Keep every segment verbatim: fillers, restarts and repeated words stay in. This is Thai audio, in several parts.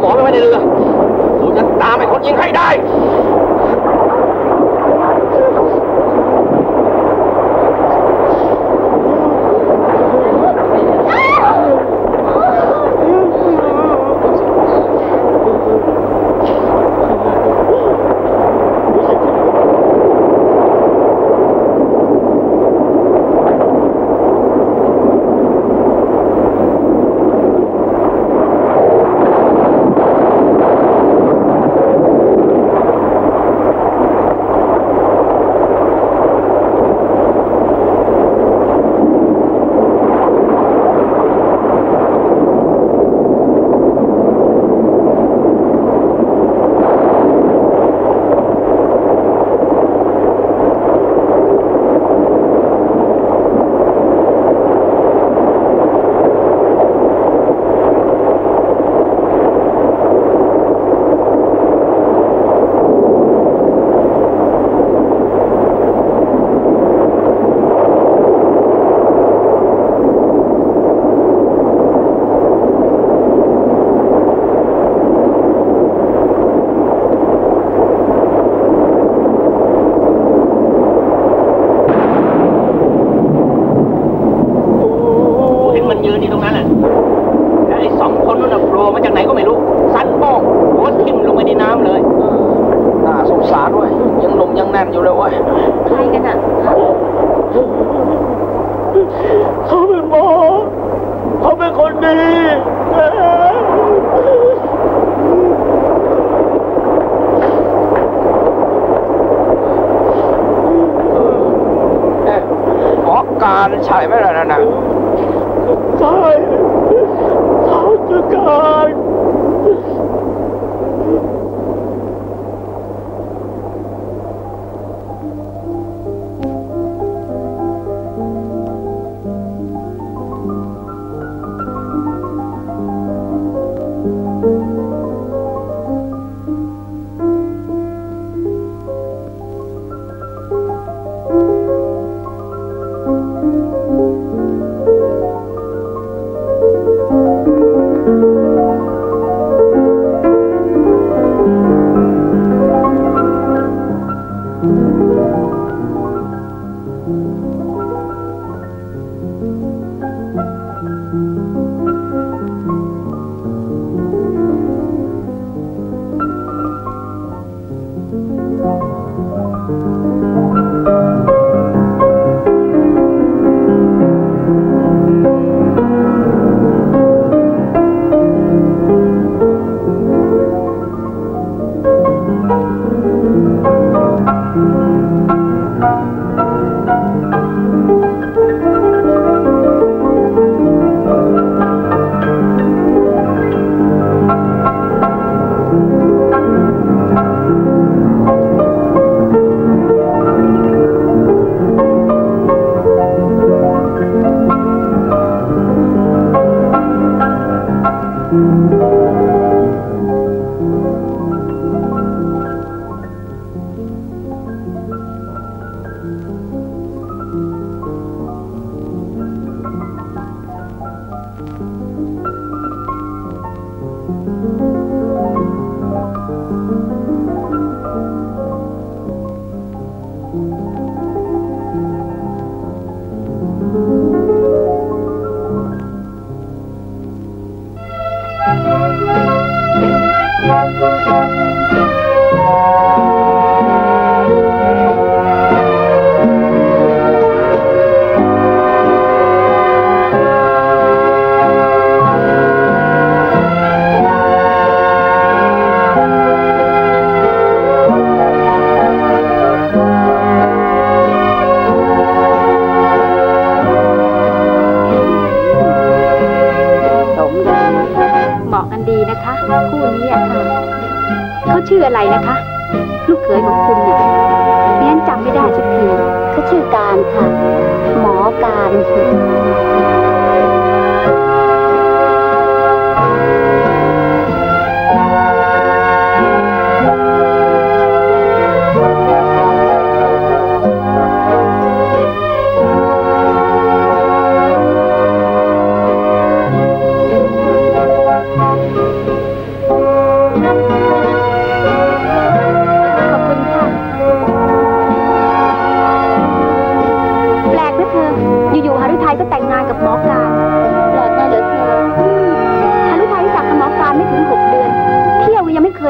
หมอไม่ไว้ในเรือกูจะตามไอ้คนยิงให้ได้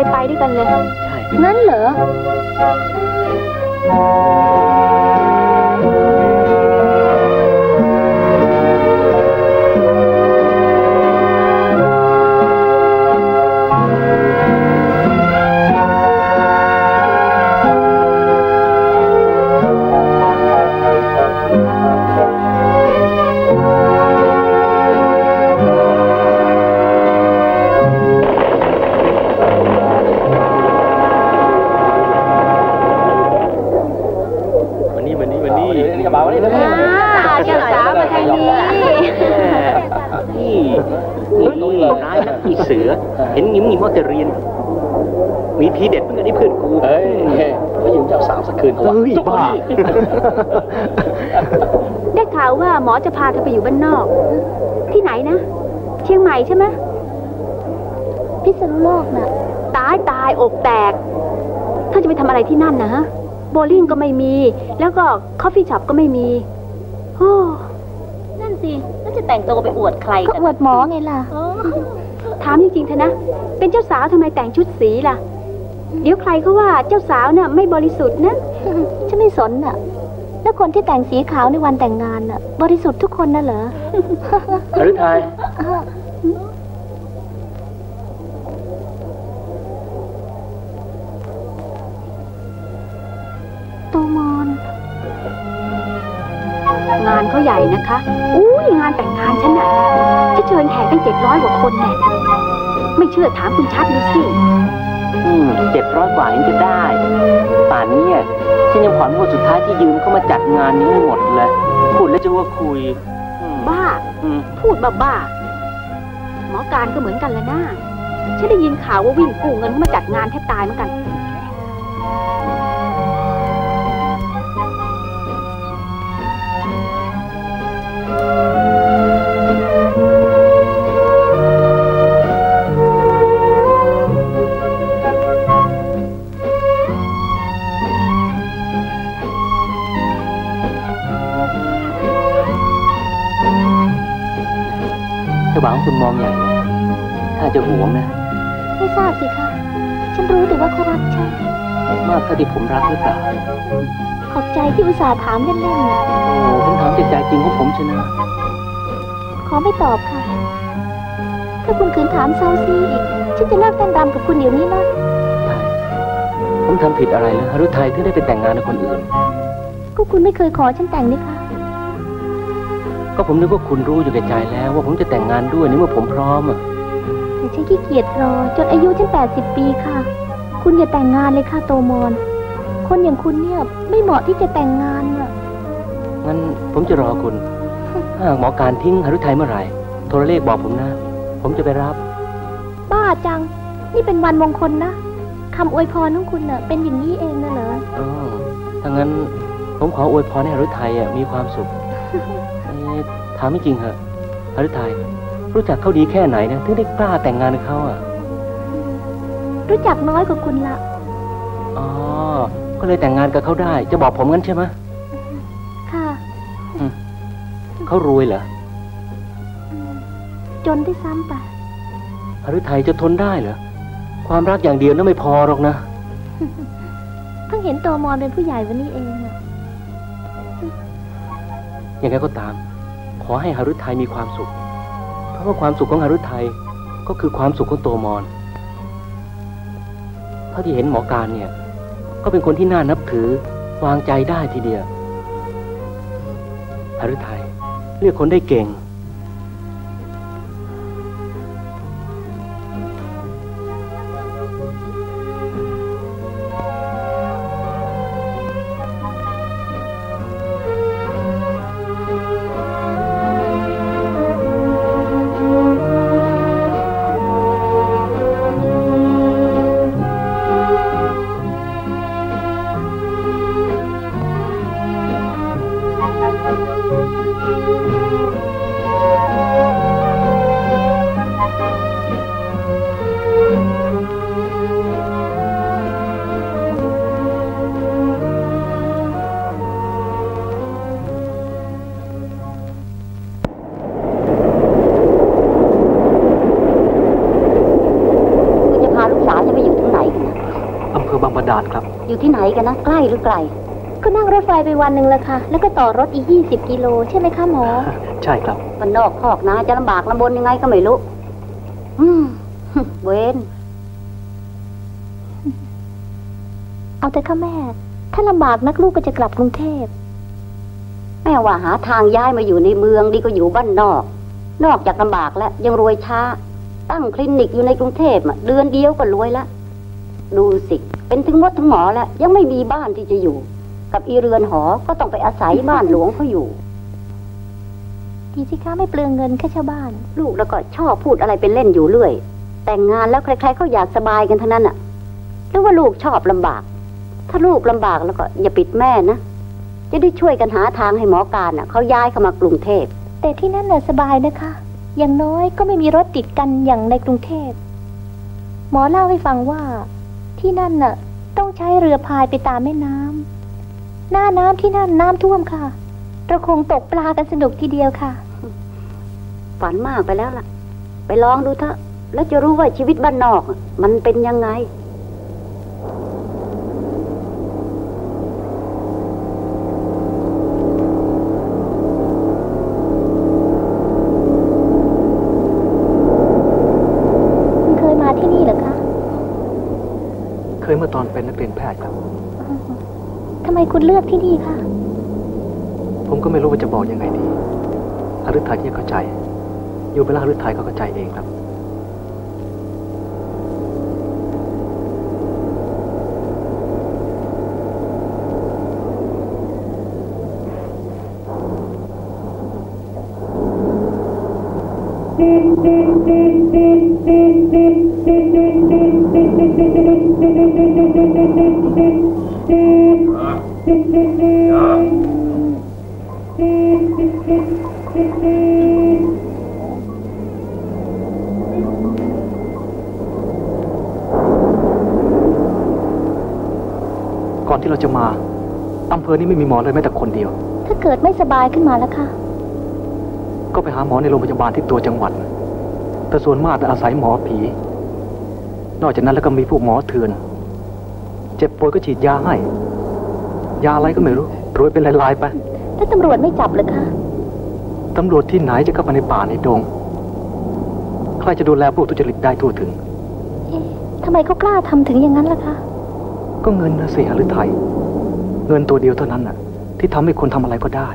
ยไปด้วยกันเลยงั้นเหรอได้ข่าวว่าหมอจะพาเธอไปอยู่บ้านนอกที่ไหนนะเชียงใหม่ใช่ไหมพิษณุโลกน่ะตายตายอกแตกเธอจะไปทำอะไรที่นั่นนะฮะโบลิ่งก็ไม่มีแล้วก็คอฟฟี่ช็อปก็ไม่มีโอ้นั่นสินั่นจะแต่งตัวไปอวดใครกันก็อวดหมอไงล่ะถามจริงๆเธอนะเป็นเจ้าสาวทำไมแต่งชุดสีล่ะเดี๋ยวใครเขาว่าเจ้าสาวน่ะไม่บริสุทธิ์นะฉันไม่สนน่ะแล้วคนที่แต่งสีขาวในวันแต่งงานน่ะบริสุทธิ์ทุกคนน่ะเหรอหรือไทยโตมอนงานเขาใหญ่นะคะอู้ยงานแต่งงานฉันน่ะจะเชิญแขกตั้งเจ็ดร้อยกว่าคนแน่ไม่เชื่อถามคุณชัดดูสิเจ็ดร้อยกว่ายังจะได้ป่านนี้ฉันยังผ่อนงวดสุดท้ายที่ยืมเข้ามาจัดงานยังไม่หมดเลยพูดแล้วจะว่าคุยบ้าพูดบ้าบ้าหมอการก็เหมือนกันเลยนะฉันได้ยินข่าวว่าวิ่งกู้เงินเข้ามาจัดงานแทบตายเหมือนกันคุณมองอย่างถ้าจะหวงนะไม่ทราบสิค่ะฉันรู้แต่ว่าเขารักฉันมากเท่าที่ผมรักหรือเปล่าขอบใจที่อุตส่าห์ถามเล่นๆนะโอ้ผมถามจากใจจริงของผมชนะขอไม่ตอบค่ะถ้าคุณคืนถามเซาซีอีกฉันจะเลิกเต้นรำกับคุณเดี๋ยวนี้นะผมทำผิดอะไรแล้วฮารุไทยถึงได้ไปแต่งงานกับคนอื่นก็คุณไม่เคยขอฉันแต่งนี่ค่ะก็ผมนึกว่าคุณรู้อยู่แก่ใจแล้วว่าผมจะแต่งงานด้วยในเมื่อผมพร้อมอ่ะแต่ฉันขี้เกียจรอจนอายุฉันแปดสิบปีค่ะคุณอย่าแต่งงานเลยค่ะโตมอนคนอย่างคุณเนี่ยไม่เหมาะที่จะแต่งงานอ่ะงั้นผมจะรอคุณถ้าหมอการทิ้งหฤทัยเมื่อไหร่โทรเลขบอกผมนะผมจะไปรับบ้าจังนี่เป็นวันมงคลนะคำอวยพรของคุณน่ะเป็นอย่างนี้เองนะเหรออ๋อถ้างั้นผมขออวยพรให้หฤทัยอ่ะมีความสุขถามไม่จริงเหรอหฤทัยรู้จักเขาดีแค่ไหนนะถึงได้กล้าแต่งงานกับเขาอ่ะรู้จักน้อยกว่าคุณละอ๋อก็เลยแต่งงานกับเขาได้จะบอกผมงั้นใช่ไหมค่ะเขารวยเหรอจนได้ซ้ำไปหฤทัยจะทนได้เหรอความรักอย่างเดียวนั้นไม่พอหรอกนะเพิ่งเห็นโตมอนเป็นผู้ใหญ่วันนี้เองอย่างไรก็ตามขอให้หฤทัยมีความสุขเพราะว่าความสุขของหฤทัยก็คือความสุขของโตมอนเท่าที่เห็นหมอการเนี่ยก็เป็นคนที่น่านับถือวางใจได้ทีเดียวหฤทัยเลือกคนได้เก่ง ดานครับอยู่ที่ไหนกันนะใกล้หรือไกลก็นั่งรถไฟไปวันหนึ่งเลยค่ะแล้วก็ต่อรถอีกยี่สิบกิโลใช่ไหมคะหมอใช่ครับมันนอกคอกนะจะลำบากลำบนยังไงก็ไม่รู้อืมเว้นเอาแต่ค่ะแม่ถ้าลำบากนักลูกก็จะกลับกรุงเทพแม่ว่าหาทางย้ายมาอยู่ในเมืองดีก็อยู่บ้านนอกนอกจากลำบากแล้วยังรวยช้าตั้งคลินิกอยู่ในกรุงเทพอ่ะเดือนเดียวก็รวยละดูสิเป็นถึงมดถึงหมอแล้วยังไม่มีบ้านที่จะอยู่กับอีเรือนหอก็ต้องไปอาศัยบ้านหลวงเขาอยู่ดีสิคะไม่เปลืองเงินแค่ชาวบ้านลูกแล้วก็ชอบพูดอะไรเป็นเล่นอยู่เรื่อยแต่งงานแล้วใครๆเขาอยากสบายกันทั้งนั้นอ่ะหรือว่าลูกชอบลำบากถ้าลูกลำบากแล้วก็อย่าปิดแม่นะจะได้ช่วยกันหาทางให้หมอการน่ะเขาย้ายเข้ามากรุงเทพแต่ที่นั่นน่ะสบายนะคะอย่างน้อยก็ไม่มีรถติดกันอย่างในกรุงเทพหมอเล่าให้ฟังว่าที่นั่นน่ะต้องใช้เรือพายไปตามแม่น้ำหน้าน้ำที่นั่นน้ำท่วมค่ะเราคงตกปลากันสนุกทีเดียวค่ะฝันมากไปแล้วล่ะไปลองดูเถอะแล้วจะรู้ว่าชีวิตบ้านนอกมันเป็นยังไงเคยเมื่อตอนเป็นนักเรียนแพทย์ครับทำไมคุณเลือกที่นี่คะผมก็ไม่รู้ว่าจะบอกยังไงดีหฤทัยที่เข้าใจอยู่ไปแล้วหฤทัยก็เข้าใจเองครับก่อนที่เราจะมาอำเภอนี้ไม่มีหมอเลยแม้แต่คนเดียวถ้าเกิดไม่สบายขึ้นมาแล้วค่ะก็ไปหาหมอในโรงพยาบาลที่ตัวจังหวัดแต่ส่วนมากจะอาศัยหมอผีนอกจากนั้นแล้วก็มีพวกหมอเถื่อนเจ็บป่วยก็ฉีดยาให้ยาอะไรก็ไม่รู้รวยเป็นลายๆไปแล้วตำรวจไม่จับเลยค่ะตำรวจที่ไหนจะเข้าไปในป่าในดงใครจะดูแลพวกทุจริตได้ทั่วถึงเอ๊ะทำไมเขากล้าทำถึงอย่างนั้นล่ะคะก็เงินนะสิหฤทัยเงินตัวเดียวเท่านั้นน่ะที่ทำให้คนทำอะไรก็ได้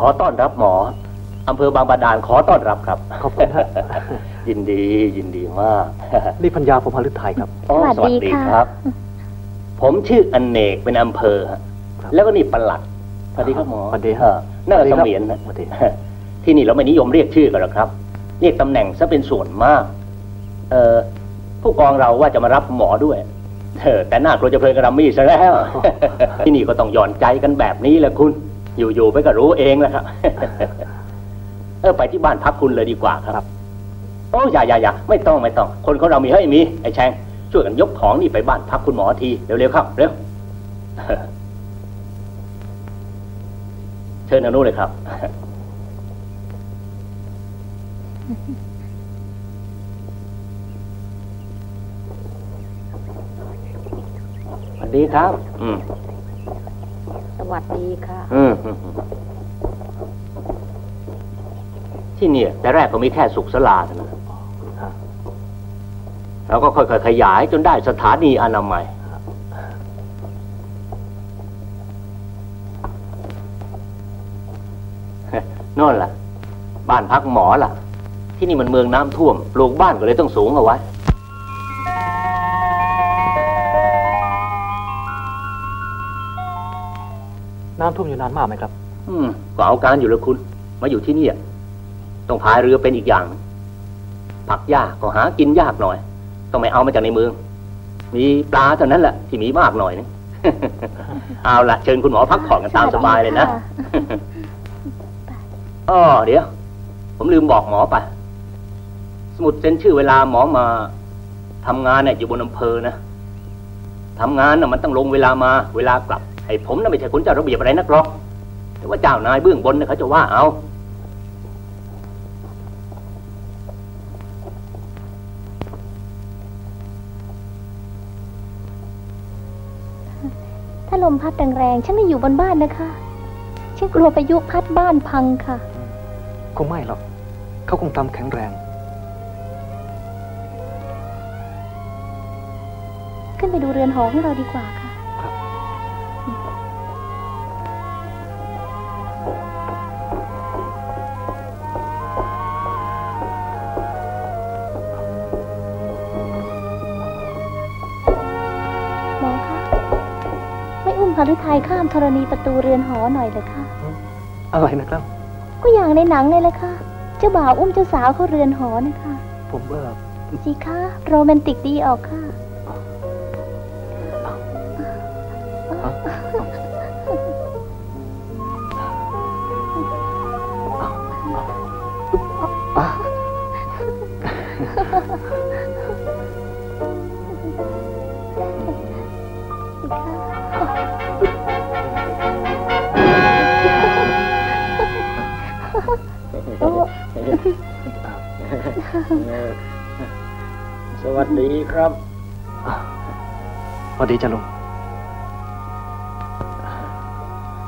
ขอต้อนรับหมออำเภอบางบาดาลขอต้อนรับครับขอบคุณครับยินดียินดีมากนี่พัญญาผมหฤทัยครับสวัสดีครับผมชื่ออเนกเป็นอำเภอแล้วก็นี่ปลัดสวัสดีครับหมอสวัสดีครับน่าเสมียนนะที่นี่เราไม่นิยมเรียกชื่อกันหรอกครับเรียกตำแหน่งซะเป็นส่วนมากเออผู้กองเราว่าจะมารับหมอด้วยแต่หน้าเราจะเพลินกระมี่ซะแล้วที่นี่ก็ต้องหย่อนใจกันแบบนี้แหละคุณอยู่ๆไปก็รู้เองนะครับเออไปที่บ้านพักคุณเลยดีกว่าครับโอ้อย่าอย่าอย่าไม่ต้องไม่ต้องคนเขาเรามีเฮ้ยมีไอ้แชงช่วยกันยกของนี่ไปบ้านพักคุณหมอทีเร็วๆครับเร็วเชิญอนุเลยครับสวัสดีครับอืมสวัสดีค่ะอืมที่เนี่ยแต่แรกก็มีแค่สุขศาลาเท่านั้นแล้วก็ค่อยๆขยายจนได้สถานีอนามัย โน่นล่ะบ้านพักหมอล่ะที่นี่มันเมืองน้ำท่วมปลูกบ้านก็เลยต้องสูงเอาไว้น้ำท่วมอยู่นานมากไหมครับอืมก็เอาการอยู่แล้วคุณมาอยู่ที่นี่ต้องพายเรือเป็นอีกอย่างผักหญ้าก็หากินยากหน่อยต้องไม่เอามาจากในเมืองมีปลาเท่านั้นแหละที่มีมากหน่อยนะเอาละเชิญคุณหมอพักผ่อนกันตามสบายเลยนะอ๋อเดี๋ยวผมลืมบอกหมอไปสมุดเซ็นชื่อเวลาหมอมาทำงานเนี่ยอยู่บนอำเภอนะทำงานน่ะมันต้องลงเวลามาเวลากลับให้ผมน่ะไม่ใช่คนเจ้าระเบียบอะไรนักหรอกแต่ว่าเจ้านายเบื้องบนเนี่ยเขาจะว่าเอาถ้าลมพัดแรงๆฉันไม่อยู่บนบ้านนะคะฉันกลัวพายุพัดบ้านพังค่ะคงไม่หรอกเขาคงทำแข็งแรงขึ้นไปดูเรือนหอของเราดีกว่าค่ะหมอคะไม่อุ้มพานุไทยข้ามธรณีประตูเรือนหอหน่อยเลยค่ะอะไรนะครับก็อย่างในหนังไงล่ะค่ะเจ้าบ่าวอุ้มเจ้าสาวเข้าเรือนหอนะคะผมเออสิคะโรแมนติกดีออกค่ะสวัสดีครับสวัสดีจ้าลุง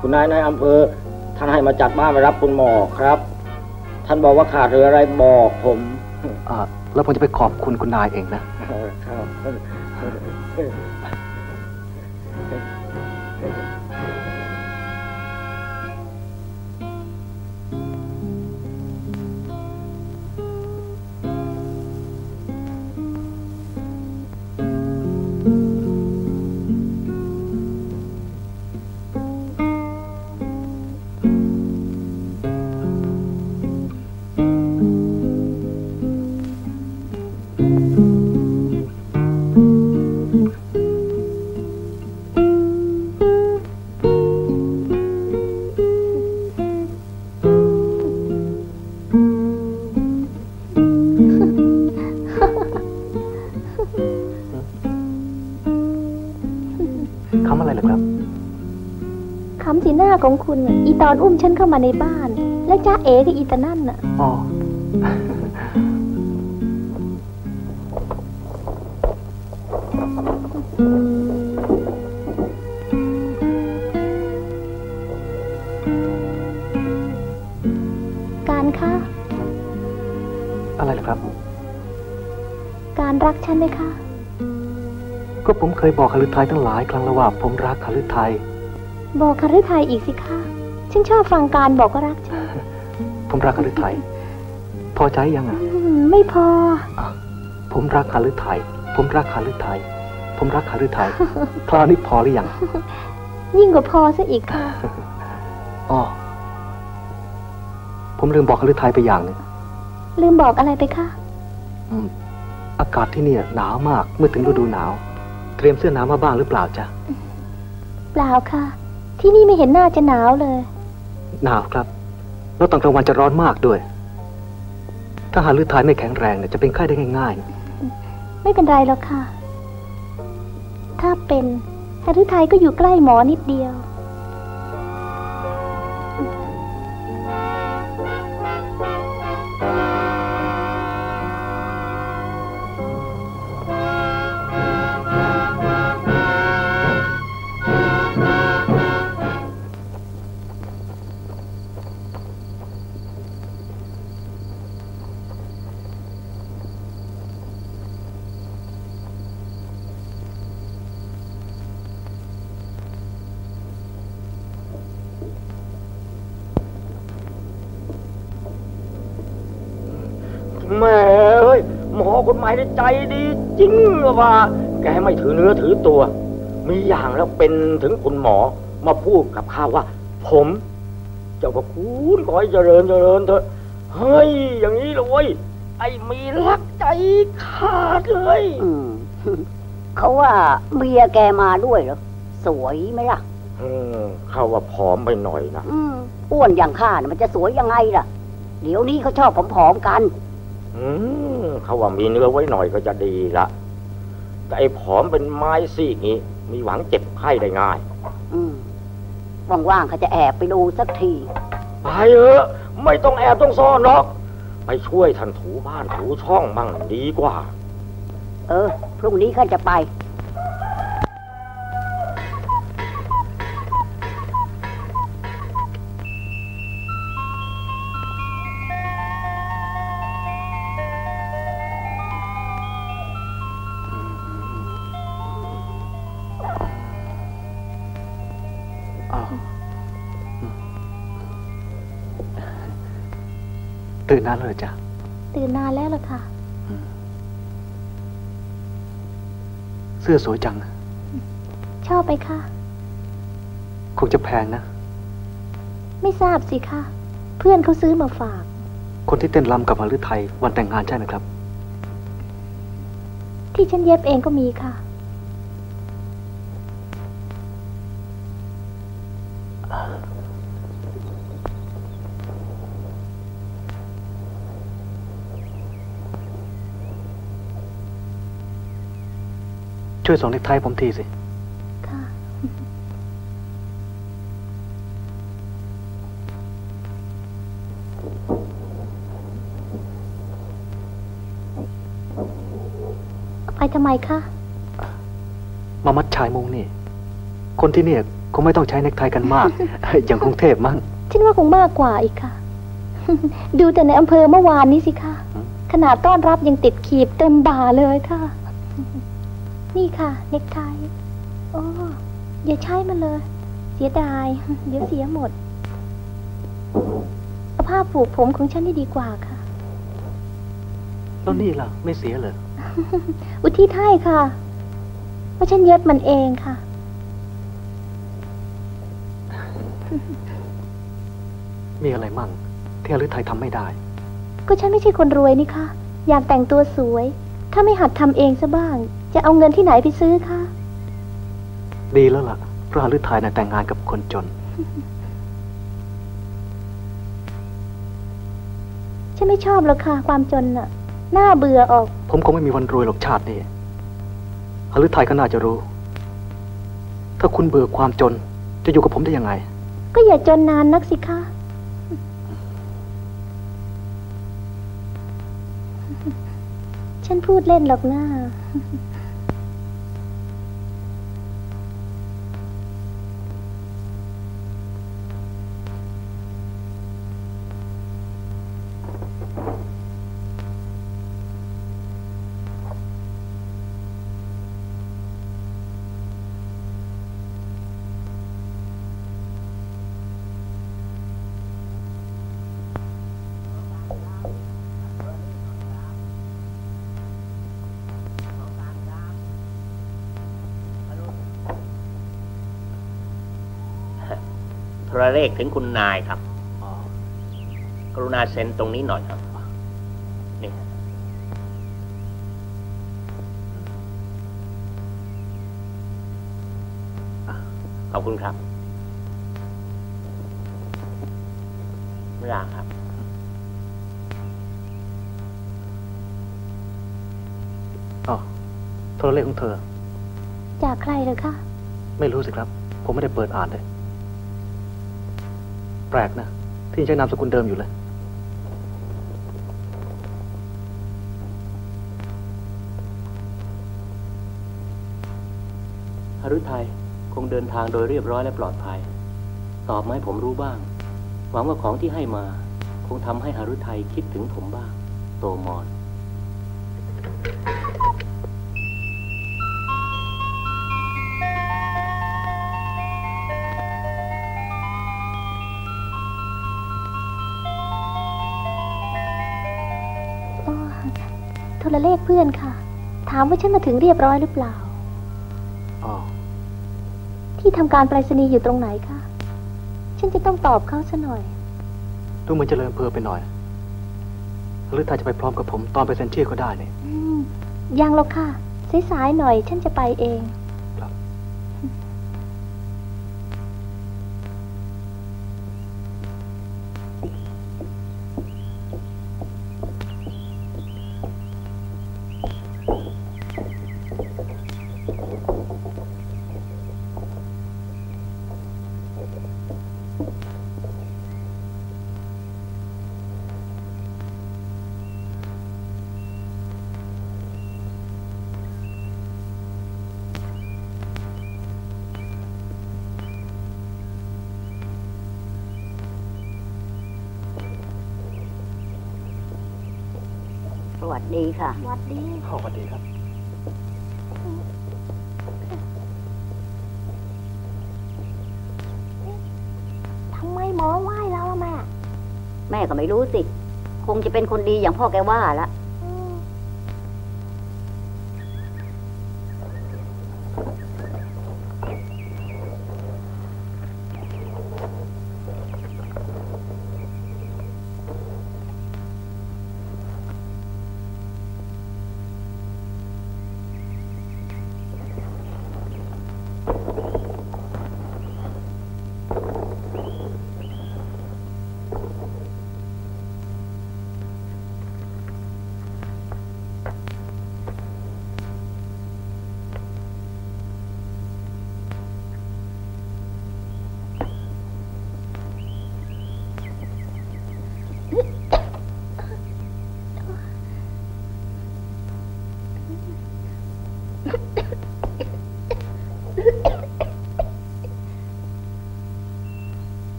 คุณนายนายอำเภอท่านให้มาจัดบ้านมารับคุณหมอครับท่านบอกว่าขาดเรืออะไรบอกผมอ่าแล้วผมจะไปขอบคุณคุณนายเองนะครับของคุณอีตอนอุ้มฉันเข้ามาในบ้านและจ้าเอ๋กับอีตานั่นน่ะอ๋อการค่ะอะไรล่ะครับการรักฉันไหมคะก็ผมเคยบอกคฤทัยทั้งหลายครั้งแล้วว่าผมรักคฤทัยบอกคฤทัยอีกสิคะฉันชอบฟังการบอกก็รักฉันผมรักคฤทัยพอใจยังอ่ะไม่พอผมรักคฤทัยผมรักคฤทัยผมรักคฤทัยคราวนี้พอหรือยังยิ่งกว่าพอซะอีกค่ะอ๋อผมลืมบอกคฤทัยไปอย่างนึงลืมบอกอะไรไปคะอากาศที่นี่หนาวมากเมื่อถึงฤดูหนาวเตรียมเสื้อหนาวมาบ้างหรือเปล่าจ๊ะเปล่าค่ะที่นี่ไม่เห็นหน้าจะหนาวเลยหนาวครับแล้วตอนกลางวันจะร้อนมากด้วยถ้าหาฤทัยไม่แข็งแรงเนี่ยจะเป็นไข้ได้ง่ายๆไม่เป็นไรหรอกค่ะถ้าเป็นหฤทัยก็อยู่ใกล้หมอนิดเดียว แม่เอ้ยหมอคนใหม่ได้ใจดีจริงว่าแกไม่ถือเนื้อถือตัวมีอย่างแล้วเป็นถึงคุณหมอมาพูดกับข้าว่าผมเจ้าพระคุณขอให้เจริญเจริญเถอะเฮ้ยอย่างนี้เลยไอ้มีรักใจขาดเลยเขาว่าเมียแกมาด้วยเหรอสวยไหมล่ะเขาว่าผอมไปหน่อยนะอ้วนอย่างข้ามันจะสวยยังไงล่ะเดี๋ยวนี้เขาชอบผอมๆกันเขาว่ามีเนื้อไว้หน่อยก็จะดีละแต่ไอ้ผอมเป็นไม้ซี่อย่างนี้มีหวังเจ็บไข้ได้ง่ายว่างๆเขาจะแอบไปดูสักทีไปเถอะไม่ต้องแอบต้องซ่อนหรอกไปช่วยท่านถูบ้านถูช่องมั่งดีกว่าเออพรุ่งนี้ข้าจะไปตื่นนานเลยจ้ะตื่นนานแล้วล่ะค่ะเสื้อสวยจังชอบไปค่ะคงจะแพงนะไม่ทราบสิค่ะเพื่อนเขาซื้อมาฝากคนที่เต้นรำกับหฤทัยวันแต่งงานใช่ไหมครับที่ฉันเย็บเองก็มีค่ะช่วยส่งเน็กไทผมทีสิค่ะไปทำไมคะมามัดชายมุงนี่คนที่นี่คงไม่ต้องใช้เน็กไทกันมาก อย่างกรุงเทพมั้งฉันว่าคงมากกว่าอีกค่ะ ดูแต่ในอำเภอเมื่อวานนี้สิค่ะ ขนาดต้อนรับยังติดขีบเต็มบ่าเลยค่ะนี่ค่ะเน็กไทโอ้อย่าใช้มันเลยเสียดายเดี๋ยวเสียหมดเอาผ้าผูกผมของฉันนี่ดีกว่าค่ะแล้วนี่ล่ะไม่เสียเลย อุทิศให้ค่ะเพราะฉันเย็บมันเองค่ะ มีอะไรมั่งที่ฤทัยทำไม่ได้ก็ฉันไม่ใช่คนรวยนี่ค่ะอยากแต่งตัวสวยถ้าไม่หัดทำเองซะบ้างจะเอาเงินที่ไหนไปซื้อคะดีแล้วล่ะเพราะฤทัยน่ะแต่งงานกับคนจน ฉันไม่ชอบหรอกค่ะความจนน่ะน่าเบื่อออกผมคงไม่มีวันรวยหรอกชาตินี้ฤทัยก็น่าจะรู้ถ้าคุณเบื่อความจนจะอยู่กับผมได้ยังไงก็อย่าจนนานนักสิคะฉันพูดเล่นหรอกนะเลขถึงคุณนายครับกรุณาเซ็นตรงนี้หน่อยครับนี่ขอบคุณครับไม่ลาครับอ๋อโทรเลขของเธอจากใครเลยคะไม่รู้สิครับผมไม่ได้เปิดอ่านเลยแปลกนะที่ใช้นามสกุลเดิมอยู่เลยหฤทัยคงเดินทางโดยเรียบร้อยและปลอดภัยตอบมาให้ผมรู้บ้างหวังว่าของที่ให้มาคงทำให้หฤทัยคิดถึงผมบ้างโตมอน คนละเลขเพื่อนค่ะถามว่าฉันมาถึงเรียบร้อยหรือเปล่าอ๋อที่ทำการไปรษณีย์อยู่ตรงไหนคะฉันจะต้องตอบเขาซะหน่อยดูเหมือนจะเลินเพลินไปหน่อยหรือถ้าจะไปพร้อมกับผมตอนไปเซ็นชื่อก็ได้เนี่ยยังหรอกค่ะสายๆหน่อยฉันจะไปเองสวัสดีค่ะสวัสดีขอสวัสดีครับทำไมหมอไหว้เราแม่แม่ก็ไม่รู้สิคงจะเป็นคนดีอย่างพ่อแกว่าละ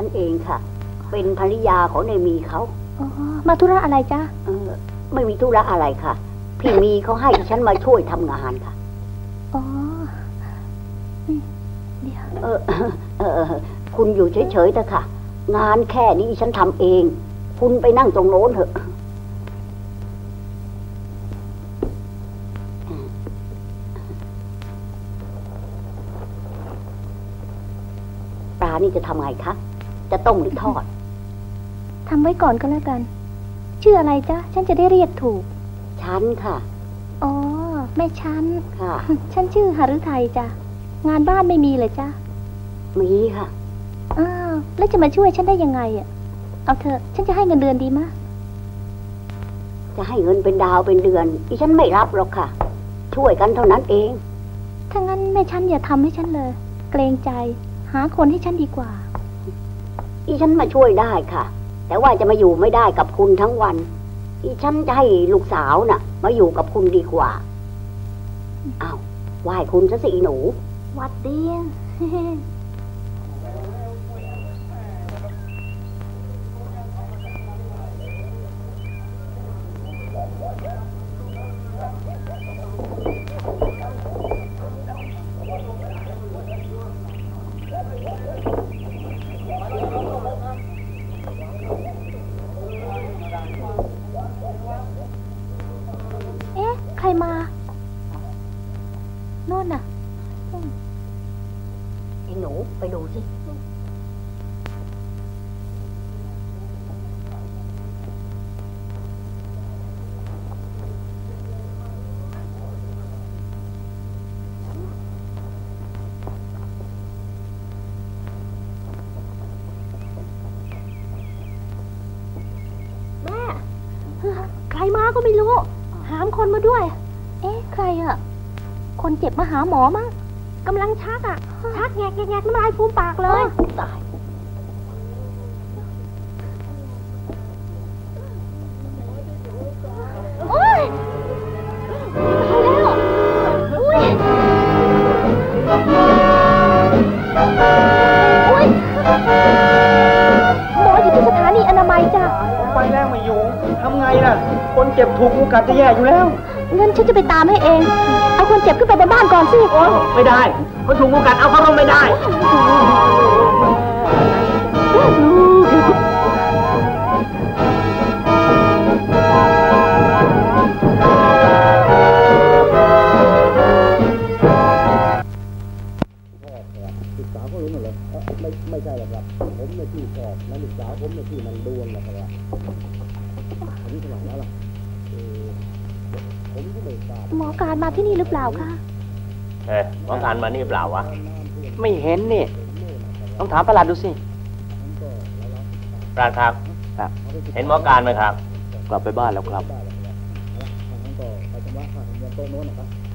ฉันเองค่ะเป็นภริยาของนายมีเขาอ๋อมาธุระอะไรจ๊ะเออไม่มีธุระอะไรค่ะพี่มีเขาให้ฉันมาช่วยทำงานค่ะอ๋อเดี๋ยวเออเออคุณอยู่เฉยๆเถอะค่ะงานแค่นี้ฉันทำเองคุณไปนั่งตรงโน้นเถอะปลานี่จะทำไงคะจะต้มหรือทอดทำไว้ก่อนก็แล้วกันชื่ออะไรจ๊ะฉันจะได้เรียกถูกฉันค่ะอ๋อแม่ฉันค่ะฉันชื่อหฤทัยจ้ะงานบ้านไม่มีเลยจ้ะมีค่ะอ้าวแล้วจะมาช่วยฉันได้ยังไงอ่ะเอาเถอะฉันจะให้เงินเดือนดีมะจะให้เงินเป็นดาวเป็นเดือนอีฉันไม่รับหรอกค่ะช่วยกันเท่านั้นเองถ้างั้นแม่ฉันอย่าทำให้ฉันเลยเกรงใจหาคนให้ฉันดีกว่าอีฉันมาช่วยได้ค่ะแต่ว่าจะมาอยู่ไม่ได้กับคุณทั้งวันอีฉันจะให้ลูกสาวน่ะมาอยู่กับคุณดีกว่าอ้าวไหว้คุณซะสิหนูวัดเดียวคนมาด้วยเอ๊ะใครอ่ะคนเจ็บมาหาหมอมั้งกำลังชักอ่ะชักแงกแงกแงกน้ำลายฟูมปากเลยตายโอ๊ยตายแล้วอุ้ยอุ้ยหมออยู่ที่สถานีอนามัยจ้ะไปแรงไม่อยู่ทำไงล่ะคนเจ็บถูกงูกัดจะแย่อยู่แล้วงั้นฉันจะไปตามให้เองเอาคนเจ็บขึ้นไปบนบ้านก่อนสิโอ้ไม่ได้คนถูกงูกัดเอาเข้าบ้านไม่ได้ มานี่เปล่าวะไม่เห็นนี่ต้องถามประหลัดดูสิประหลัดครับครับเห็นหมอการไหมครับกลับไปบ้านแล้วครับ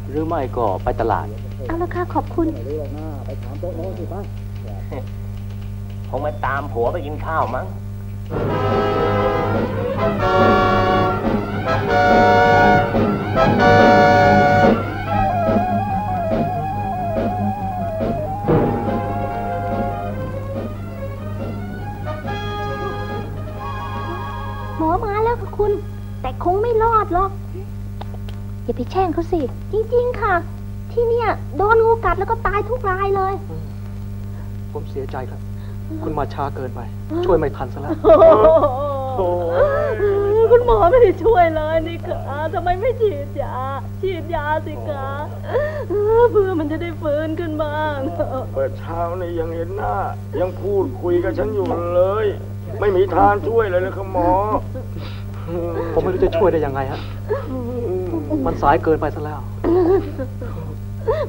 หรือไม่ก็ไปตลาดเอาละค่ะขอบคุณคงมาตามผัวไปกินข้าวมั้งคงไม่รอดหรอกอย่าไปแช่งเขาสิจริงๆค่ะที่เนี่ยโดนงูกัดแล้วก็ตายทุกรายเลยผมเสียใจครับคุณมาช้าเกินไปช่วยไม่ทันซะแล้วคุณหมอไม่ได้ช่วยเลยนี่ค่ะทำไมไม่ฉีดยาฉีดยาสิคะเพื่อมันจะได้ฟื้นขึ้นบ้างเปิดเช้าเนี่ยยังเห็นหน้ายังพูดคุยกับฉันอยู่เลยไม่มีทางช่วยเลยนะครับหมอผมไม่รู้จะช่วยได้ยังไงฮะมันสายเกินไปซะแล้ว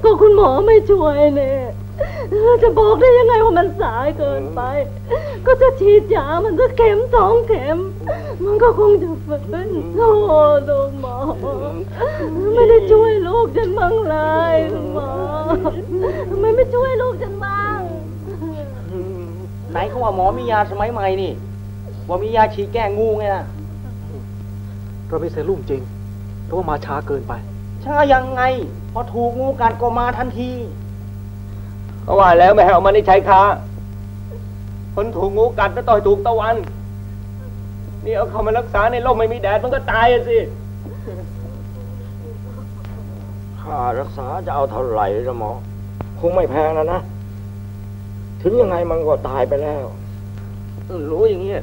ก็คุณหมอไม่ช่วยเนี่ยจะบอกได้ยังไงว่ามันสายเกินไปก็จะฉีดยามันก็เข็มสองเข็มมันก็คงจะฟื้นโอ้โหดูหมอไม่ได้ช่วยลูกฉันบ้างเลยหมอทำไมไม่ช่วยลูกฉันบ้างไหนเขาว่าหมอมียาสมัยใหม่นี่ว่ามียาฉีดแก้งูไงนะเราไม่เซรุ่มจริงเพราะว่ามาช้าเกินไปช้ายังไงพอถูกงูกัดก็มาทันทีก็ว่าแล้วไม่ให้เอามาในใช้ค้าคนถูกงูกัดก็ต่อยถูกตะวันนี่เอาเขามารักษาในโลกไม่มีแดดมันก็ตายสิค่ารักษาจะเอาเท่าไหร่ละหมอคงไม่แพงนะนะถึงยังไงมันก็ตายไปแล้วรู้อย่างนี้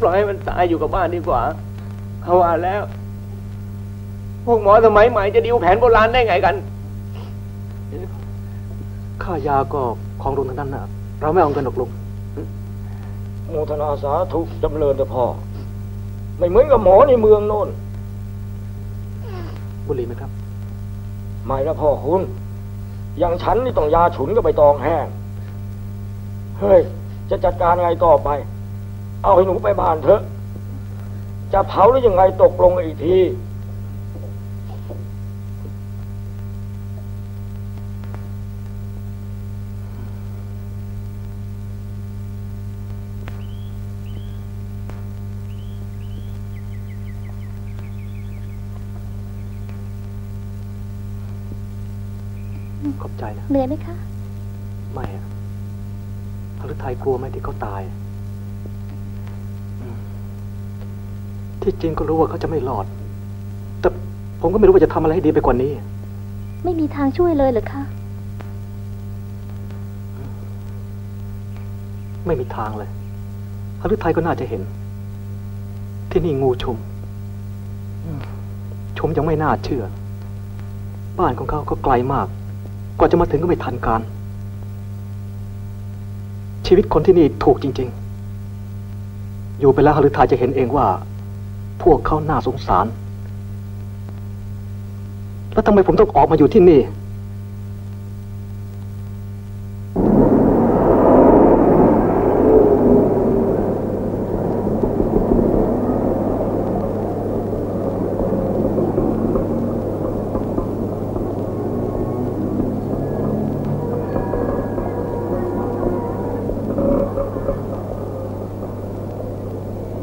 ปล่อยให้มันตายอยู่กับบ้านดีกว่าเขาว่าแล้วพวกหมอสมัยใหม่จะดิวแผนโบราณได้ไงกันค่ายาก็ของลุงทั้งนั้นนะเราไม่เอาเงินหรอกลุงโมทนาสาธุจำเริญเถอะพ่อไม่เหมือนกับหมอในเมืองโน่นบุหรี่ไหมครับไม่นะพ่อคุณอย่างฉันนี่ต้องยาฉุนกับใบตองแห้งเฮ้ยจะจัดการไงต่อไปเอาให้หนูไปบ้านเถอะจะเผาหรือยังไงตกลงอีกทีขอบใจนะเหนื่อยไหมคะไม่อะพฤทัยกลัวไหมที่เขาตายที่จริงก็รู้ว่าเขาจะไม่หลอดแต่ผมก็ไม่รู้ว่าจะทำอะไรให้ดีไปกว่านี้ไม่มีทางช่วยเลยเหรอคะไม่มีทางเลยพฤทัยก็น่าจะเห็นที่นี่งูชุมชุมยังไม่น่าเชื่อบ้านของเขาก็ไกลมากกว่าจะมาถึงก็ไม่ทันการชีวิตคนที่นี่ถูกจริงๆอยู่ไปแล้วพฤทัยจะเห็นเองว่าพวกเขาน่าสงสารแล้วทำไมผมต้องออกมาอยู่ที่นี่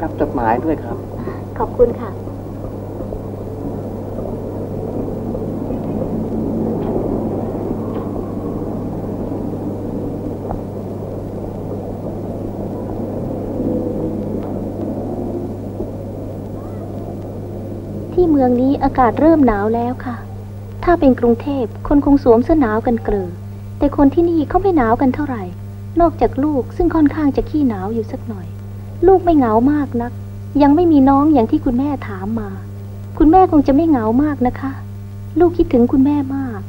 รับจดหมายด้วยครับขอบคุณค่ะที่เมืองนี้อากาศเริ่มหนาวแล้วค่ะถ้าเป็นกรุงเทพคนคงสวมเสื้อหนาวกันเกลือแต่คนที่นี่เขาไม่หนาวกันเท่าไหร่ นอกจากลูกซึ่งค่อนข้างจะขี้หนาวอยู่สักหน่อยลูกไม่เหงามากนักยังไม่มีน้องอย่างที่คุณแม่ถามมาคุณแม่คงจะไม่เหงามากนะคะลูกคิดถึงคุณแม่มาก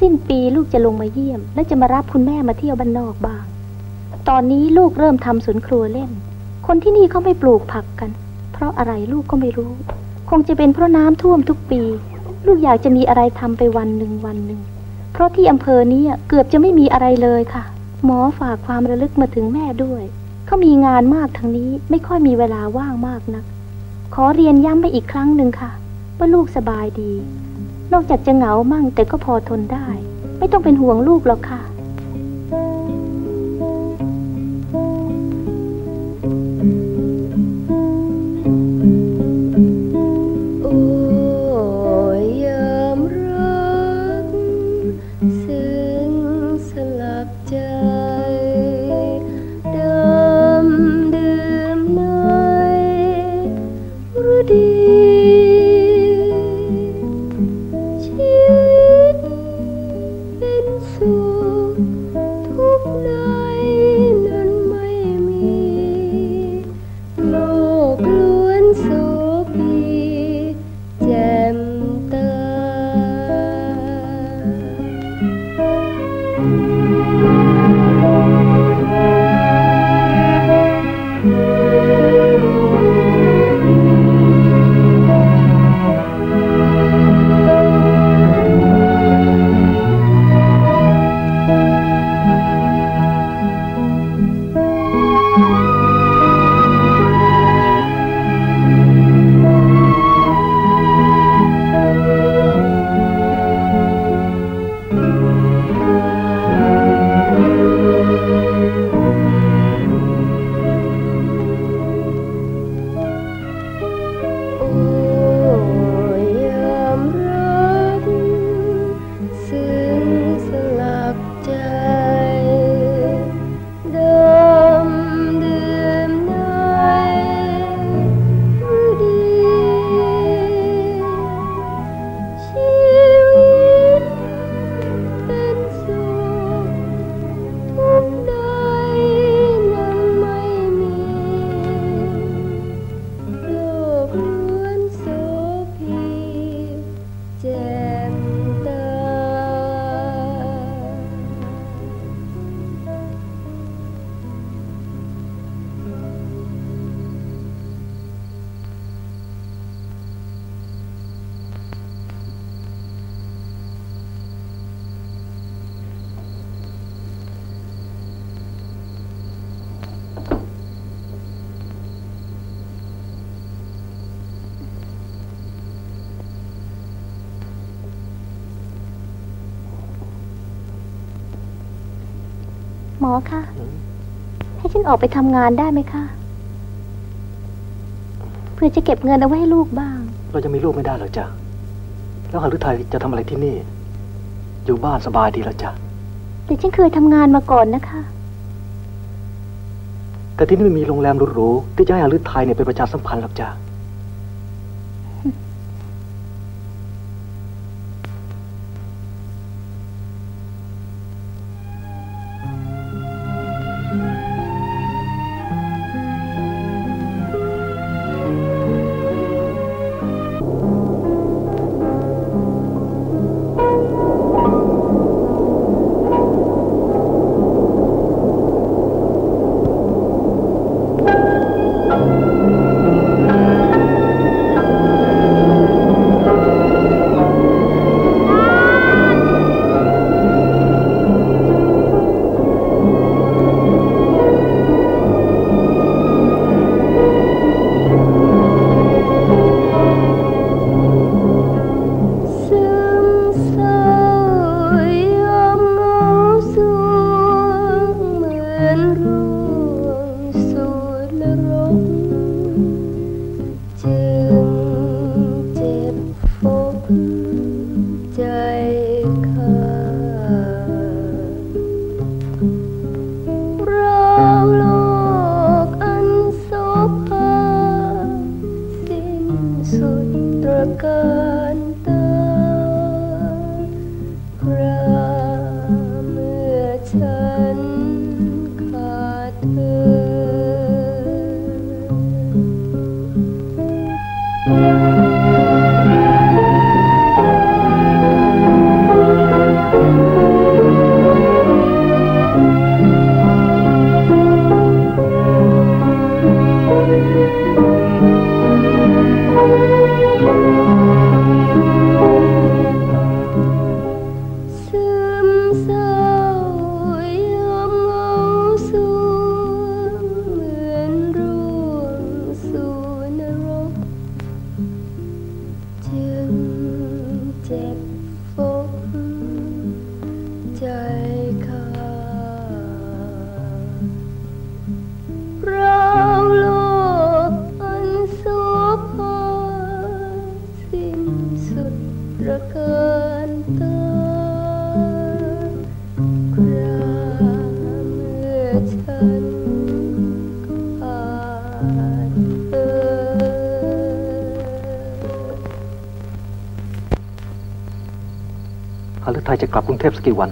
สิ้นปีลูกจะลงมาเยี่ยมและจะมารับคุณแม่มาเที่ยวบ้านนอกบ้างตอนนี้ลูกเริ่มทำสวนครัวเล่นคนที่นี่เขาไม่ปลูกผักกันเพราะอะไรลูกก็ไม่รู้คงจะเป็นเพราะน้ำท่วมทุกปีลูกอยากจะมีอะไรทำไปวันหนึ่งวันหนึ่งเพราะที่อำเภอนี้เกือบจะไม่มีอะไรเลยค่ะหมอฝากความระลึกมาถึงแม่ด้วยเขามีงานมากทางนี้ไม่ค่อยมีเวลาว่างมากนักขอเรียนย้ำไปอีกครั้งหนึ่งค่ะว่าลูกสบายดีนอกจากจะเหงามั่งแต่ก็พอทนได้ไม่ต้องเป็นห่วงลูกหรอกค่ะหมอคะให้ฉันออกไปทำงานได้ไหมคะเพื่อจะเก็บเงินเอาไว้ให้ลูกบ้างเราจะมีลูกไม่ได้หรอกจ้ะแล้วหฤทัยจะทำอะไรที่นี่อยู่บ้านสบายดีแล้วจ้ะแต่ฉันเคยทำงานมาก่อนนะคะแต่ที่นี่ไม่มีโรงแรมหรูๆที่จะให้หฤทัยเนี่ยเป็นประชาสัมพันธ์หรอกจ้ะเธอ พาฤทัยจะกลับกรุงเทพสักกี่วัน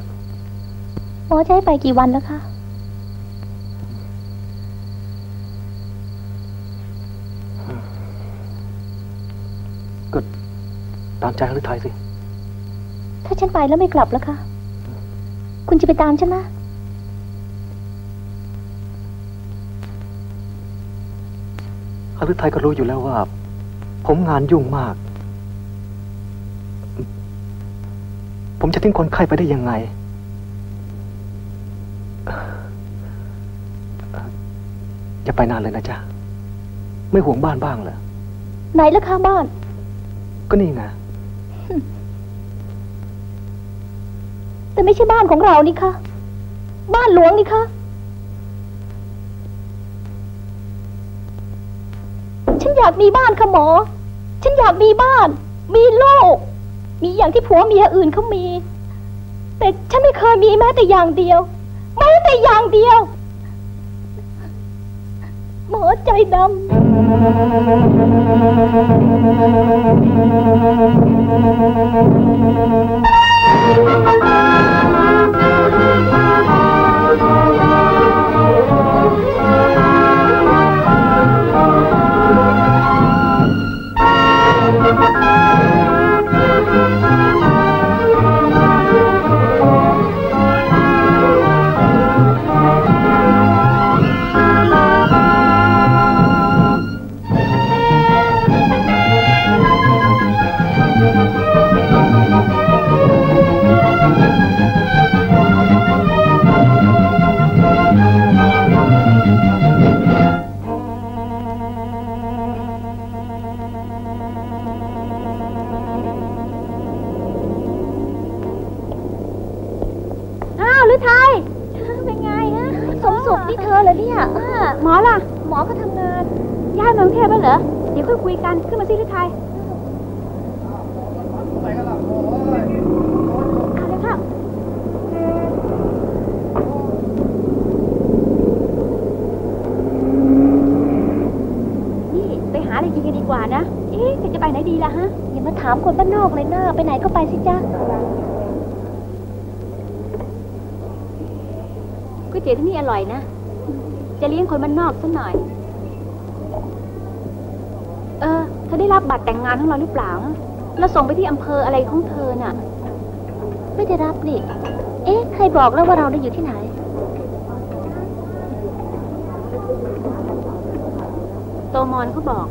โอ้จะให้ไปกี่วันแล้วคะก็ตามใจพาฤทัยสิถ้าฉันไปแล้วไม่กลับแล้วคะคุณจะไปตามฉันไหมพาฤทัยก็รู้อยู่แล้วว่าผมงานยุ่งมากผมจะทิ้งคนไข้ไปได้ยังไงอย่าไปนานเลยนะจ๊ะไม่ห่วงบ้านบ้างเหรอไหนล่ะคะบ้านก็นี่ไงแต่ไม่ใช่บ้านของเรานี่คะบ้านหลวงนี่คะฉันอยากมีบ้านค่ะหมอฉันอยากมีบ้านมีลูกมีอย่างที่ผัวเมียอื่นเขามีแต่ฉันไม่เคยมีแม้แต่อย่างเดียวแม้แต่อย่างเดียวหมอใจดำคนบ้านนอกสักหน่อยเออเธอได้รับบัตรแต่งงานของเราหรือเปล่าแล้วส่งไปที่อำเภออะไรของเธอน่ะไม่ได้รับนี่เอ๊ะใครบอกแล้วว่าเราได้อยู่ที่ไหนโตมอนเขาบอก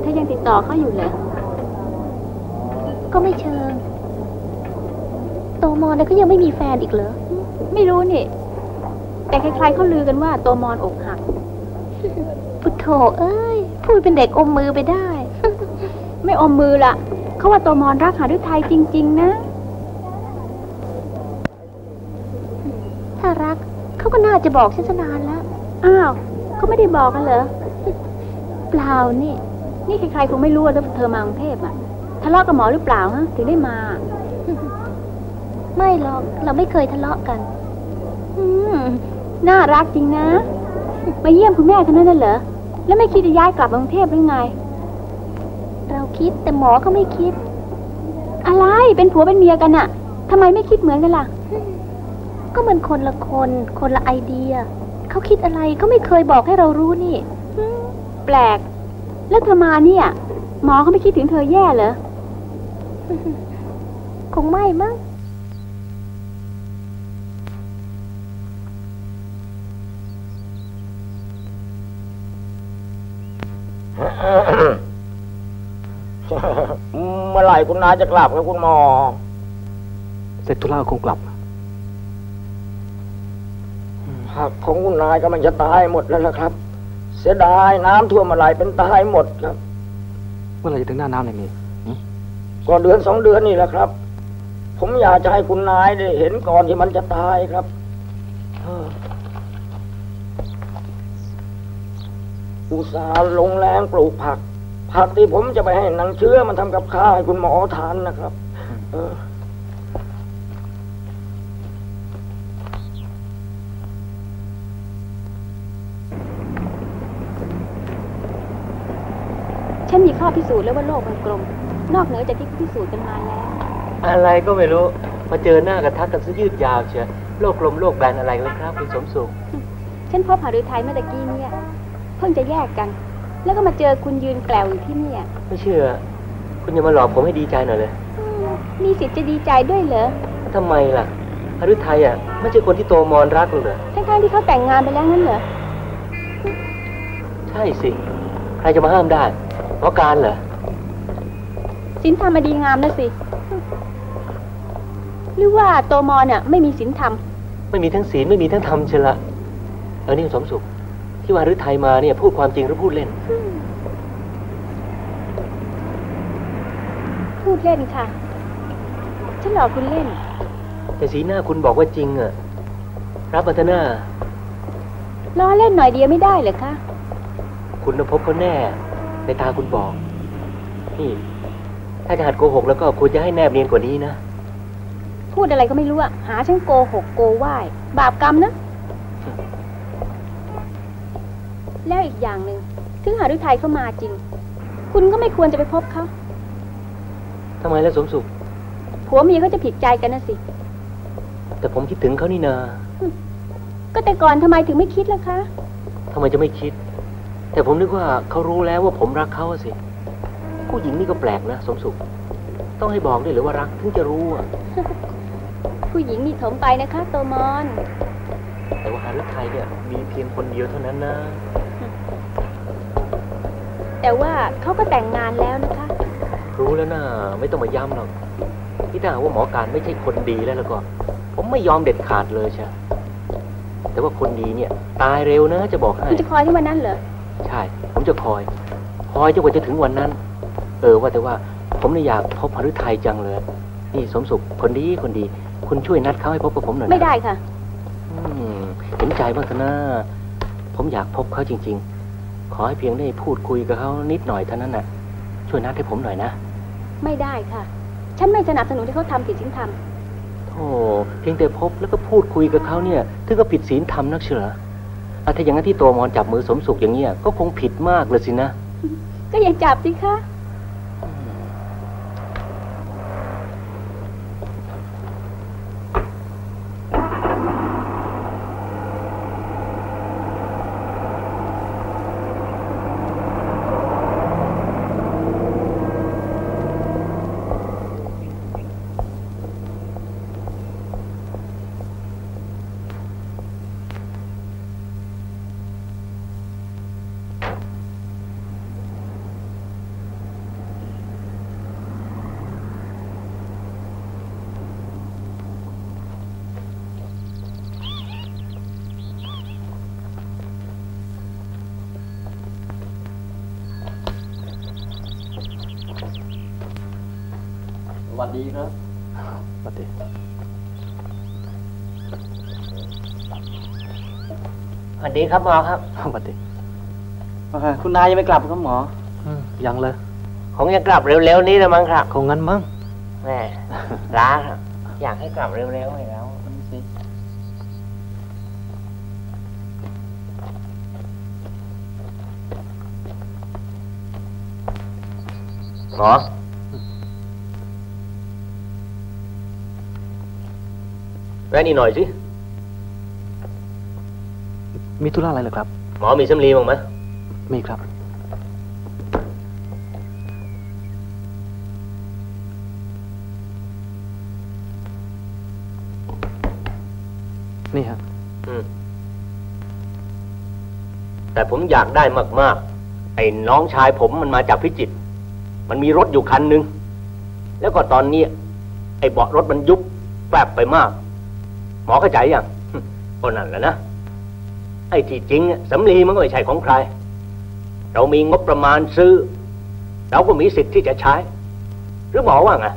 เธอยังติดต่อเขาอยู่เลยก็ไม่เชิงโตมอนเนี่ยเขายังไม่มีแฟนอีกเหรอไม่รู้นี่แต่ใครๆเขาลือกันว่าตัวมอนอกหักพุทโธเอ้ยพูดเป็นเด็กอมมือไปได้ไม่อมมือละเขาว่าตัวมอนรักหาฤทัยจริงๆนะถ้ารักเขาก็น่าจะบอกฉันนานแล้วอ้าวเขาไม่ได้บอกกันเหรอเปล่านี่นี่ใครๆคงไม่รู้ว่าเธอมากรุงเทพอ่ะทะเลาะกับหมอหรือเปล่าฮะถึงได้มาไม่หรอกเราไม่เคยทะเลาะกันน่ารักจริงนะมาเยี่ยมคุณแม่เท่านั้นน่ะเหรอแล้วไม่คิดจะย้ายกลับกรุงเทพหรือไงเราคิดแต่หมอก็ไม่คิดอะไรเป็นผัวเป็นเมียกันน่ะทำไมไม่คิดเหมือนกันล่ะก็มันคนละคนคนละไอเดียเขาคิดอะไรก็ไม่เคยบอกให้เรารู้นี่แปลกแล้วเธอมาเนี่ยหมอเขาไม่คิดถึงเธอแย่เหรอคงไม่มั้งเมื่อไหร่คุณนายจะกลับครับคุณหมอเสร็จธุระคงกลับผักของคุณนายก็มันจะตายหมดแล้วล่ะครับเสียดายน้ำท่วมมาหลายเป็นตายหมดครับเมื่อไหร่จะถึงหน้าน้ำในมีก็เดือนสองเดือนนี่แหละครับผมอยากจะให้คุณนายได้เห็นก่อนที่มันจะตายครับอุตส่าห์ลงแรงปลูกผักผักที่ผมจะไปให้นางเชื้อมันทำกับข้าวให้คุณหมอทานนะครับเออฉันมีข้อพิสูจน์แล้วว่าโลกมันกลมนอกเหนือจากที่พิสูจน์กันมาแล้ว อะไรก็ไม่รู้มาเจอหน้ากันทักกันซะยืดยาวเชียวโรคลมโรคแบนอะไรเลยครับคุณสมสุขฉันพบหฤทัยเมื่อตะกี้เนี่ยเพิ่งจะแยกกันแล้วก็มาเจอคุณยืนแกลวอยู่ที่นี่ไม่เชื่อคุณอย่ามาหลอกผมให้ดีใจหน่อยเลยมีสิทธิ์จะดีใจด้วยเหรอทำไมล่ะหฤทัยอ่ะไม่ใช่คนที่โตมรรักหรือเหรอทั้งๆที่เขาแต่งงานไปแล้วนั่นเหรอใช่สิใครจะมาห้ามได้เพราะการเหรอศีลธรรมมาดีงามนะสิหรือว่าโตมรเนี่ยไม่มีศีลธรรมไม่มีทั้งศีลไม่มีทั้งธรรมเชละเออนี่สมสุขที่ว่าหฤทัยมาเนี่ยพูดความจริงหรือพูดเล่นพูดเล่นค่ะฉันหลอกคุณเล่นแต่สีหน้าคุณบอกว่าจริงอะรับมาเถอะหน้าล้อเล่นหน่อยเดียวไม่ได้เหรอคะคุณจะพบเขาแน่ในตาคุณบอกนี่ถ้าจะหัดโกหกแล้วก็คุณจะให้แนบเนียนกว่านี้นะพูดอะไรก็ไม่รู้อะหาฉันโกหกโกไหว้บาปกรรมนะแล้วอีกอย่างหนึ่งถึงหฤทัยเข้ามาจริงคุณก็ไม่ควรจะไปพบเขาทำไมแล้วสมสุขผัวเมียเขาจะผิดใจกันนะสิแต่ผมคิดถึงเขานี่นาก็แต่ก่อนทำไมถึงไม่คิดล่ะคะทำไมจะไม่คิดแต่ผมนึกว่าเขารู้แล้วว่าผมรักเขาสิผู้หญิงนี่ก็แปลกนะสมสุขต้องให้บอกด้วยหรือว่ารักถึงจะรู้อ่ะ ผู้หญิงมีถมไปนะคะโตมอนแต่ว่าหฤทัยเนี่ยมีเพียงคนเดียวเท่านั้นนะ แต่ว่าเขาก็แต่งงานแล้วนะคะรู้แล้วนะไม่ต้องมาย้ำหรอกพี่ถ้าว่าหมอการไม่ใช่คนดีแล้วแล้วก็ผมไม่ยอมเด็ดขาดเลยใช่แต่ว่าคนดีเนี่ยตายเร็วนะจะบอกให้คุณจะคอยที่วันนั้นเหรอใช่ผมจะคอยคอยจนกว่าจะถึงวันนั้นเออว่าแต่ว่าผมเนี่ยอยากพบหฤทัยจังเลยนี่สมสุขคนดีคนดีคุณช่วยนัดเขาให้พบกับผมหน่อยไม่ได้ค่ะเห็นใจมากนะผมอยากพบเขาจริงๆขอให้เพียงได้พูดคุยกับเขานิดหน่อยเท่านั้นน่ะช่วยนัดให้ผมหน่อยนะไม่ได้ค่ะฉันไม่สนับสนุนที่เขาทำผิดศีลธรรมโอ้เพียงแต่พบแล้วก็พูดคุยกับเขาเนี่ยถึงก็ผิดศีลธรรมนักเชียวอาถ้าอย่างนั้นที่ตัวมอนจับมือสมสุขอย่างเงี้ยก็คงผิดมากเลยสินะก็อย่าจับสิคะสวัสดีครับสวัสดีสวัสดีครับหมอครับสวัสดีคุณนายยังไม่กลับครับหมอยังเลยคงจะกลับเร็วๆนี้ละมั้งครับคงงั้นมั้งแม่ล้าอยากให้กลับเร็วๆให้แล้วหมอแวะนี่หน่อยสิมีธุระอะไรเหรอครับหมอมีสำลีบ้างไหมมีครับนี่ฮะแต่ผมอยากได้มากๆไอ้น้องชายผมมันมาจากพิจิตรมันมีรถอยู่คันนึงแล้วก็ตอนนี้ไอ้เบาะรถมันยุบแปบไปมากหมอเข้าใจยังคนนั้นแหละนะไอ้ที่จริงสำลีมันก็ไม่ใช่ของใครเรามีงบประมาณซื้อเราก็มีสิทธิ์ที่จะใช้หรือหมอว่าไง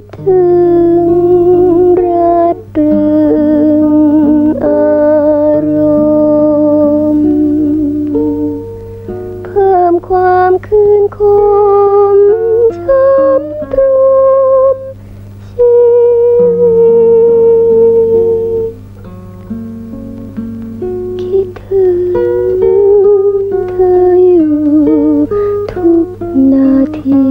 คิดถึงระดึงอารมณ์เพิ่มความคืนคมช้ำตรมชีวิตคิดถึงเธออยู่ทุกนาที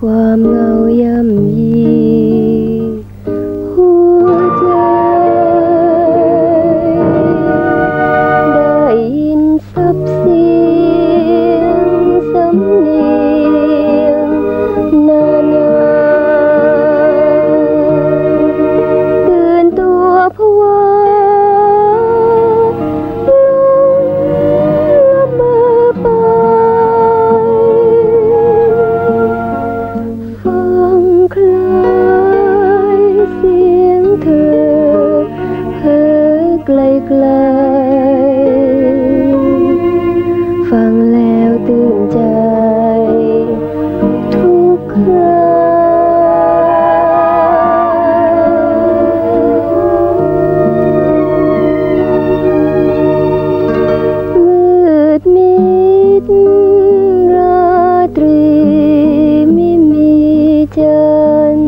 ความเหงาย่ำยีหัวใจได้ยินสับเสียงสำเนียงนานาตื่นตัวผวาไกลๆฟังแล้วตื่นใจทุกครามืดมิดราตรีไม่มีจันท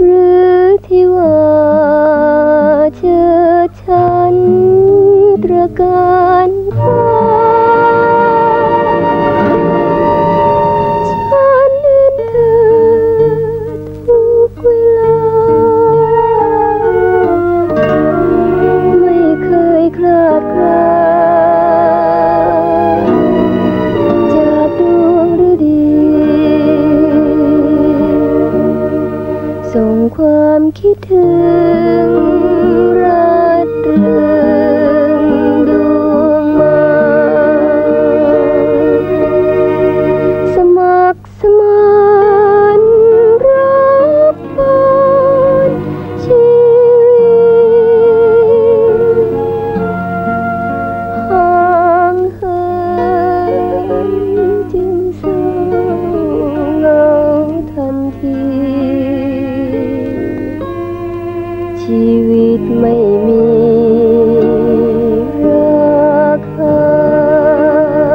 ร์หรือที่ว่าเชื่อฉันตระการฟ้าฉันนั้นเธอทุกเวลาไม่เคยคลาดคลาจากดวงฤดีส่งความคิดถึงชีวิตไม่มีราคาเนี่ยฤทัยก็ต้องว่าฉันแน่ๆเ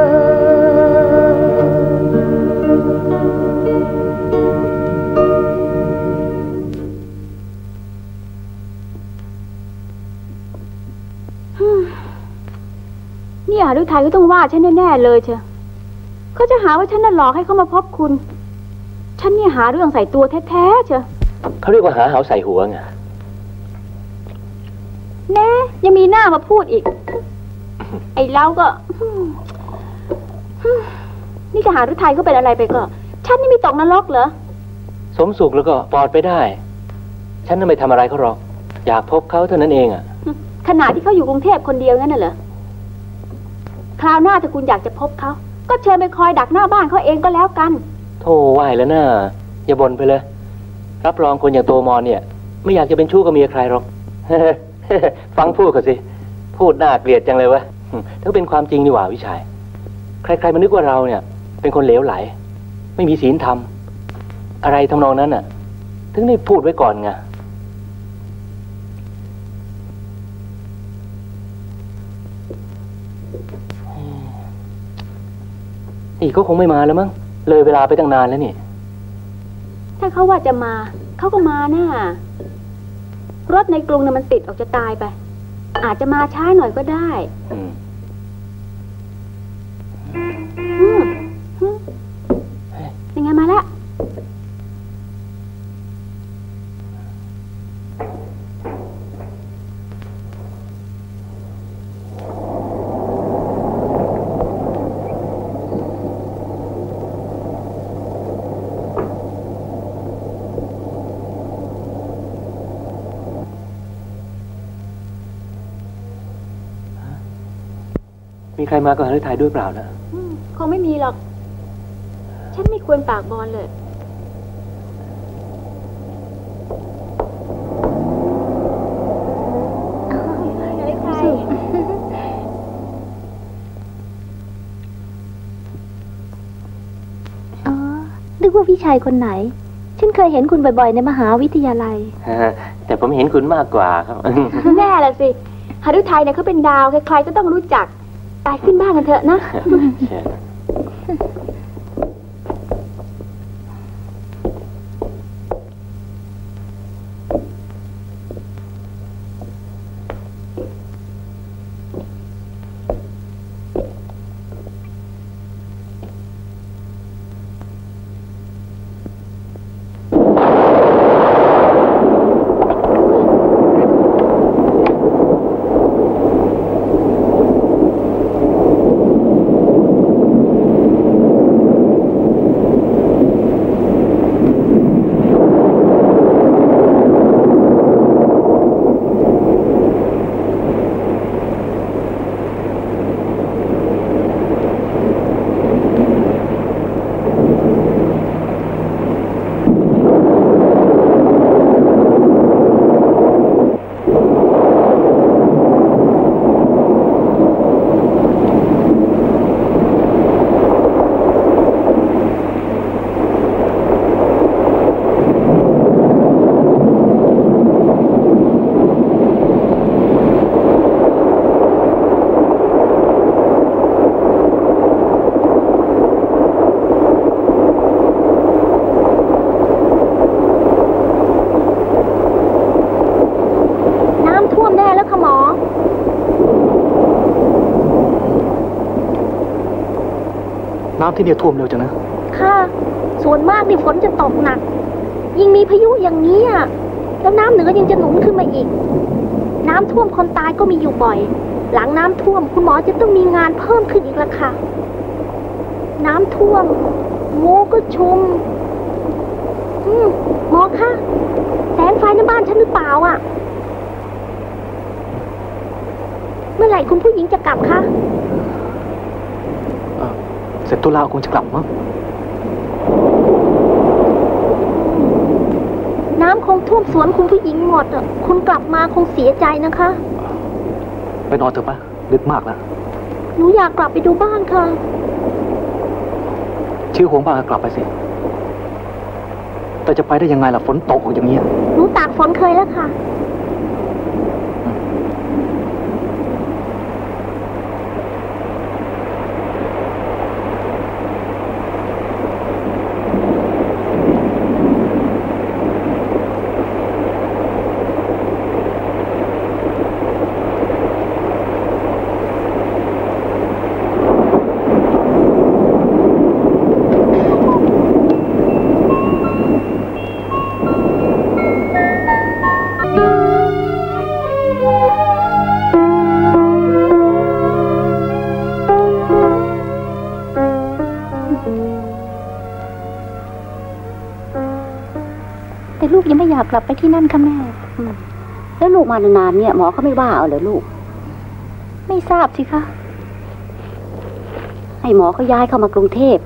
ลยเชียวเขาจะหาว่าฉันน่ะหลอกให้เขามาพบคุณฉันเนี่ยหาเรื่องใส่ตัวแท้ๆเชียวเขาเรียกว่าหาเหาใส่หัวไงแน่ยังมีหน้ามาพูดอีก ไอ้เราก็ นี่จะหาฤทัยเขาเป็นอะไรไปก็ฉันนี่มีตกนรกเหรอสมสุขแล้วก็ปลอดไปได้ฉันน่ะไม่ทำอะไรเขาหรอกอยากพบเขาเท่านั้นเองอ่ะ ขณะที่เขาอยู่กรุงเทพคนเดียวงั้นน่ะเหรอคราวหน้าถ้าคุณอยากจะพบเขาก็เชิญไปคอยดักหน้าบ้านเขาเองก็แล้วกันโธ่ไหวแล้วน่ะอย่าบ่นไปเลยรับรองคนอย่างโตมอนเนี่ยไม่อยากจะเป็นชู้กับเมียใครหรอก ฟังพูดก่อนสิพูดน่าเกลียดจังเลยวะถ้าเป็นความจริงนี่หว่าวิชัยใครๆมันนึกว่าเราเนี่ยเป็นคนเหลวไหลไม่มีศีลธรรมอะไรทำนองนั้นน่ะถึงได้พูดไว้ก่อนไงนี่ก็คงไม่มาแล้วมั้งเลยเวลาไปตั้งนานแล้วนี่ถ้าเขาว่าจะมาเขาก็มาน่ะรถในกรุงเนี่ยมันติดออกจะตายไปอาจจะมาช้าหน่อยก็ได้ยังไงมาละมีใครมากับหฤทัยด้วยเปล่านะคงไม่มีหรอกฉันไม่ควรปากบอลเลยหฤทัย ว่าพี่ชายคนไหนฉันเคยเห็นคุณบ่อยๆในมหาวิทยาลัยแต่ผมเห็นคุณมากกว่าครับแน่ละสิหฤทัยเนี่ยเขาเป็นดาวใครๆก็ต้องรู้จักไปขึ้นบ้านกันเถอะนะที่เนี่ยท่วมเร็วจังนะค่ะส่วนมากนี่ฝนจะตกหนักยิ่งมีพายุอย่างนี้อ่ะแล้วน้ำเหนือยังจะหนุนขึ้นมาอีกน้ำท่วมคนตายก็มีอยู่บ่อยหลังน้ำท่วมคุณหมอจะต้องมีงานเพิ่มขึ้นอีกละค่ะน้ำท่วมงูก็ชุมอืมหมอคะแสงไฟในบ้านฉันหรือเปล่าอ่ะเมื่อไหร่คุณผู้หญิงจะกลับคะเสร็จตุลาคงจะกลับมั้งน้ำคงท่วมสวนคุณผู้หญิงหมดอ่ะคุณกลับมาคงเสียใจนะคะไปนอนเถอะปะดึกมากแล้วหนูอยากกลับไปดูบ้านค่ะชื่อห่วงบ้านกลับไปสิแต่จะไปได้ยังไงล่ะฝนตกอย่างนี้หนูตากฝนเคยแล้วค่ะกลับไปที่นั่นค่ะแม่แล้วลูกมานานๆเนี่ยหมอเขาไม่ว่าเอาเหรอลูกไม่ทราบสิคะให้หมอเขาย้ายเข้ามากรุงเทพ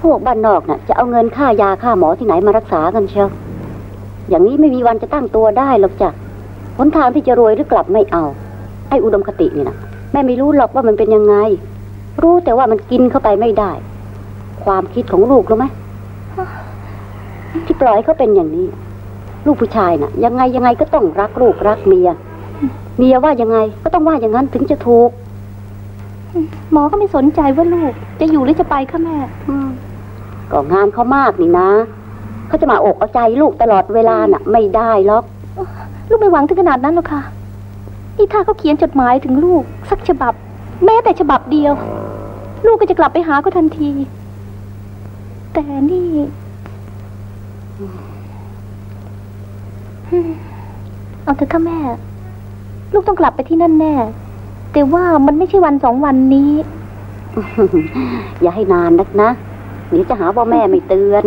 พวกบ้านนอกน่ะจะเอาเงินค่ายาค่าหมอที่ไหนมารักษากันเชียวอย่างนี้ไม่มีวันจะตั้งตัวได้หรอกจ้ะหนทางที่จะรวยหรือกลับไม่เอาไอ้อุดมคตินี่นะแม่ไม่รู้หรอกว่ามันเป็นยังไงรู้แต่ว่ามันกินเข้าไปไม่ได้ความคิดของลูกรู้ไหมที่ปล่อยเขาเป็นอย่างนี้ลูกผู้ชายน่ะยังไงยังไงก็ต้องรักลูกรักเมียเมียว่ายังไงก็ต้องว่าอย่างนั้นถึงจะถูกหมอก็ไม่สนใจว่าลูกจะอยู่หรือจะไปค่ะแม่ก็งานเขามากนี่นะเขาจะมาอกเอาใจลูกตลอดเวลาน่ะไม่ได้หรอกลูกไม่หวังถึงขนาดนั้นหรอกค่ะนี่ถ้าเขาเขียนจดหมายถึงลูกสักฉบับแม้แต่ฉบับเดียวลูกก็จะกลับไปหาเขาทันทีแต่นี่เอาเถอะค่ะแม่ลูกต้องกลับไปที่นั่นแน่แต่ว่ามันไม่ใช่วันสองวันนี้อย่าให้นานนักนะเดี๋ยวจะหาว่าแม่ไม่เตือน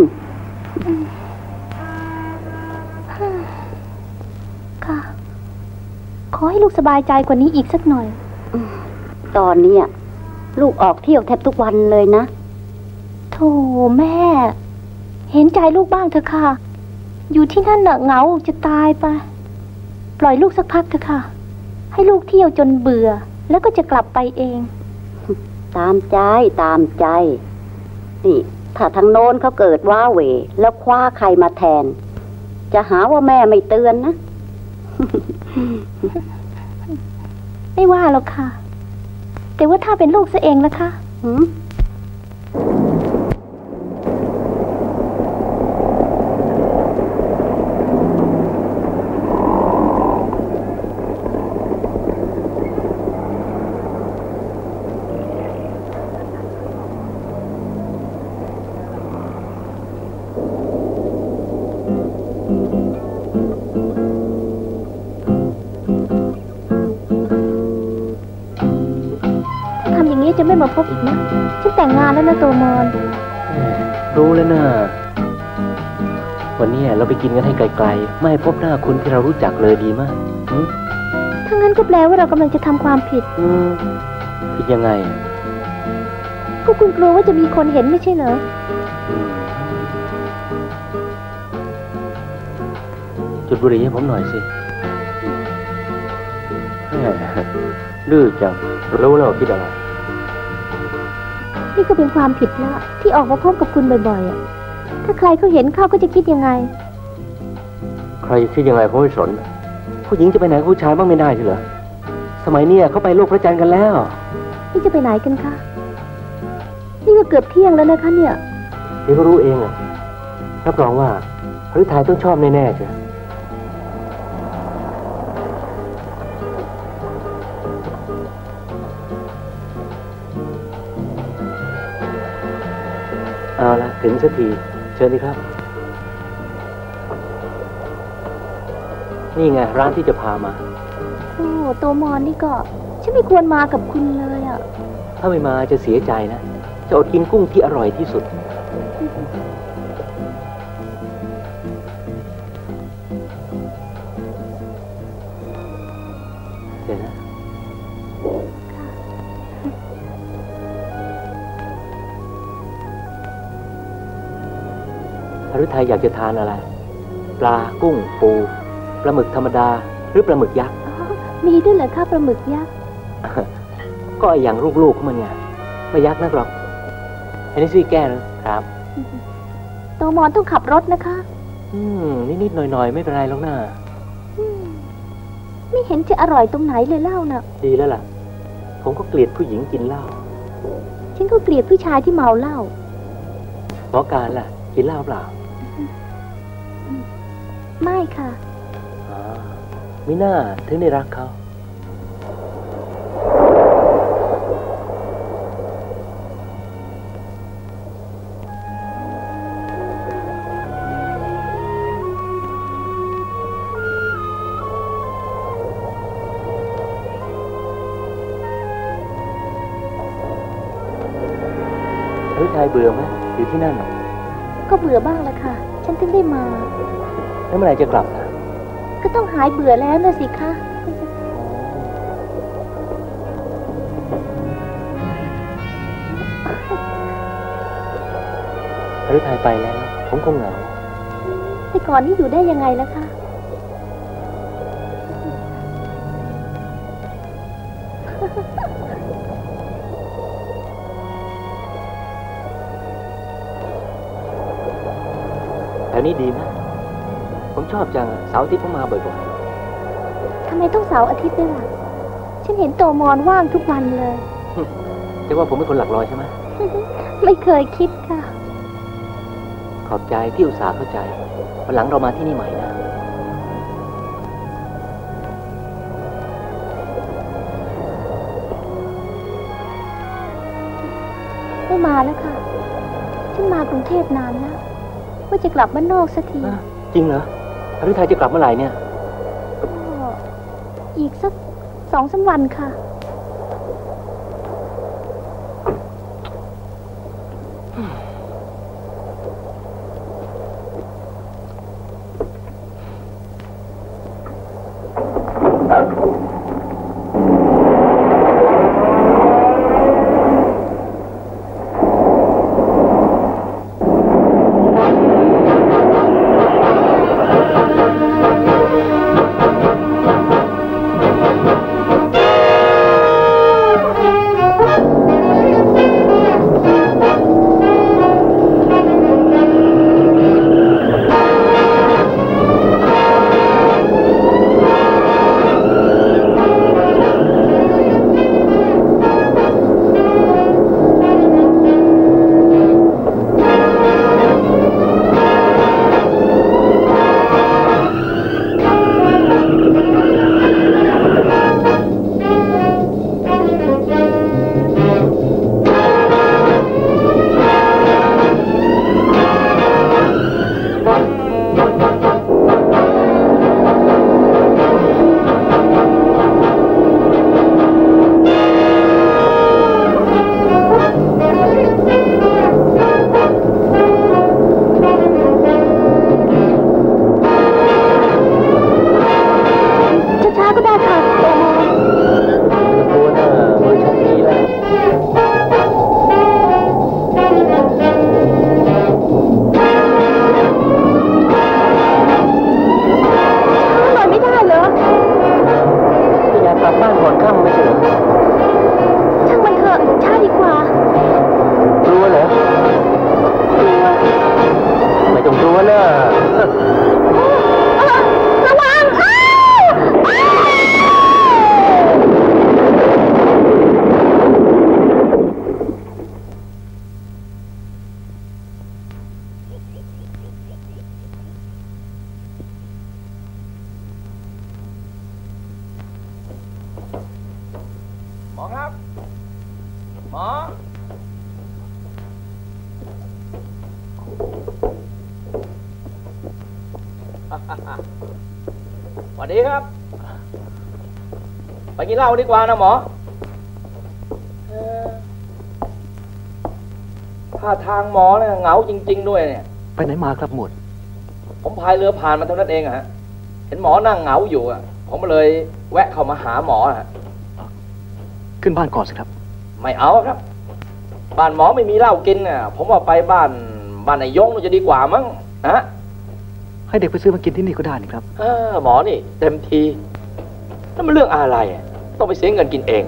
ค่ะขอให้ลูกสบายใจกว่านี้อีกสักหน่อยตอนนี้ลูกออกเที่ยวแทบทุกวันเลยนะโอ้แม่เห็นใจลูกบ้างเถอะค่ะอยู่ที่นั่นน่ะเหงาจะตายไปปล่อยลูกสักพักเถอะค่ะให้ลูกเที่ยวจนเบื่อแล้วก็จะกลับไปเอง ตามใจตามใจนี่ถ้าทางโน้นเขาเกิดว้าเหวแล้วคว้าใครมาแทนจะหาว่าแม่ไม่เตือนนะไม่ว่าหรอกค่ะแต่ว่าถ้าเป็นลูกซะเองนะคะหืมมาพบอีกนะฉันแต่งงานแล้วนะตัวมอนรู้แล้วนะวันนี้เราไปกินกันให้ไกลๆไม่ให้พบหน้าคนที่เรารู้จักเลยดีมากถ้างั้นก็แปลว่าเรากำลังจะทำความผิดผิดยังไงก็คุณกลัวว่าจะมีคนเห็นไม่ใช่เหรอจุดบุหรี่ให้ผมหน่อยสิดื้อจังรู้แล้วคิดอะไรนี่ก็เป็นความผิดละที่ออกมาพบกับคุณบ่อยๆถ้าใครเขาเห็นเขาก็จะคิดยังไงใครคิดยังไงผมไม่สนผู้หญิงจะไปไหนผู้ชายบ้างไม่ได้ใช่เหรอสมัยนี้เขาไปโลกพระจันทร์กันแล้วนี่จะไปไหนกันคะนี่ก็เกือบเที่ยงแล้วนะคะเนี่ยเดี๋ยวก็รู้เองอะรับรองว่าพฤทัยต้องชอบแน่ๆจ้ะเอาละถึงสักทีเชิญดีครับนี่ไงร้านที่จะพามาโอ้ตัวมอนนี่ก็ฉันไม่ควรมากับคุณเลยอ่ะถ้าไม่มาจะเสียใจนะจะอดกินกุ้งที่อร่อยที่สุดเดี๋ยวนะพฤทัยอยากจะทานอะไรปลากุ้งปูปลาหมึกธรรมดาหรือปลาหมึกยักษ์มีด้วยเหรอคะปลาหมึกยักษ์ก็อย่างลูกๆของมันไงไม่ยักษ์นักหรอกอันนี้ซี่แก้นะครับตัวมอนต้องขับรถนะคะอืมนิดๆหน่อยๆไม่เป็นไรหรอกนะไม่เห็นจะอร่อยตรงไหนเลยเล่าน่ะดีแล้วล่ะผมก็เกลียดผู้หญิงกินเหล้าฉันก็เกลียดผู้ชายที่เมาเหล้าหมอการล่ะกินเหล้าเปล่าไม่ค่ะมิน่าถึงได้รักเขาผู้ชายเบื่อไหมอยู่ที่นั่นก็เบื่อบ้างละค่ะฉันถึงได้มาแล้วเมื่อไหร่จะกลับนะก็ต้องหายเบื่อแล้วนะสิคะพฤทัยไปแล้วผมคงเหงาแต่ก่อนนี้อยู่ได้ยังไงล่ะคะอันนี้ดีนะผมชอบจังเสาร์อาทิตย์ผมมาบ่อยๆทำไมต้องเสาร์อาทิตย์ด้วยล่ะฉันเห็นโตมอนว่างทุกวันเลยจะว่าผมเป็นคนหลักลอยใช่ไหม ไม่เคยคิดค่ะขอบใจที่อุตส่าห์เข้าใจวันหลังเรามาที่นี่ใหม่นะไม่มาแล้วค่ะฉันมากรุงเทพนานแล้วว่าจะกลับบ้านนอกสักทีจริงเหรอพฤทัยจะกลับเมื่อไหร่เนี่ยอีกสักสองสามวันค่ะ ช้าก็ได้ค่ะคุณเวอร์ชันนี้แหละนอนไม่ได้เหรออยากกลับบ้านก่อนค่ำไม่ใช่เหรอช่างมันเถอะช้าดีกว่ากลัวเหรอกลัวไม่ต้องกลัวเนอะระวังดีครับไปกินเหล้าดีกว่านะหมอท่าทางหมอเนี่ยเหงาจริงๆด้วยเนี่ยไปไหนมาครับหมดผมพายเรือผ่านมาเท่านั้นเองอะฮะเห็นหมอนั่งเหงาอยู่อะผมเลยแวะเข้ามาหาหมอฮะขึ้นบ้านก่อนสิครับไม่เอาครับบ้านหมอไม่มีเหล้ากินน่ะผมว่าไปบ้านบ้านนายยงจะดีกว่ามั้งนะให้เด็กไปซื้อมากินที่นี่ก็ได้นี่ครับเออหมอนี่เต็มทีนั่นมันเรื่องอะไรต้องไปเสียเงินกินเอง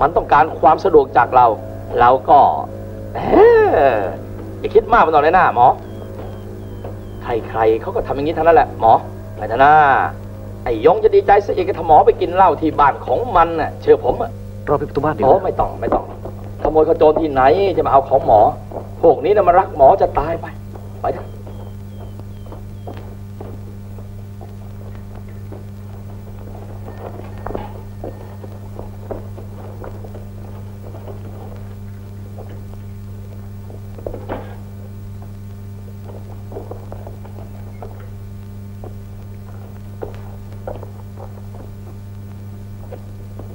มันต้องการความสะดวกจากเราเราก็เอออย่าคิดมากไปหน่อยนะหมอใครๆเขาก็ทำอย่างนี้ทั้งนั้นแหละหมอไปเถอะนะไอ้ยงจะดีใจซะเองถ้าหมอไปกินเหล้าที่บ้านของมันน่ะเชื่อผมเราไปประตูบ้านเดี๋ยวโอ้ไม่ต้องไม่ต้องขโมยขโจรที่ไหนจะมาเอาของหมอพวกนี้น่ะมันรักหมอจะตายไปไปเถอะ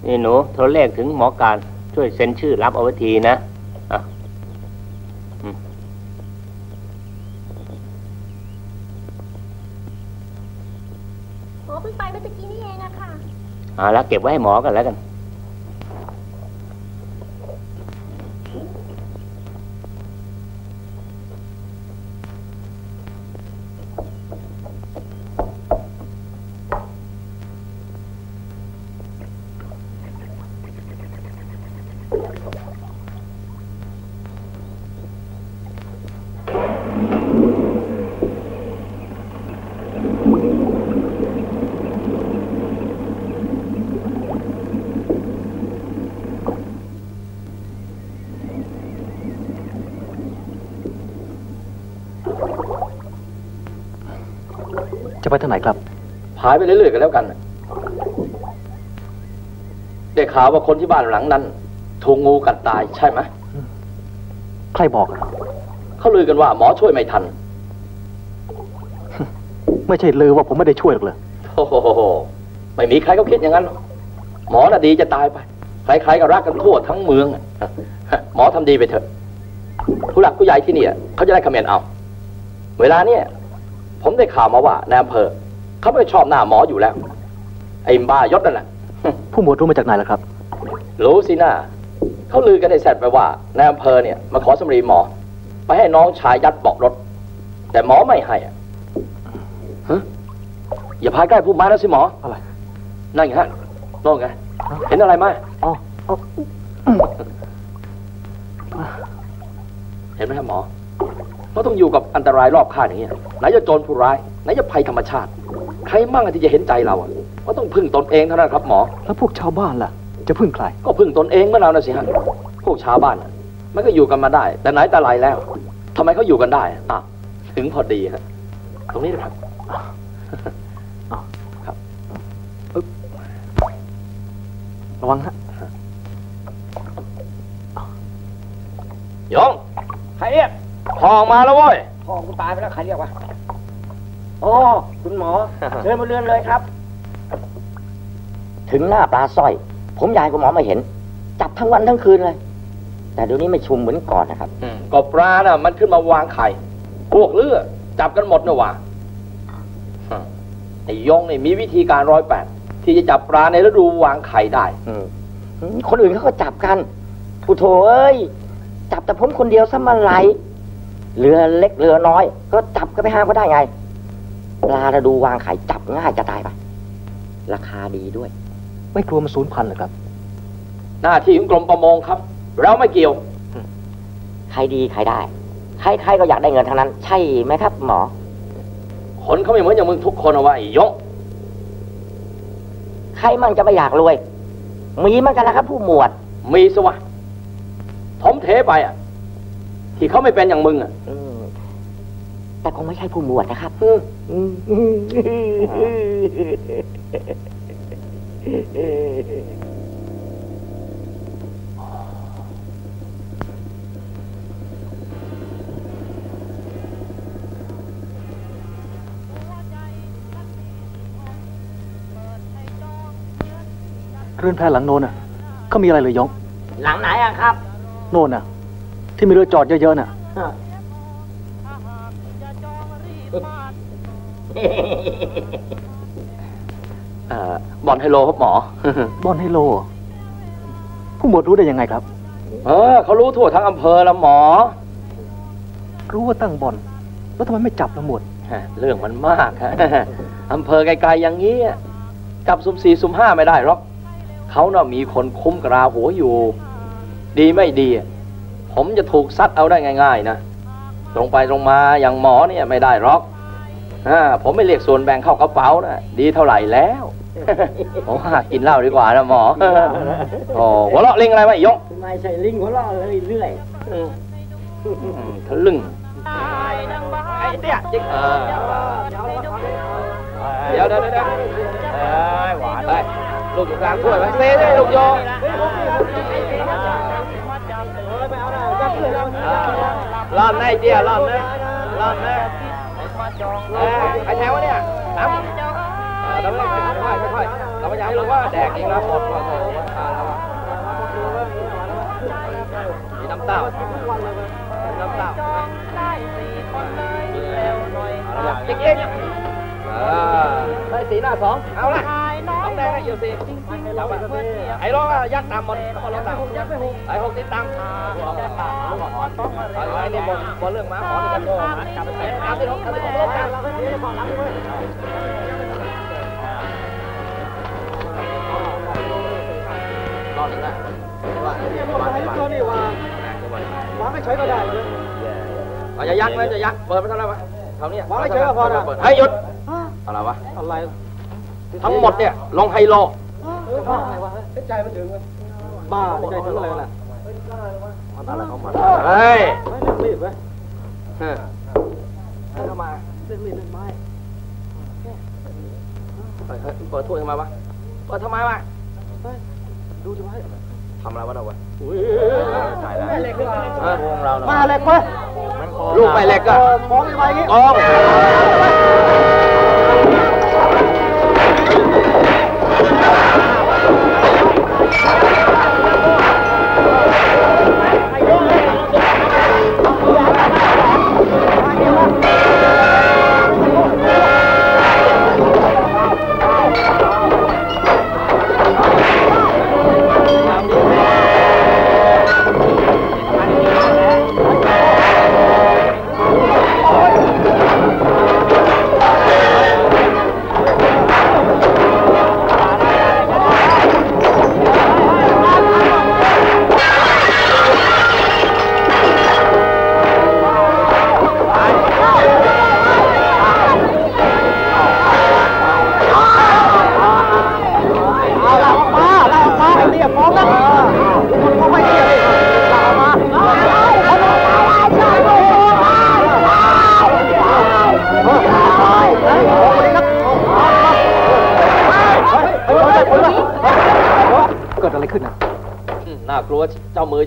นี่หนูโทรเลขถึงหมอการช่วยเซ็นชื่อรับเอาไว้ทีนะอ่ะหมอเพิ่งไปเมื่อกี้นี่เองอะค่ะอ่าแล้วเก็บไว้ให้หมอกันแล้วกันจะไปทางไหนครับพายไปเรื่อยๆกันแล้วกันได้ข่าวว่าคนที่บ้านหลังนั้นถูกงูกัดตายใช่ไหมใครบอกเขาลือกันว่าหมอช่วยไม่ทันไม่ใช่ลือว่าผมไม่ได้ช่วยหรอกเลยโอ้โหไม่มีใครเขาคิดอย่างนั้นหมอน่ะดีจะตายไปใครๆก็รักกันทั่วทั้งเมืองหมอทำดีไปเถอะผู้หลักผู้ใหญ่ที่นี่เขาจะได้คอมเมนต์เอาเวลาเนี้ยผมได้ข่าวมาว่าในอำเภอเขาไม่ชอบหน้าหมออยู่แล้วไอ้บ้ายศนั่นแหละผู้หมวดรู้มาจากไหนล่ะครับรู้สินะเขาลือกันในแซดไปว่าในอำเภอเนี่ยมาขอสมรีหมอไปให้น้องชายยัดเบาะรถแต่หมอไม่ให้อ่ะอย่าพายใกล้ผู้ไม้แล้วสิหมออะไรนั่นไงฮะน้องไงเห็นอะไรไหมอ๋อเห็นไหมครับหมอเขาต้องอยู่กับอันตรายรอบข้างอย่างเงี้ยไหนจะโจรผู้ร้ายไหนจะภัยธรรมชาติใครมั่งที่จะเห็นใจเราอ่ะว่าต้องพึ่งตนเองเท่านั้นครับหมอแล้วพวกชาวบ้านล่ะจะพึ่งใครก็พึ่งตนเองเมื่อเราน่ะสิฮะพวกชาวบ้านมันก็อยู่กันมาได้แต่ไหนแต่ไรแล้วทำไมเขาอยู่กันได้อ่ะถึงพอดีฮะตรงนี้นะครับครับระวังฮะยงใครเรียกพ่อมาแล้วเว้ยพ่อกูตายไปแล้วใครเรียกวะอ๋อคุณหมอเดินมาเรือนเลยครับถึงหน้าปลาสร้อยผมยายกับหมอมาเห็นจับทั้งวันทั้งคืนเลยแต่เดี๋ยวนี้ไม่ชุมเหมือนก่อนนะครับกบปลาน่ะมันขึ้นมาวางไข่พวกเลือดจับกันหมดนะวะไอ้ยงนี่มีวิธีการร้อยแปด ที่จะจับปลาในฤดูวางไข่ได้คนอื่นเขาก็จับกันผู้โถเอ้ยจับแต่ผมคนเดียวซะมาไหลเรือเล็กเรือน้อยก็จับก็ไปห้ามก็ได้ไงปลาฤดูวางไข่จับง่ายจะตายไปราคาดีด้วยไม่กลัวมันสูญพันธุ์หรอครับหน้าที่ของกรมประมงครับเราไม่เกี่ยวใครดีใครได้ใครใครก็อยากได้เงินทั้งนั้นใช่ไหมครับหมอคนเขาไม่เหมือนอย่างมึงทุกคนเอาไว้ยกใครมันจะไม่อยากรวยมีมันกันนะครับผู้หมวดมีสวะผมเทไปอ่ะที่เขาไม่เป็นอย่างมึงอ่ะแต่คงไม่ใช่ผู้หมวดนะครับเรื่องแพร่หลังโน่นน่ะเขามีอะไรเลยยงหลังไหนอะครับโน่นน่ะที่มีเรือจอดเยอะๆน่ะบอลไฮโลครับหมอบอลไฮโลผู้หมวดรู้ได้ยังไงครับเออเขารู้ทั่วทั้งอำเภอละหมอรู้ว่าตั้งบอลแล้วทำไมไม่จับละหมวดเรื่องมันมากฮะอำเภอไกลๆอย่างนี้จับสุ่มสี่สุ่มห้าไม่ได้หรอกเขาน่ะมีคนคุ้มกราหัวอยู่ดีไม่ดีผมจะถูกซัดเอาได้ง่ายๆนะตรงไปตรงมาอย่างหมอเนี่ยไม่ได้หรอกผมไม่เรียกส่วนแบ่งเข้ากระเป๋านะดีเท่าไหร่แล้วผมหากินเหล้าดีกว่านะหมอโอ้หัวเราะลิงอะไรวะยกไม่ใช่ลิงหัวเราะเรื่อยๆทะลึ่งไอ้เนี่ยจิ๊กเดี๋ยวเดี๋ยวเดี๋ยวหวานเลยลูกอยู่กลางถ้วยไหมเซ่เลยลูกโยมรอดแน่เจี๋ยรอดแน่รอดแน่ไอ้แถวเนี่ยน้ำเราไม่ค่อยไม่ค่อยเราไม่อยากให้รู้ว่าแดกเองนะหมดมีน้ำเต้าน้ำเต้าจิ๊กจิ๊กได้สีหน้าสองเอาละสองแดงได้อยู่สี่ไอ้ร้องยักษ์ตามหมดคนร้องตามไอ้หกติดตามไอ้นี่บนบนเรื่องม้าขอนี่กันโก้จับไปตามที่หกตามที่หกลบกันรอดหนึ่งนะม้าไม่ใช้ก็ได้อย่ายักษ์นะอย่ายักษ์เปิดไปเท่าไหร่วะเท่านี้ม้าไม่ใช้ก็พอนะให้หยุดอะไรวะอะไรทั้งหมดเนี่ยลงไฮโลใจมันถึงบ้าใจถึงอะไรล่ะมันอะไรของมันเฮ้ยรีบไหมเฮ้ยเข้ามาเรื่องรีบเรื่องไม่เปิดถ้วยทำไมวะเปิดทำไมวะดูจะไว้ทำอะไรวะเราวะใส่แล้วมาเล็กวะลูกไปเล็กก็มองไปงี้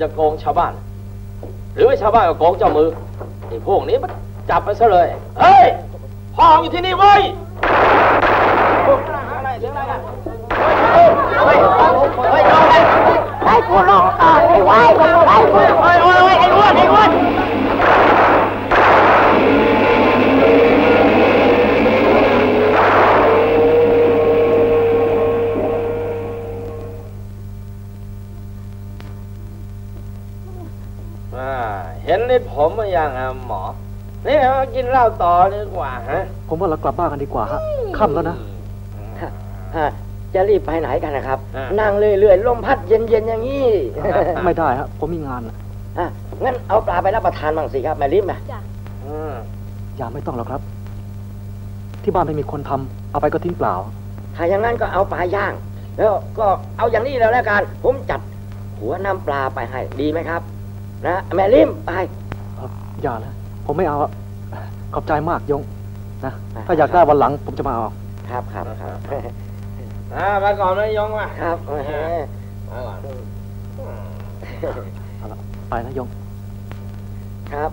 จะโกงชาวบ้านหรือไม่ชาวบ้านก็โกงเจ้ามือไอ้พวกนี้มันจับไปซะเลยเฮ้ยพ่ออยู่ที่นี่เว้ยอะไรเรื่องอะไรกันเฮ้ยเฮ้ยเฮ้ยไอ้กูลงตายไอ้วายไอ้กูไอ้กูไอ้อ้วนไอ้อ้วนไอ้อ้วน นี่ผมไม่ยังอ่ะหมอนี่เรากินเหล้าต่อดีกว่าฮะผมว่าเรากลับบ้านกันดีกว่าฮะค่ำแล้วนะจะรีบไปไหนกันนะครับนั่งเรื่อยๆลมพัดเย็นๆอย่างนี้ไม่ได้ครับผมมีงานอ่ะงั้นเอาปลาไปรับประทานบ้างสิครับแม่ลิมนะอย่าไม่ต้องหรอกครับที่บ้านไม่มีคนทำเอาไปก็ทิ้งเปล่าถ้าอย่างนั้นก็เอาปลาย่างแล้วก็เอาอย่างนี้แล้วแล้วกันผมจัดหัวน้ำปลาไปให้ดีไหมครับนะแม่ลิมไปอย่านะผมไม่เอาขอบใจมากยงนะถ้าอยากได้วันหลังผมจะมาเอาครับครับครับมาก่อนนะยงมาครับมาก่อนไปนะยงครับ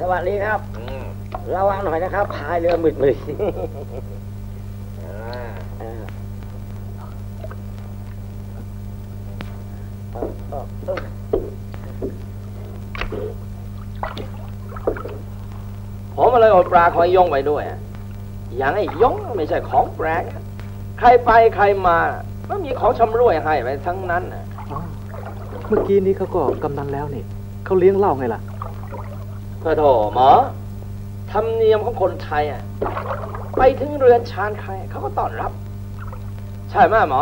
สวัสดีครับระวังหน่อยนะครับพายเรือมืดมืดผมอะไรอดปลาของยงไปด้วยอย่างไอ้ยงไม่ใช่ของแปลกใครไปใครมาไม่มีของชำร่วยให้ไปทั้งนั้นเมื่อกี้นี้เขาก็กำนันแล้วนี่เขาเลี้ยงเหล้าไงล่ะพระโถหมอธรรมเนียมของคนไทยอ่ะไปถึงเรือนชานใครเขาก็ต้อนรับใช่ไหมหมอ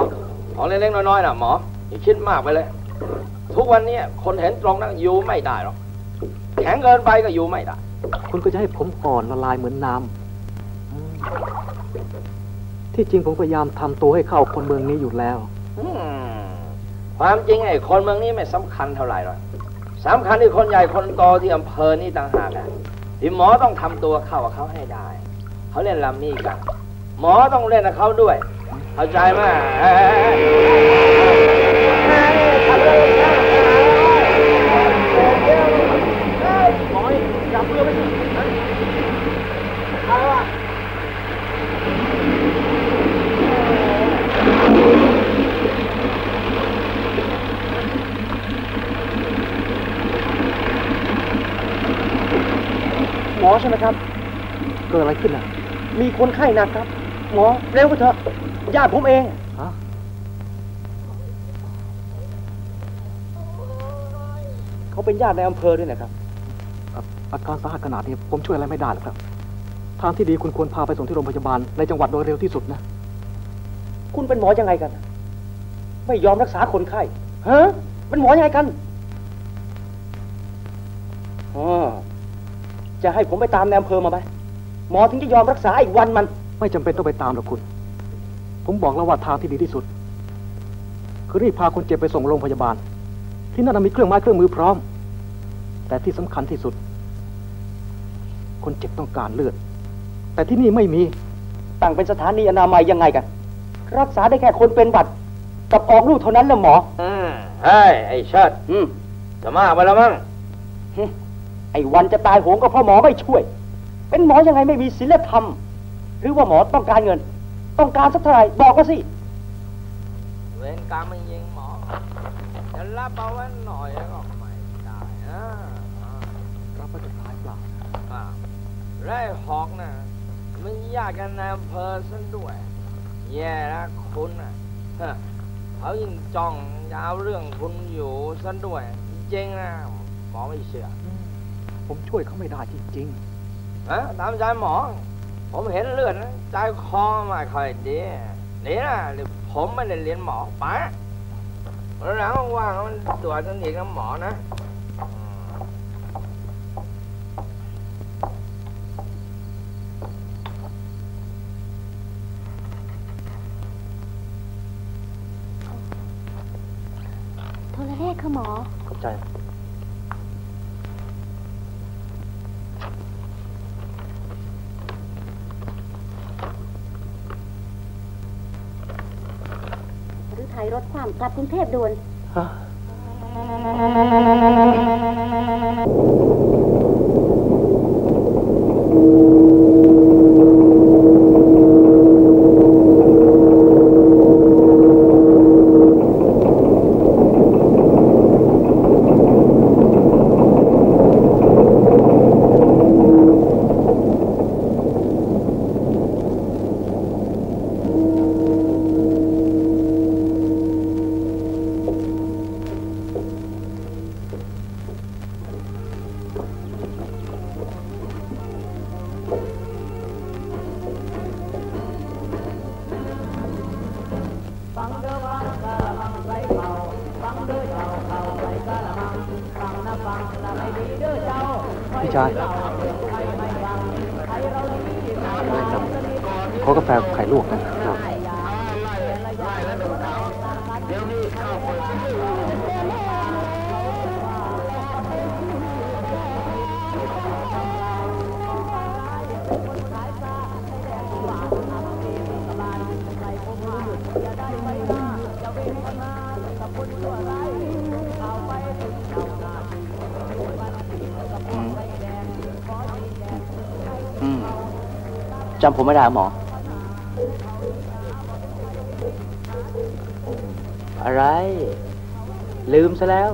ของเล็กๆน้อยๆน่ะหมออย่าคิดมากไปเลยทุกวันนี้คนเห็นตรงนั่งอยู่ไม่ได้หรอกแข็งเกินไปก็อยู่ไม่ได้คุณก็จะให้ผมอ่อนละลายเหมือนน้ำที่จริงผมพยายามทำตัวให้เข้าคนเมืองนี้อยู่แล้วความจริงไอ้คนเมืองนี้ไม่สำคัญเท่าไหร่หรอกสำคัญที่คนใหญ่คนโตที่อำเภอนี่ต่างหากนะที่หมอต้องทำตัวเข้ากับเขาให้ได้เขาเล่นลำนี่กันหมอต้องเล่นกับเขาด้วยเข้าใจไหมหมอจับเรือไปหมอใช่ไหมครับเกิดอะไรขึ้นอ่ะมีคนไข้หนักครับหมอเร็วไปเถอะญาติผมเองฮะเขาเป็นญาติในอำเภอด้วยนะครับอาการสาหัสขนาดนี้ผมช่วยอะไรไม่ได้หรอกครับทางที่ดีคุณควรพาไปส่งที่โรงพยาบาลในจังหวัดโดยเร็วที่สุดนะคุณเป็นหมอยังไงกันไม่ยอมรักษาคนไข้ฮะเป็นหมอยังไงกันอ๋อจะให้ผมไปตามในอำเภอมาไหมหมอถึงจะยอมรักษาอีกวันมันไม่จำเป็นต้องไปตามหรอกคุณผมบอกแล้วว่าทางที่ดีที่สุดคือรีบพาคนเจ็บไปส่งโรงพยาบาลที่นั่นมีเครื่องไม้เครื่องมือพร้อมแต่ที่สำคัญที่สุดคนเจ็บต้องการเลือดแต่ที่นี่ไม่มีตั้งเป็นสถานีอนามัยยังไงกันรักษาได้แค่คนเป็นบัดกับออกลูกเท่านั้นแหละหมออืมไอ้ไอ้เชิดอืมจะมาไปแล้วมั้งไอ้วันจะตายโหงก็เพราะหมอไม่ช่วยเป็นหมอยังไงไม่มีศีลธรรมหรือว่าหมอต้องการเงินต้องการสักเท่าไหร่บอกก็สิเวรกรรมมันยิงหมอจะรับเอาไว้หน่อยแล้วก็ไม่ได้นะรับประทานเปล่าไร่หอกนะมันยากกันในอำเภอซะด้วยแย่ละคุณนะเขายิ่งจ้องจะเอาเรื่องคุณอยู่ซะด้วยจริงนะหมอไม่เชื่อผมช่วยเขาไม่ได้จริงๆอะตามใจหมอผมเห็นเลือดนะใจคอไม่ค่อยดีนี่นะผมไม่ได้เรียนหมอปะหลังว่างมันตรวจกันอีกกับหมอนะโทรเลขค่ะหมอขอบใจรถความกลับกรุงเทพด่วน พี่ชายเขากาแฟไข่ลวกนะครับจำผมไม่ได้หมออะไรลืมซะแล้ว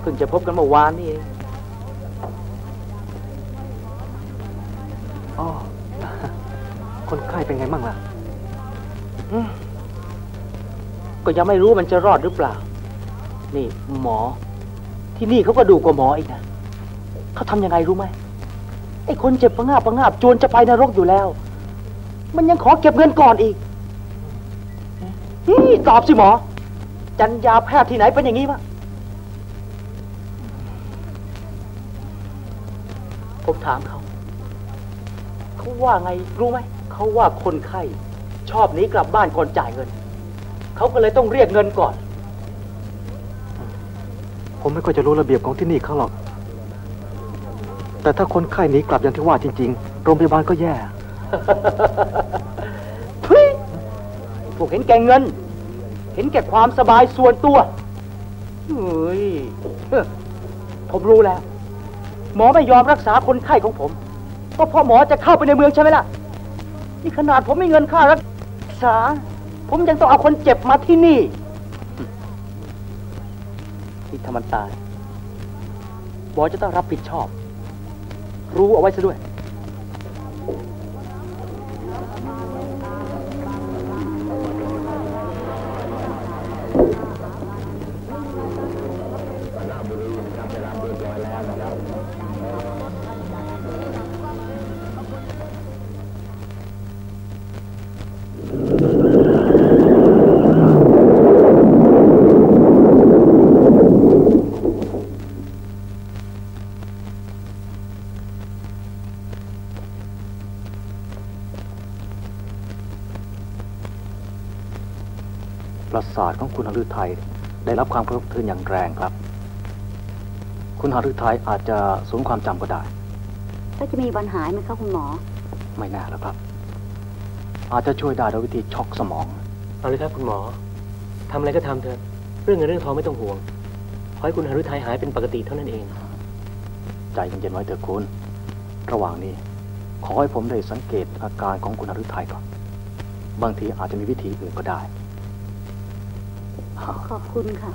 เพิ่งจะพบกันเมื่อวานนี่เองอ๋อคนไข้เป็นไงบ้างล่ะก็ยังไม่รู้มันจะรอดหรือเปล่านี่หมอที่นี่เขาก็ดูกว่าหมออีกนะเขาทำยังไงรู้ไหมไอ้คนเจ็บประงาบประงาบจวนจะไปนรกอยู่แล้วมันยังขอเก็บเงินก่อนอีกนี่ตอบสิหมอจัญญาแพทย์ที่ไหนเป็นอย่างนี้วะผมถามเขาเขาว่าไงรู้ไหมเขาว่าคนไข้ชอบหนีกลับบ้านก่อนจ่ายเงินเขาก็เลยต้องเรียกเงินก่อนผมไม่ค่อยจะรู้ระเบียบของที่นี่เขาหรอกแต่ถ้าคนไข้หนีกลับอย่างที่ว่าจริงๆโรงพยาบาลก็แย่พวกเห็นแก่เงินเห็นแก่ความสบายส่วนตัวเฮ้ยผมรู้แล้วหมอไม่ยอมรักษาคนไข้ของผมก็เพราะหมอจะเข้าไปในเมืองใช่ไหมล่ะนี่ขนาดผมไม่เงินค่ารักษาผมยังต้องเอาคนเจ็บมาที่นี่ที่ทำมันตายหมอจะต้องรับผิดชอบรู้เอาไว้ซะด้วยประสาทของคุณหฤทัยได้รับความกระทบอย่างแรงครับคุณหฤทัยอาจจะสูญความจำก็ได้แล้วจะมีปัญหาไหมคะคุณหมอไม่น่าแล้วครับอาจจะช่วยได้โดยวิธีช็อกสมองเอาเลยครับคุณหมอทำอะไรก็ทำเถอะเรื่องเงินเรื่องทองไม่ต้องห่วงขอให้คุณหฤทัยหายเป็นปกติเท่านั้นเองใจเย็นๆไว้เถอะคุณระหว่างนี้ขอให้ผมได้สังเกตอาการของคุณหฤทัยก่อนบางทีอาจจะมีวิธีอื่นก็ได้ขอบคุณค่ะ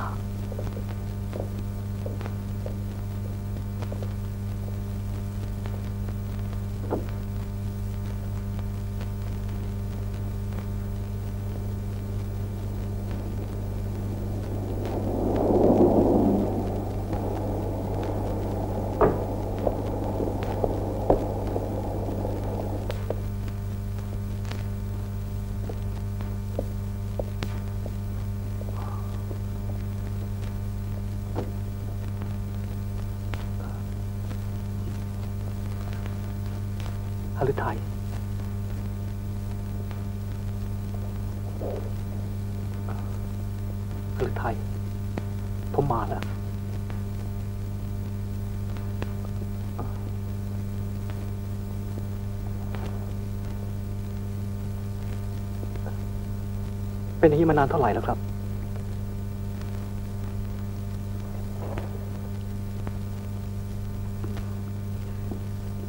หฤทัยหฤทัยผมมาแล้วเป็นอย่างนี้มานานเท่าไหร่แล้วครับ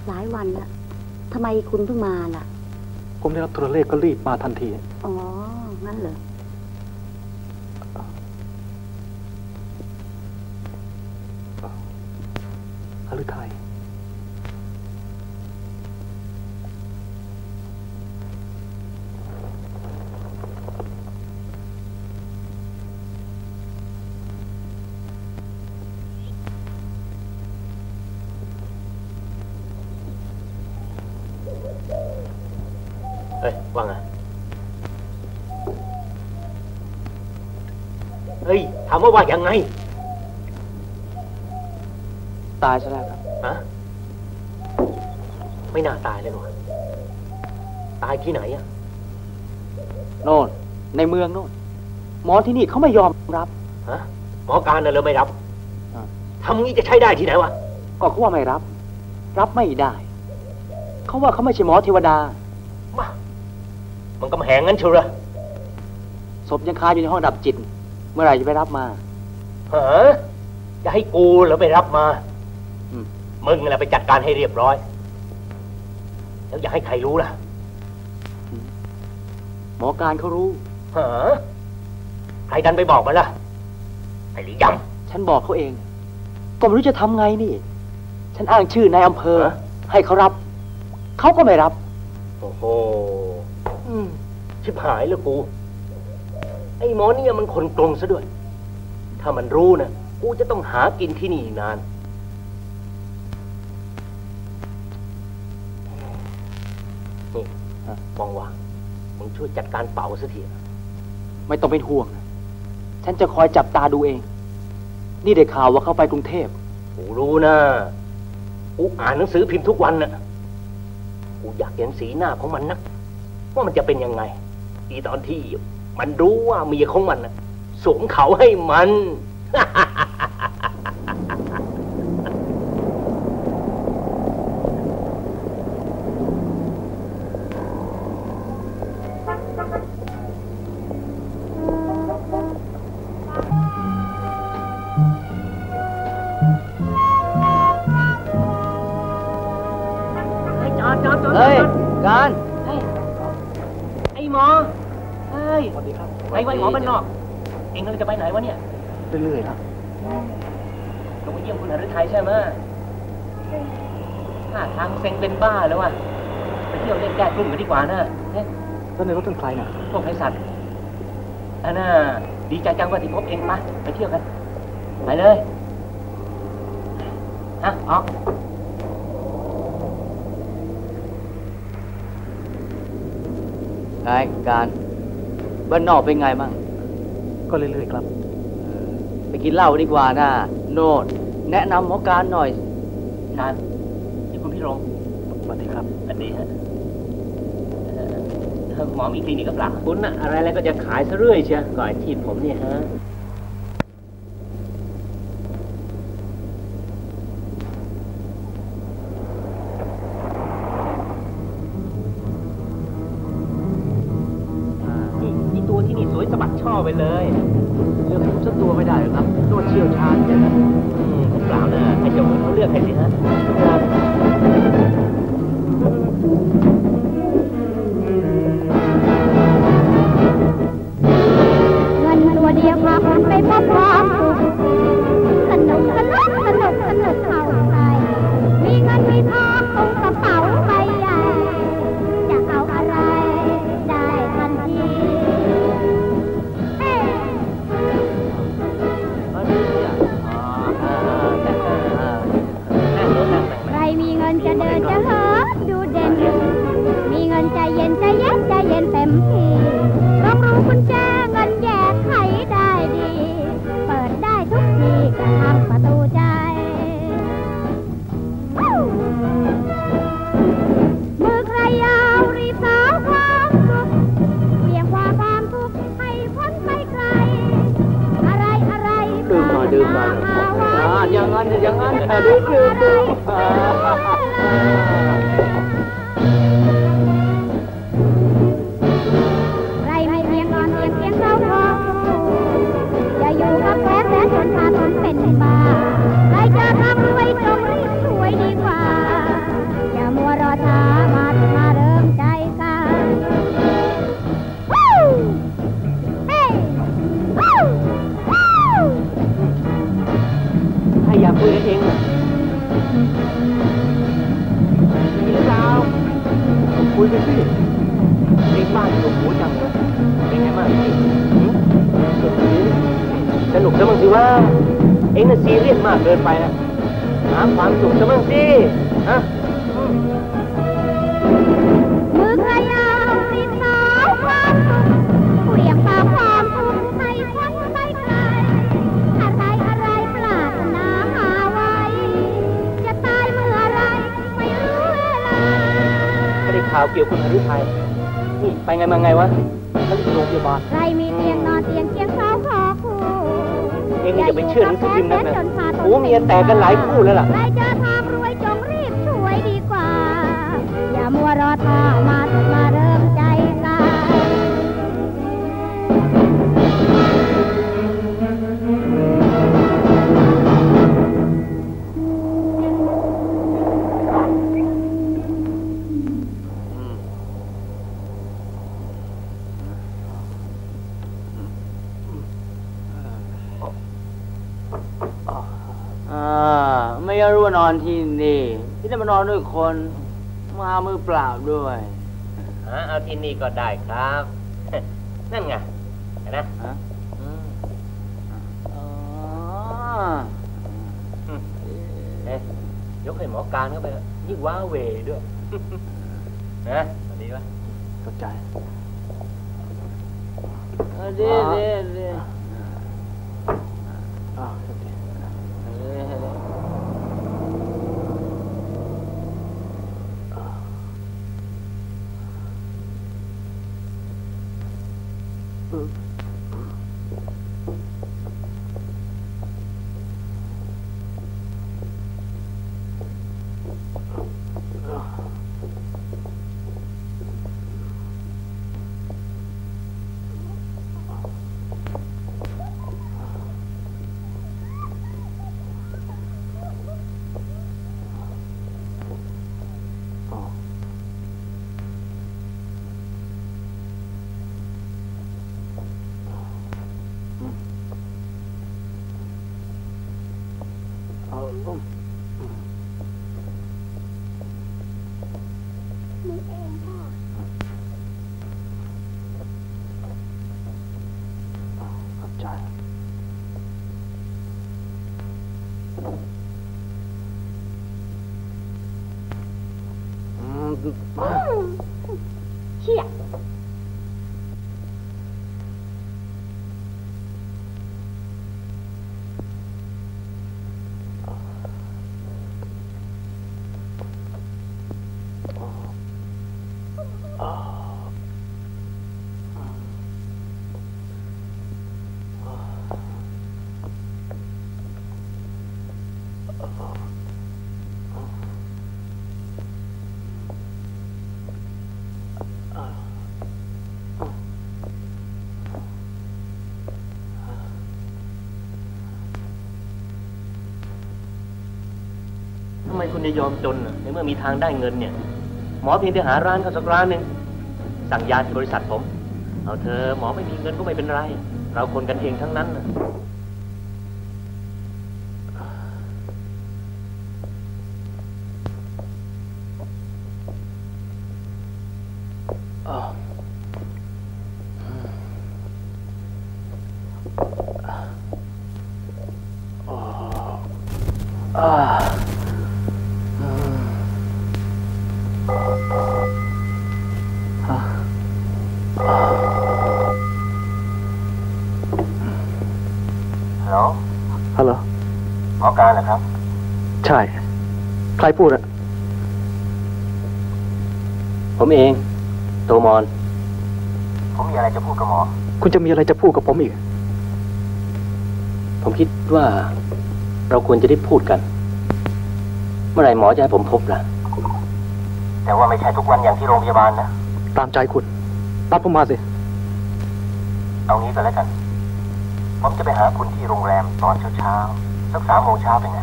หลายวันแล้วทำไมคุณเพิ่งมาล่ะผมได้รับโทรเลขก็รีบมาทันทีอ๋องั้นเหรอหฤทัยว่าไง เฮ้ยถามว่าว่ายังไงตายซะแล้วครับฮะไม่น่าตายเลยหรอตายที่ไหนอะโน่นในเมืองโน่นหมอที่นี่เขาไม่ยอมรับฮะหมอการน่ะเลยไม่รับทำงี้จะใช้ได้ที่ไหนวะก็เขาว่าไม่รับรับไม่ได้เขาว่าเขาไม่ใช่หมอเทวดามามันกำแหงงั้นเชียวเหรอศพยังคาอยู่ในห้องดับจิตเมื่อไหร่จะไปรับมาเฮ้อจะให้กูหรือไปรับมามึงน่ะไปจัดการให้เรียบร้อยแล้วอย่าให้ใครรู้ล่ะหมอการเขารู้เฮ้อใครดันไปบอกมันล่ะไอ้หรือยังฉันบอกเขาเองก็ไม่รู้จะทำไงนี่ฉันอ้างชื่อนายอำเภอให้เขารับเขาก็ไม่รับโอ้โหชิบหายแล้วกูไอ้หมอเนี่ยมันคนกลงซะด้วยถ้ามันรู้นะกูจะต้องหากินที่นี่อีกนานนี่มองว่ามึงช่วยจัดการเป่าซะทีไม่ต้องเป็นห่วงฉันจะคอยจับตาดูเองนี่ได้ข่าวว่าเข้าไปกรุงเทพกูรู้นะกูอ่านหนังสือพิมพ์ทุกวันน่ะกูอยากเห็นสีหน้าของมันนักว่ามันจะเป็นยังไงอีตอนที่มันรู้ว่าเมียของมันน่ะสวมเขาให้มันบ้าแล้วอ่ะไปเที่ยวเล่นแก้กลุ่มกันดีกว่านะเนี่ยแล้วในรถเป็นใครน่ะพวกไอสัตว์อันน่ะดีใจจังว่าที่พบเองมาไปเที่ยวกันไปเลยฮะออกนายการบ้านนอกเป็นไงมั่งก็เรื่อยๆครับไปกินเหล้าดีกว่านะโนดแนะนำหมอการหน่อยการที่คุณพี่รงสวัสดีครับสวัสดีฮะหมอมีคลินิกก็ปรับคุณนะอะไรแล้วก็จะขายซะเรื่อยเชียวก่อนที่ผมเนี่ยฮะนี่นี่ตัวที่นี่สวยสะบัดช่อไปเลยเลือกให้ผมสักตัวไม่ได้หรอครับตัวเชี่ยวชาญจังนะอืมผมเปล่านะให้เจ้าคนเขาเลือกให้สิฮะ กี่ยวคุณฤทัยนี่ไปไงมาไงวะเขาอยู่โรงพยาบาลใครมีเตียงนอนเตียงเตียงเฝ้าขอครูเองจะไปเชื่อหรือสุดินนั่นน่ะโอ้เมียแตกกันหลายคู่แล้วล่ะใครเจอทางรวยจงรีบช่วยดีกว่าอย่ามัวรอท่ามามาเริ่มใจลาไม่รู้ว่านอนที่นี่ที่จะมานอนด้วยคนมามือเปล่าด้วยฮะเอาที่นี่ก็ได้ครับนั่นไงนะฮะอ๋อเอ๊ะยกให้หมอการเข้าไปยิ่งว้าเวด้วยนะดีป่ะเข้าใจดีดีดีอ๋อคุณจะยอมจนในเมื่อมีทางได้เงินเนี่ยหมอเพียงแต่หาร้านเขาสักร้านหนึ่งสั่งยาที่บริษัทผมเอาเธอหมอไม่มีเงินก็ไม่เป็นไรเราคนกันเองทั้งนั้นใครพูดอะผมเองโตมอนผมมีอะไรจะพูดกับหมอคุณจะมีอะไรจะพูดกับผมอีกผมคิดว่าเราควรจะได้พูดกันเมื่อไหร่หมอจะให้ผมพบล่ะแต่ว่าไม่ใช่ทุกวันอย่างที่โรงพยาบาลนะตามใจคุณรับผมมาสิเอางี้ก็แล้วกันผมจะไปหาคุณที่โรงแรมตอนเช้าๆสักสามโมงเช้าเป็นไง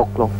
ตกลง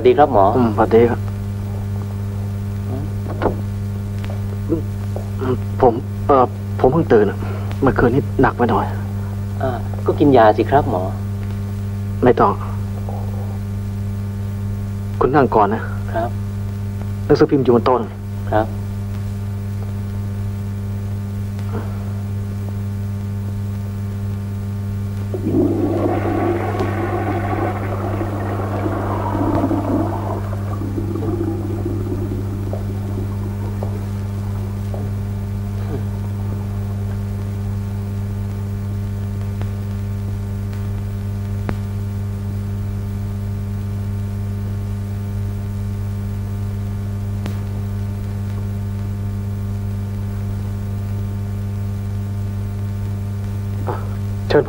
วัสดีครับหมอสวัสดีครับผมเออผมเพิ่งตื่นเมื่อคืนนี้หนักไปหน่อยอ่าก็กินยาสิครับหมอไม่ต้องคุณนั่งก่อนนะครับหนังสือพิมพ์อยู่บนโต๊ะครับ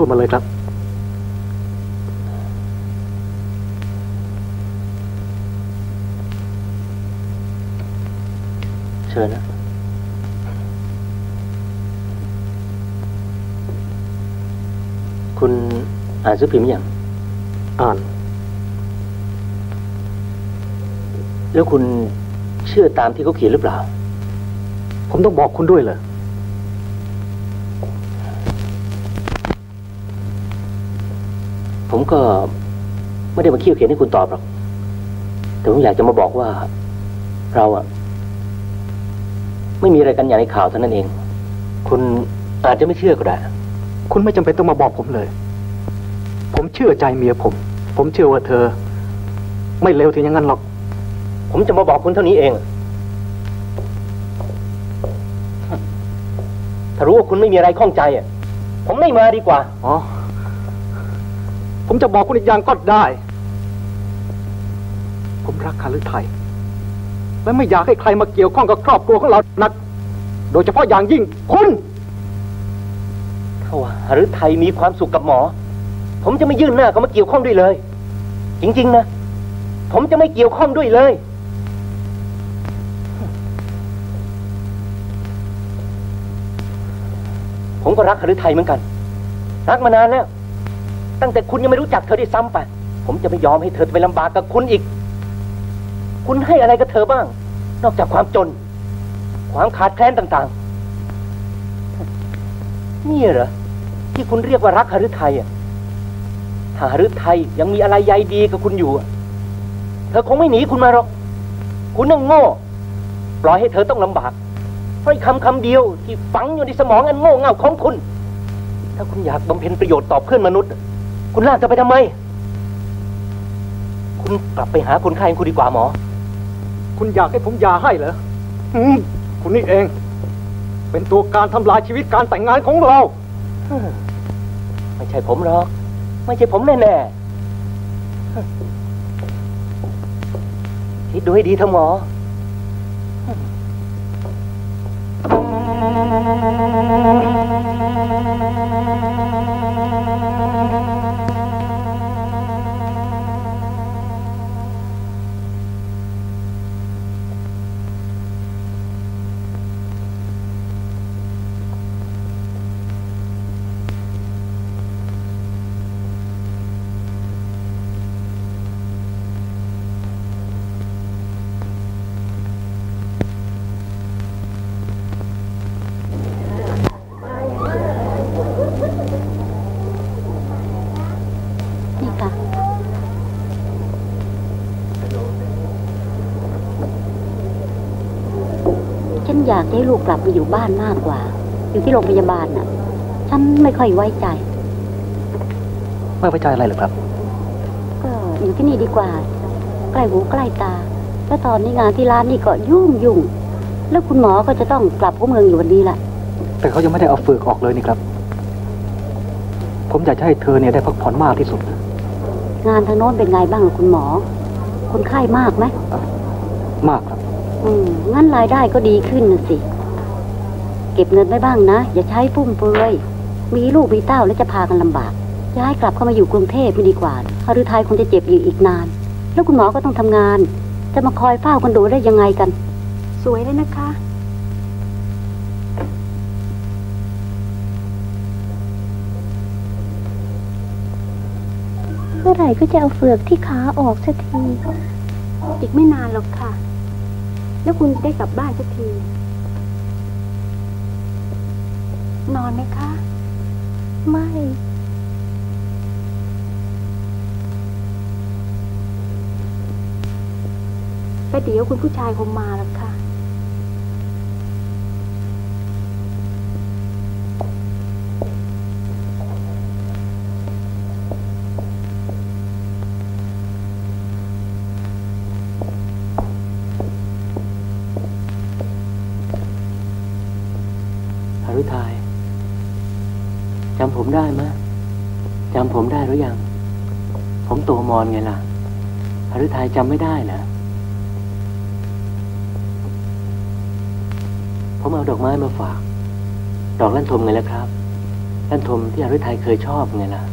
พูดมาเลยครับเชิญนะคุณอ่านซื้อพิมพ์ยังอ่านแล้วคุณเชื่อตามที่เขาเขียนหรือเปล่าผมต้องบอกคุณด้วยเหรอผมก็ไม่ได้มาเคี่ยวเขียนให้คุณตอบหรอกแต่ผมอยากจะมาบอกว่าเราอะไม่มีอะไรกันอย่างในข่าวเท่านั้นเองคุณอาจจะไม่เชื่อก็ได้คุณไม่จำเป็นต้องมาบอกผมเลยผมเชื่อใจเมียผมผมเชื่อว่าเธอไม่เลวถึงอย่างนั้นหรอกผมจะมาบอกคุณเท่านี้เองถ้ารู้ว่าคุณไม่มีอะไรข้องใจอะผมไม่มาดีกว่าอ๋อผมจะบอกคุณอีกอย่างก็ได้ผมรักคาฤทัยและไม่อยากให้ใครมาเกี่ยวข้องกับครอบครัวของเรานักโดยเฉพาะอย่างยิ่งคุณถ้าว่าคาฤทัยมีความสุขกับหมอผมจะไม่ยื่นหน้าเข้ามาเกี่ยวข้องด้วยเลยจริงๆนะผมจะไม่เกี่ยวข้องด้วยเลยผมก็รักคาฤทัยเหมือนกันรักมานานแล้วตั้งแต่คุณยังไม่รู้จักเธอได้ซ้ำไปผมจะไม่ยอมให้เธอไปลำบากกับคุณอีกคุณให้อะไรกับเธอบ้างนอกจากความจนความขาดแคลนต่างๆนี่เหรอที่คุณเรียกว่ารักหฤทัยอ่ะถ้าหฤทัยยังมีอะไรใยดีกับคุณอยู่เธอคงไม่หนีคุณมาหรอกคุณนั่งโง่ปล่อยให้เธอต้องลำบากเพราะคำคำเดียวที่ฝังอยู่ในสมองอันโง่เง่าของคุณถ้าคุณอยากบำเพ็ญประโยชน์ต่อเพื่อนมนุษย์คุณลากเธอไปทำไมคุณกลับไปหาคนไข้คุณดีกว่าหมอคุณอยากให้ผมยาให้เหรอคุณนี่เองเป็นตัวการทำลายชีวิตการแต่งงานของเราไม่ใช่ผมหรอกไม่ใช่ผมแน่แน่คิดดูให้ดีเถอะหมออยากให้ลูกกลับไปอยู่บ้านมากกว่าอยู่ที่โรงพยาบาลน่ะฉันไม่ค่อยไว้ใจไม่ไว้ใจอะไรหรอครับก็อยู่ที่นี่ดีกว่าใกล้หูใกล้ตาแล้วตอนนี้งานที่ร้านนี่ก็ยุ่งยุ่งแล้วคุณหมอก็จะต้องกลับเข้าเมืองอยู่วันนี้แหละแต่เขายังไม่ได้เอาฝึกออกเลยนี่ครับผมอยากให้เธอเนี่ยได้พักผ่อนมากที่สุดงานทางโน้นเป็นไงบ้างคุณหมอคนไข้มากไหมมากครับอืมงั้นรายได้ก็ดีขึ้นนะสิเก็บเงินไว้บ้างนะอย่าใช้ฟุ่มเฟือยมีลูกมีเต้าแล้วจะพากันลำบากย้ายกลับเข้ามาอยู่กรุงเทพไม่ดีกว่าคฤทัยคงจะเจ็บอยู่อีกนานแล้วคุณหมอก็ต้องทำงานจะมาคอยเฝ้าคนดูได้ยังไงกันสวยเลยนะคะเมื่อไหร่ก็จะเอาเฟือกที่ขาออกสักที อีกไม่นานหรอกค่ะแล้วคุณจะได้กลับบ้านสักทีนอนไหมคะไม่แต่เดี๋ยวคุณผู้ชายคงมาแล้วค่ะผมได้ไหมจำผมได้หรือยังผมตัวมอนไงล่ะหฤทัยจำไม่ได้เหรอผมเอาดอกไม้มาฝากดอกลั่นทมไงล่ะครับลั่นทมที่หฤทัยเคยชอบไงล่ะ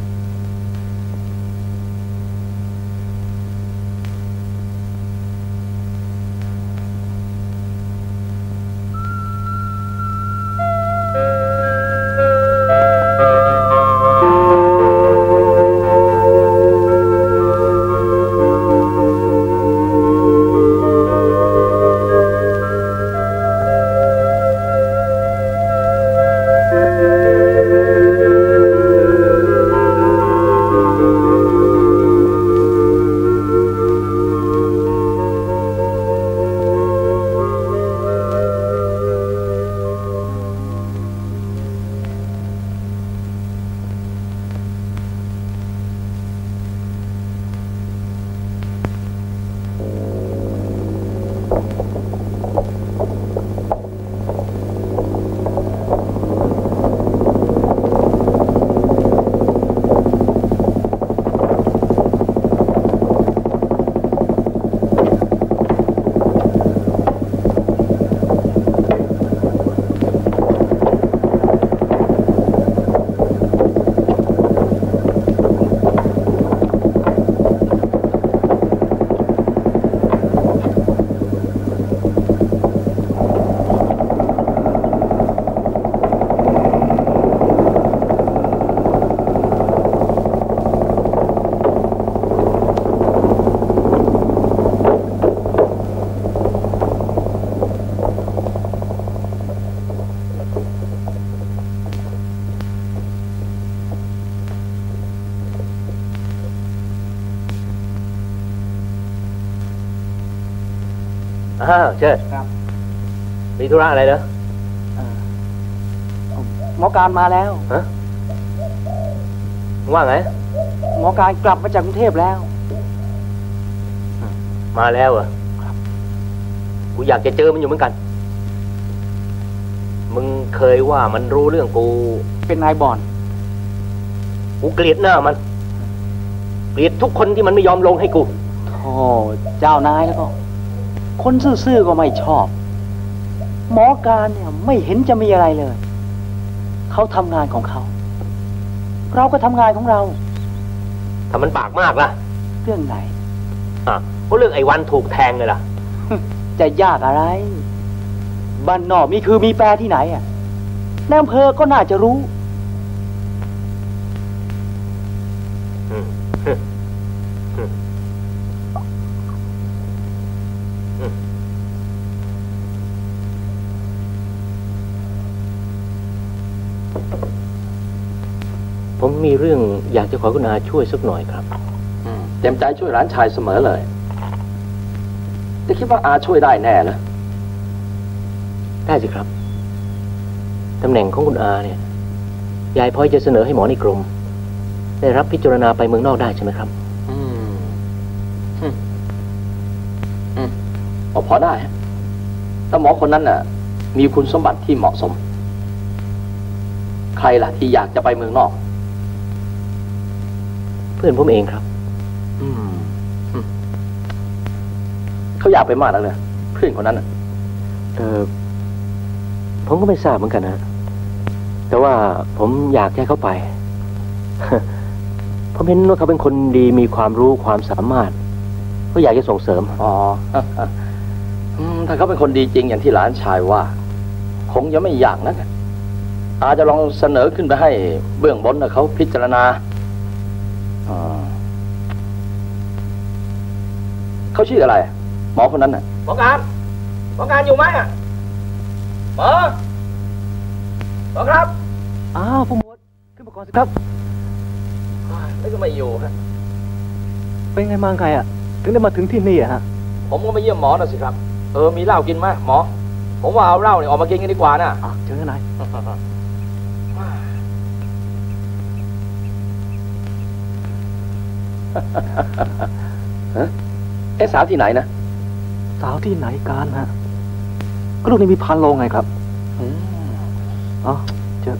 อ้าวเชิดมีธุระอะไรเหรอหมอการมาแล้วฮะว่าไงหมอการกลับมาจากกรุงเทพแล้วมาแล้วเหรอครับกูอยากจะเจอมันอยู่เหมือนกันมึงเคยว่ามันรู้เรื่องกูเป็นนายบ่อนกูเกลียดหน้ามันเกลียดทุกคนที่มันไม่ยอมลงให้กูโธ่เจ้านายแล้วก็คนซื่อๆก็ไม่ชอบหมอการเนี่ยไม่เห็นจะมีอะไรเลยเขาทำงานของเขาเราก็ทำงานของเราทำมันปากมากล่ะเรื่องไหนอ่ะก็เรื่องไอ้วันถูกแทงเลยล่ะ จะยากอะไรบ้านนอกมีคือมีแปรที่ไหนอ่ะในอำเภอก็น่าจะรู้ผมมีเรื่องอยากจะขอกรุณาช่วยสักหน่อยครับเต็มใจช่วยร้านชายเสมอเลยแต่คิดว่าอาช่วยได้แน่นะได้สิครับตำแหน่งของคุณอาเนี่ยยายพอยจะเสนอให้หมอในกรมได้รับพิจารณาไปเมืองนอกได้ใช่ไหมครับอืมอืมเอาพอได้ถ้าหมอคนนั้นน่ะมีคุณสมบัติที่เหมาะสมใครล่ะที่อยากจะไปเมืองนอกเพื่อนผมเองครับอืมเขาอยากไปมากแล้วเนี่ยเพื่อนคนนั้นนะเออผมก็ไม่ทราบเหมือนกันนะแต่ว่าผมอยากให้เขาไป ผมเห็นว่าเขาเป็นคนดีมีความรู้ความสามารถก็อยากจะส่งเสริมอ๋อ ถ้าเขาเป็นคนดีจริงอย่างที่หลานชายว่าคงจะไม่อยากนักอาจจะลองเสนอขึ้นไปให้เบื้องบนนะเขาพิจารณาเขาชื่ออะไร หมอคนนั้นน่ะหมอการหมอการอยู่ไหมอ่ะหมอหมอครับอ้าวผู้หมวดขึ้นมาก่อนสิครับไม่ก็ไม่อยู่ฮะเป็นไงมาไงอ่ะถึงได้มาถึงที่นี่อ่ะฮะผมก็ไปเยี่ยมหมอหน่อยสิครับเออมีเหล้ากินไหมหมอผมว่าเอาเหล้าเนี่ยออกมากินกันดีกว่านะอ่ะเชิญนายเอ๊ะสาวที่ไหนนะสาวที่ไหนการฮะก็ลูกนี้มีพานโลงไงครับอ๋อเจอ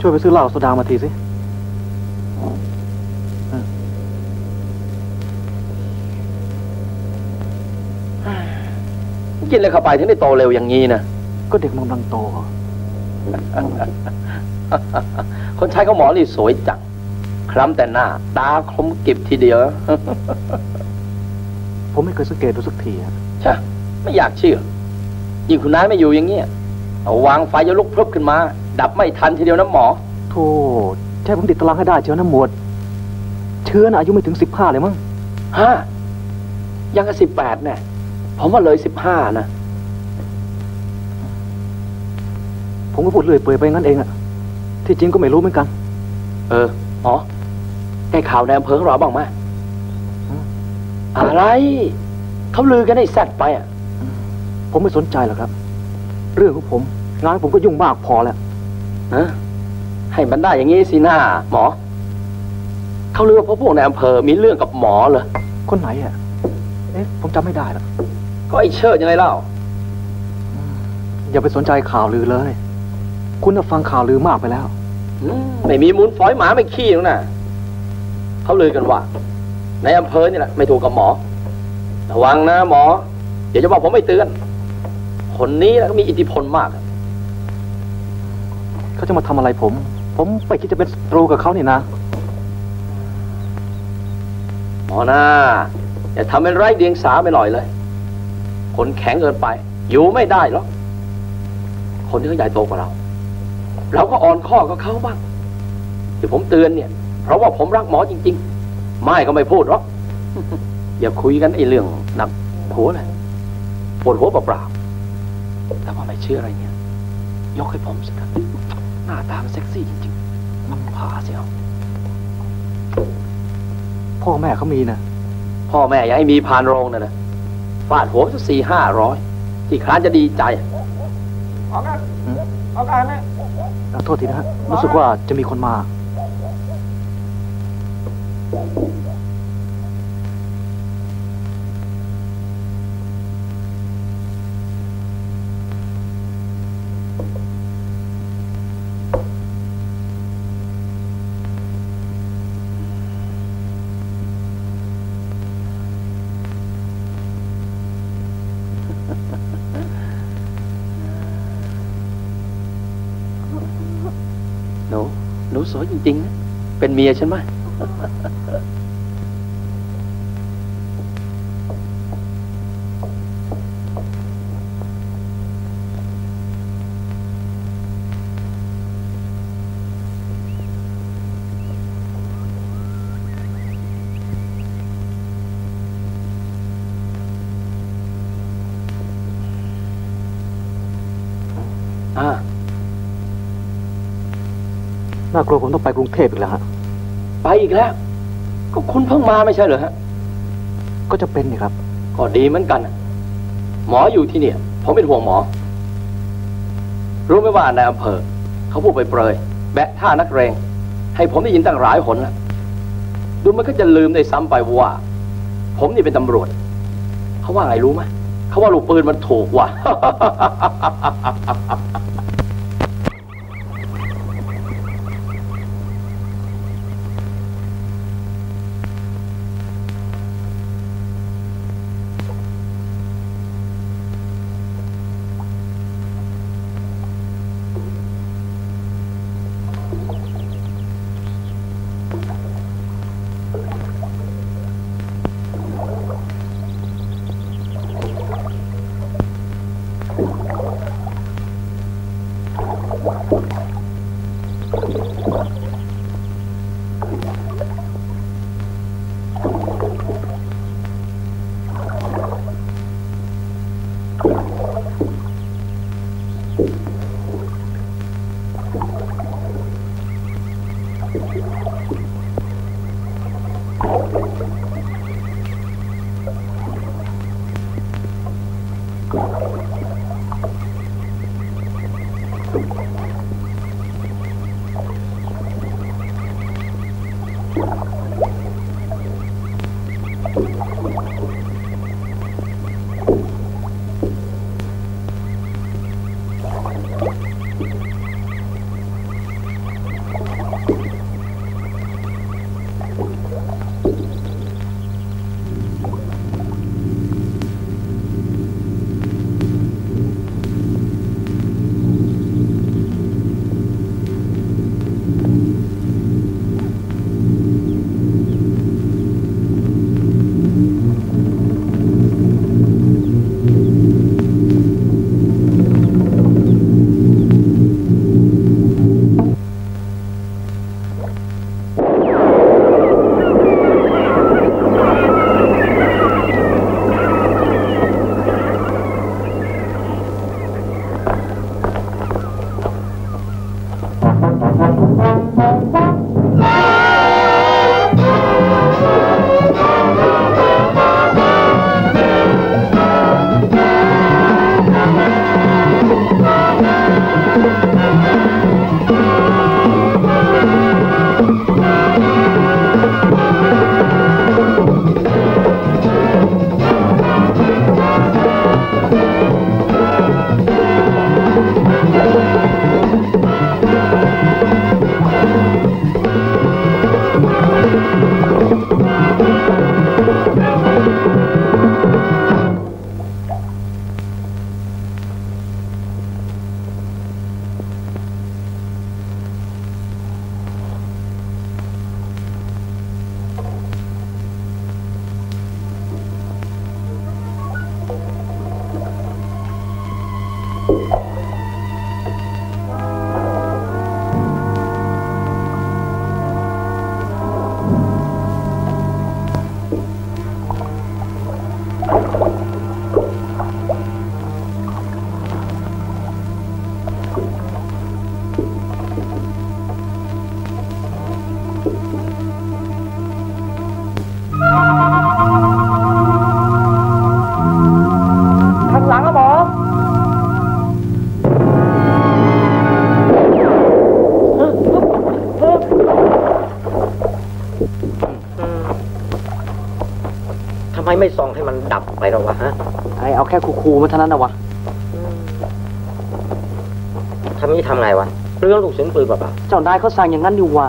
ช่วยไปซื้อเหล้าโซดามาทีสิกินเลยเข้าไปถึงได้โตเร็วอย่างนี้นะก็เด็กมันกำลังโตคนใช้เขาหมอนี่สวยจังคล้ำแต่หน้าตาคมกริบทีเดียวผมไม่เคยสังเกตดูสักทีอะใช่ไม่อยากเชื่อยิ่งคุณนายไม่อยู่อย่างเงี้ยวางไฟจะลุกพรึบขึ้นมาดับไม่ทันทีเดียวนะหมอโธ่ใช่ผมติดตารางให้ได้เชียวนะหมวดเชื้อนะอายุไม่ถึงสิบห้าเลยมั้งฮะยังกับสิบแปดเนี่ยผมว่าเลยสิบห้านะผมก็พูดเลยเปื่อยไปงั้นเองอะที่จริงก็ไม่รู้เหมือนกันเออหมอได้ข่าวในอำเภอของเราบ้างไหมอะไรเขาลือกันให้แซดไปอะผมไม่สนใจหรอกครับเรื่องของผมงานผมก็ยุ่งมากพอแล้วนะให้มันได้อย่างงี้สิหน้าหมอเขาลือเพราะพวกในอำเภอมีเรื่องกับหมอเหรอคนไหนอะเอ๊ะผมจำไม่ได้หรอกก็ไอ้เชิดยังไงเล่าอย่าไปสนใจข่าวลือเลยคุณฟังข่าวลือมากไปแล้วไม่มีมูลฝอยหมาไม่ขี้หรอกนะเขาลือกันว่าในอำเภอนี่แหละไม่ถูกกับหมอระวังนะหมอเดี๋ยวจะบอกผมไม่เตือนคนนี้แล้วก็มีอิทธิพลมากเขาจะมาทำอะไรผมผมไปคิดจะเป็นศัตรูกับเขานี่นะหมอหน้าอย่าทำเป็นไร้เดียงสาไปหน่อยเลยคนแข็งเกินไปอยู่ไม่ได้หรอกคนที่เขาใหญ่โตกว่าเราเราก็อ่อนข้อกับเขาบ้างที่ผมเตือนเนี่ยเพราะว่าผมรักหมอจริงๆไม่ก็ไม่พูดหรอก อย่าคุยกันไอ้เรื่องหนักหัวเลยปวดหัวเปล่าๆแต่ว่าไม่เชื่ออะไรเนี่ยยกให้ผมสิครับหน้าตามันเซ็กซี่จริงๆมันพาเสียวพ่อแม่เขามีนะพ่อแม่อยากให้มีพานโรงนะนะฟาดหัวสักสี่ห้าร้อยที่คลานจะดีใจออกกันออกกันนะโทษทีนะฮะรู้สึกว่าจะมีคนมาสวยจริงๆนะเป็นเมียฉันไหมอ่าน่ากลัวผมต้องไปกรุงเทพอีกแล้วฮะไปอีกแล้วก็คุณเพิ่งมาไม่ใช่เหรอฮะก็จะเป็นนี่ครับก็ดีเหมือนกันหมออยู่ที่เนี่ยผมเป็นห่วงหมอรู้ไหมว่าในอำเภอเขาพูดไปเปรยแบะท่านักเรงให้ผมได้ยินตั้งหลายหนนะดูมันก็จะลืมได้ซ้ำไปว่าผมนี่เป็นตำรวจเขาว่าไงรู้ไหมเขาว่าลูกปืนมันถูกว่ะ เ ไม่ซองให้มันดับไปหรอวะฮะไอเอาแค่คูๆมาเท่านั้นนะวะทำนี้ทำไงวะเรื่องลูกเสือปืนแบบเจ้านายเขาสั่งอย่างนั้นอยู่วะ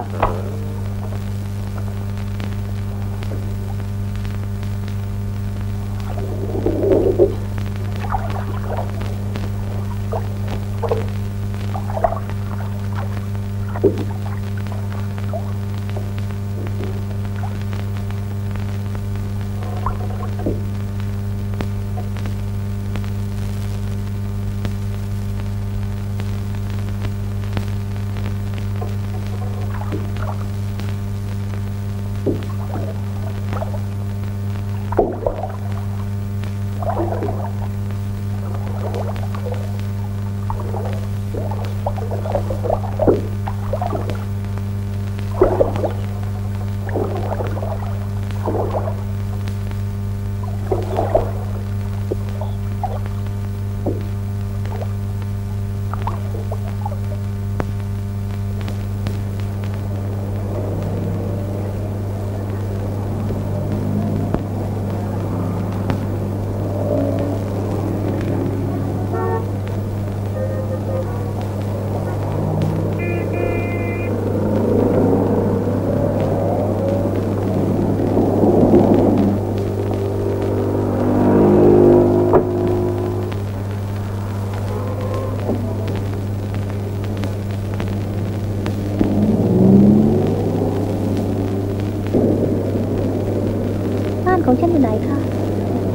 ฉันอยู่ไหนคะ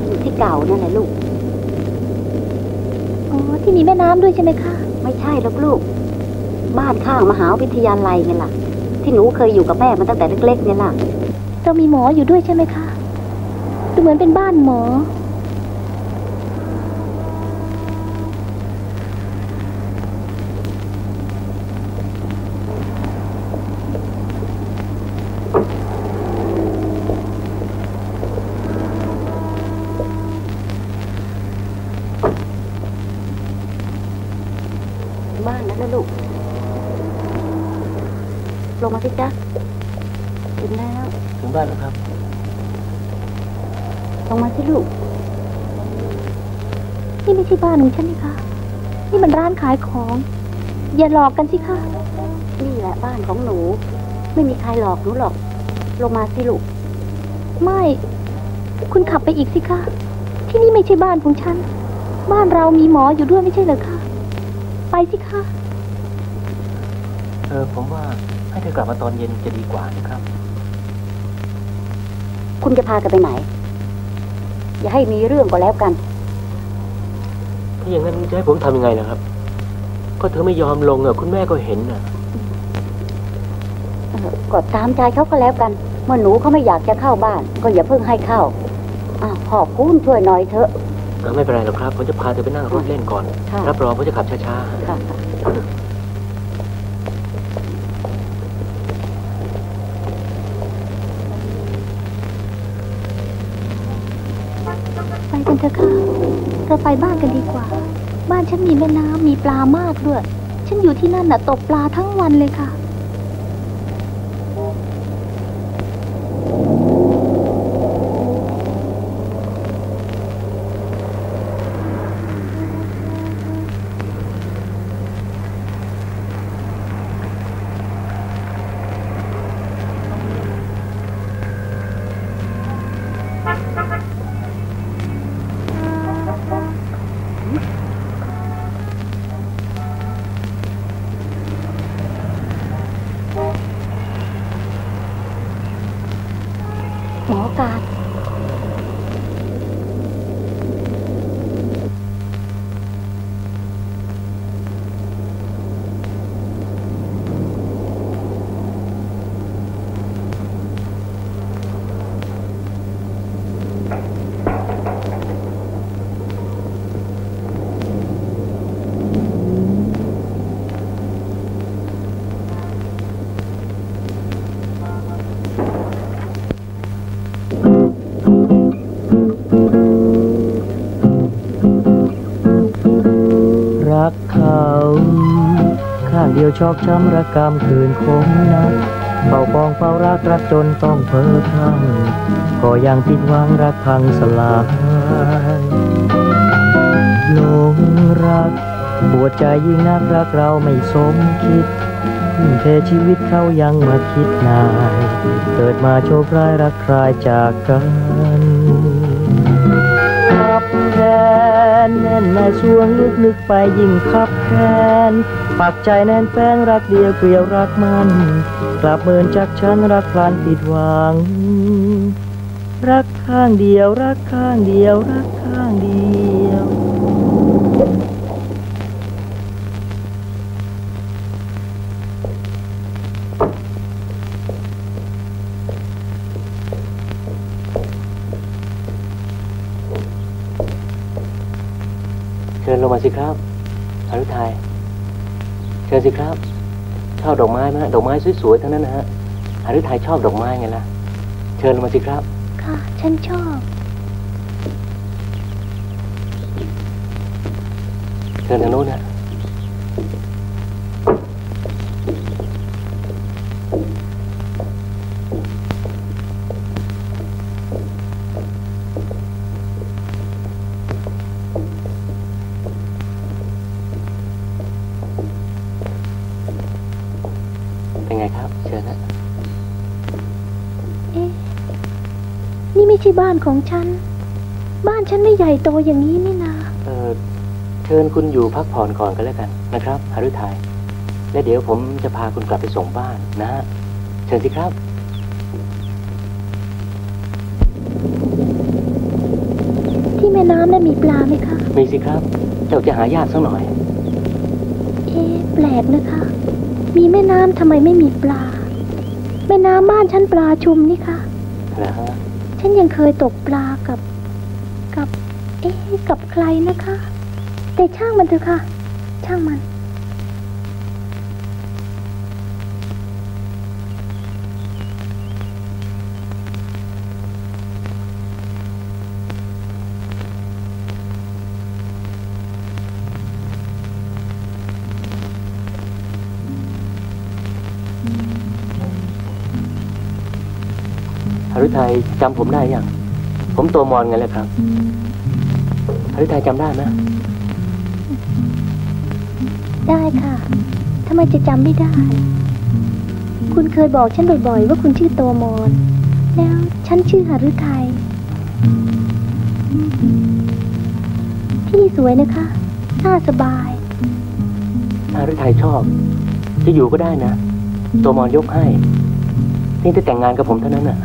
อยู่ที่เก่านั่นแหละลูกอ๋อที่มีแม่น้ำด้วยใช่ไหมคะไม่ใช่หรอกลูกบ้านข้างมหาวิทยาลัยนี่แหละที่หนูเคยอยู่กับแม่มาตั้งแต่เล็กๆนี่แหละเรามีหมออยู่ด้วยใช่ไหมคะดูเหมือนเป็นบ้านหมอ บ้านแล้วนะลูกลงมาสิจ๊ะถึงแล้วถึงบ้านแล้วครับลงมาสิลูกนี่ไม่ใช่บ้านของฉันนี่คะนี่มันร้านขายของอย่าหลอกกันสิคะนี่แหละบ้านของหนูไม่มีใครหลอกหนูหรอกลงมาสิลูกไม่คุณขับไปอีกสิคะที่นี่ไม่ใช่บ้านของฉันบ้านเรามีหมออยู่ด้วยไม่ใช่เหรอคะไปสิคะเออผมว่าให้เธอกลับมาตอนเย็นจะดีกว่านะครับคุณจะพากันไปไหนอย่าให้มีเรื่องก็แล้วกันถ้าอย่างนั้นจะให้ผมทำยังไงนะครับก็เธอไม่ยอมลงอ่ะคุณแม่ก็เห็นอ่ะก็ตามใจเขาก็แล้วกันเมื่อหนูเขาไม่อยากจะเข้าบ้านก็อย่าเพิ่งให้เข้าอ้าวขอบคุณช่วยหน่อยเถอะไม่เป็นไรหรอกครับผมจะพาเธอไปนั่งรถเล่นก่อนรับรองเขาจะขับช้าๆไปกันเถอะค่ะเราไปบ้านกันดีกว่าบ้านฉันมีแม่น้ำมีปลามากด้วยฉันอยู่ที่นั่นน่ะตกปลาทั้งวันเลยค่ะเดียวชอกช้ำระกำคืนคงนักเฝ้าปองเฝ้ารักรักจนต้องเพ้อพร่ำก็ยังผิดหวังรักพังสลายหลงรักปวดใจยิ่งนักรักเราไม่สมคิดเทชีวิตเขายังมาคิดนายเกิดมาโชคร้ายรักใครจากกันขับแขนแน่นในช่วงลึกนึกไปยิ่งขับแขนปักใจแน่นแฟ้งรักเดียวเกลียวรักมันกลับเมินจากฉันรักพลันผิดหวังรักข้างเดียวรักข้างเดียวรักข้างเดียวเชิญลงมาสิครับอรุทัยเชิญสิครับชอบดอกไม้ไหมดอกไม้สวยๆทั้งนั้นนะฮะอรุทัยชอบดอกไม้ไงล่ะเชิญมาสิครับค่ะฉันชอบเชิญทางโน้นนะบ้านของฉันบ้านฉันไม่ใหญ่โตอย่างนี้นี่นาเออเชิญคุณอยู่พักผ่อนก่อนก็แล้วกันนะครับหฤทัยและเดี๋ยวผมจะพาคุณกลับไปส่งบ้านนะเชิญสิครับที่แม่น้ำนั้นมีปลาไหมคะมีสิครับเจ้าจะหายากสักหน่อยเอ๊ะแปลกนะคะมีแม่น้ำทำไมไม่มีปลาแม่น้ำบ้านฉันปลาชุมนี่ค่ะนะฮะฉันยังเคยตกปลากับกับเอ๊ะกับใครนะคะแต่ช่างมันเถอะค่ะช่างมัน หฤทัยจำผมได้ยังผมตัวมอนไงแหละครับหฤทัยจำได้ไหมได้ค่ะทำไมจะจำไม่ได้คุณเคยบอกฉันบ่อยๆว่าคุณชื่อตัวมอนแล้วฉันชื่อหฤทัยพี่สวยนะคะน่าสบายหฤทัยชอบจะอยู่ก็ได้นะตัวมอนยกให้นี่จะแต่งงานกับผมเท่านั้นน่ะ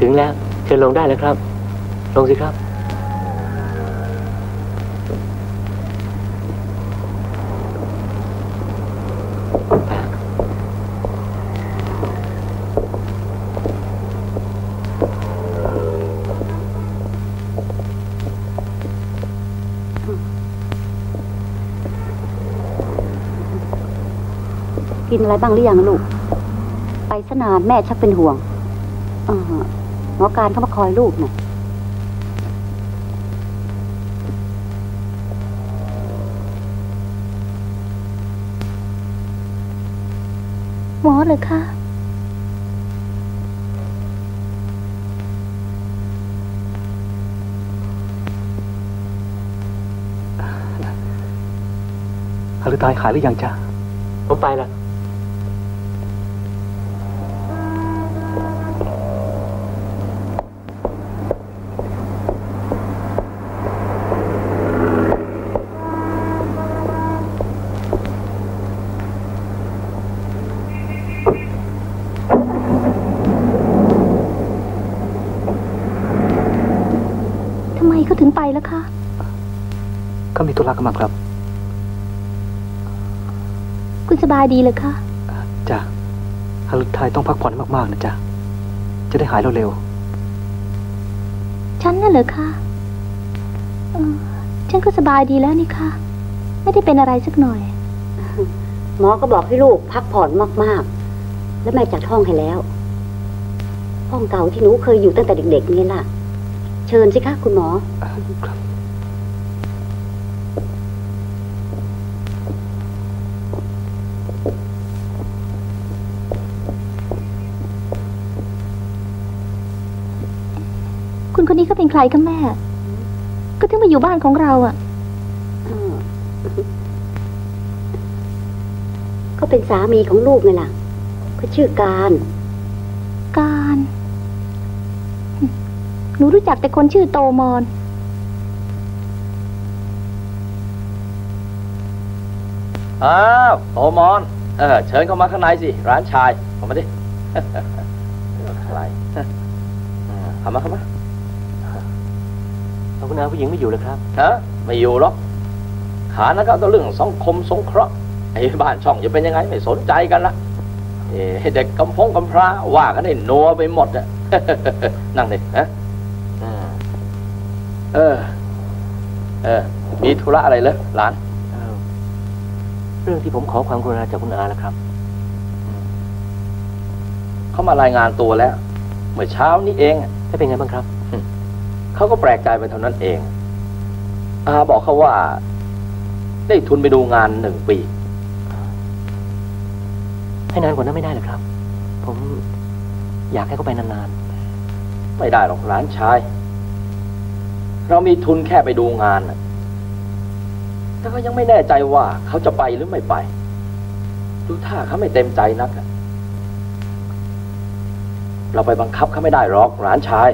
ถึงแล้วเชิญลงได้แล้วครับลงสิครับกินอะไรบ้างหรือยังลูกไปสนามแม่ชักเป็นห่วงอ๋อหมอการเข้ามาคอยลูกน่ะหมอเลยค่ะหรือตายขายหรือยังจ๊ะผมไปละก็มีธุระกันมาครับคุณสบายดีเลยค่ะจ้ะหฤทัยต้องพักผ่อนมากๆนะจ๊ะจะได้หายเร็วๆฉันน่ะเหรอคะเออฉันก็สบายดีแล้วนี่ค่ะไม่ได้เป็นอะไรสักหน่อยหมอก็บอกให้ลูกพักผ่อนมากๆแล้วแม่จัดห้องให้แล้วห้องเก่าที่หนูเคยอยู่ตั้งแต่เด็กๆนี่ล่ะเชิญสิคะคุณหมอครับคุณคนนี้เขาเป็นใครคะแม่ก็ถึงมาอยู่บ้านของเราอ่ะก็เป็นสามีของลูกไงล่ะเขาชื่อการการหนูรู้จักแต่คนชื่อโตมอนอ้าวโตมอนเออเชิญเข้ามาข้างในสิร้านชายเข้ามาดิอะไรเข้ามาเข้ามาเอาคุณอาผู้หญิงไม่อยู่เลยครับฮะไม่อยู่หรอกขานะก็เอาเรื่องสังคมสงเคราะห์ไอ้บ้านช่องจะเป็นยังไงไม่สนใจกันละเด็กกำพงกำพร้าว่ากันได้นัวไปหมดอะนั่งดิฮะเออเออมีธุระอะไรเลยหลานเรื่องที่ผมขอความกรุณาจากคุณอาแล้วครับเขามารายงานตัวแล้วเมื่อเช้านี้เองจะเป็นไงบ้างครับเขาก็แปลกใจไปเท่านั้นเองอาบอกเขาว่าได้ทุนไปดูงานหนึ่งปีให้นานกว่านั้นไม่ได้หรอครับผมอยากให้เขาไปนานๆไม่ได้หรอกหลานชายเรามีทุนแค่ไปดูงานแต่ก็ยังไม่แน่ใจว่าเขาจะไปหรือไม่ไปดูท่าเขาไม่เต็มใจนักเราไปบังคับเขาไม่ได้หรอกหลานชาย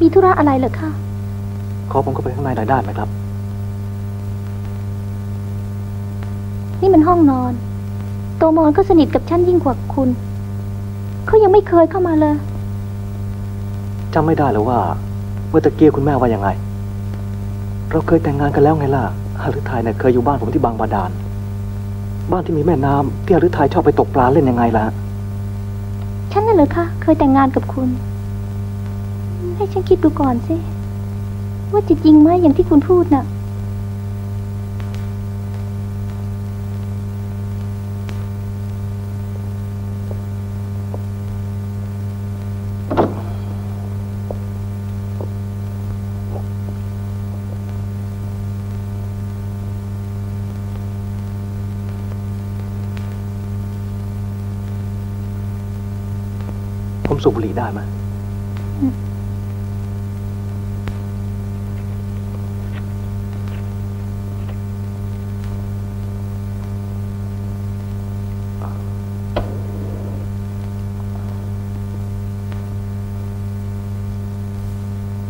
มีธุระอะไรเหรอคะขอผมเข้าไปข้างในหน่อยได้ไหมครับนี่มันห้องนอนโตมอนก็สนิทกับฉันยิ่งกว่าคุณเขายังไม่เคยเข้ามาเลยจำไม่ได้หรือว่าเมื่อตะเกียคุณแม่ว่ายังไงเราเคยแต่งงานกันแล้วไงล่ะหฤทัยเนี่ยเคยอยู่บ้านผมที่บางบาดาลบ้านที่มีแม่น้ำที่หฤทัยชอบไปตกปลาเล่นยังไงล่ะฉันน่ะเหรอคะเคยแต่งงานกับคุณให้ฉันคิดดูก่อนสิว่าจริงไหมอย่างที่คุณพูดน่ะสูบบุหรี่ได้ไหมขอบคุณนะหฤทัยจำไ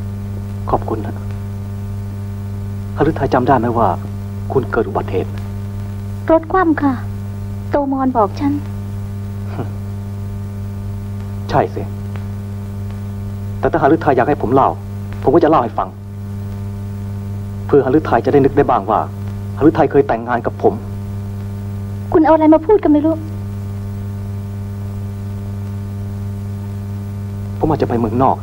ด้ไหมว่าคุณเกิดอุบัติเหตุรถคว่ำค่ะโตมอนบอกฉันใช่สิแต่ถ้าหฤทัยอยากให้ผมเล่าผมก็จะเล่าให้ฟังเพื่อหฤทัยจะได้นึกได้บ้างว่าหฤทัยเคยแต่งงานกับผมคุณเอาอะไรมาพูดกันไม่รู้ผมอาจจะไปเมืองนอก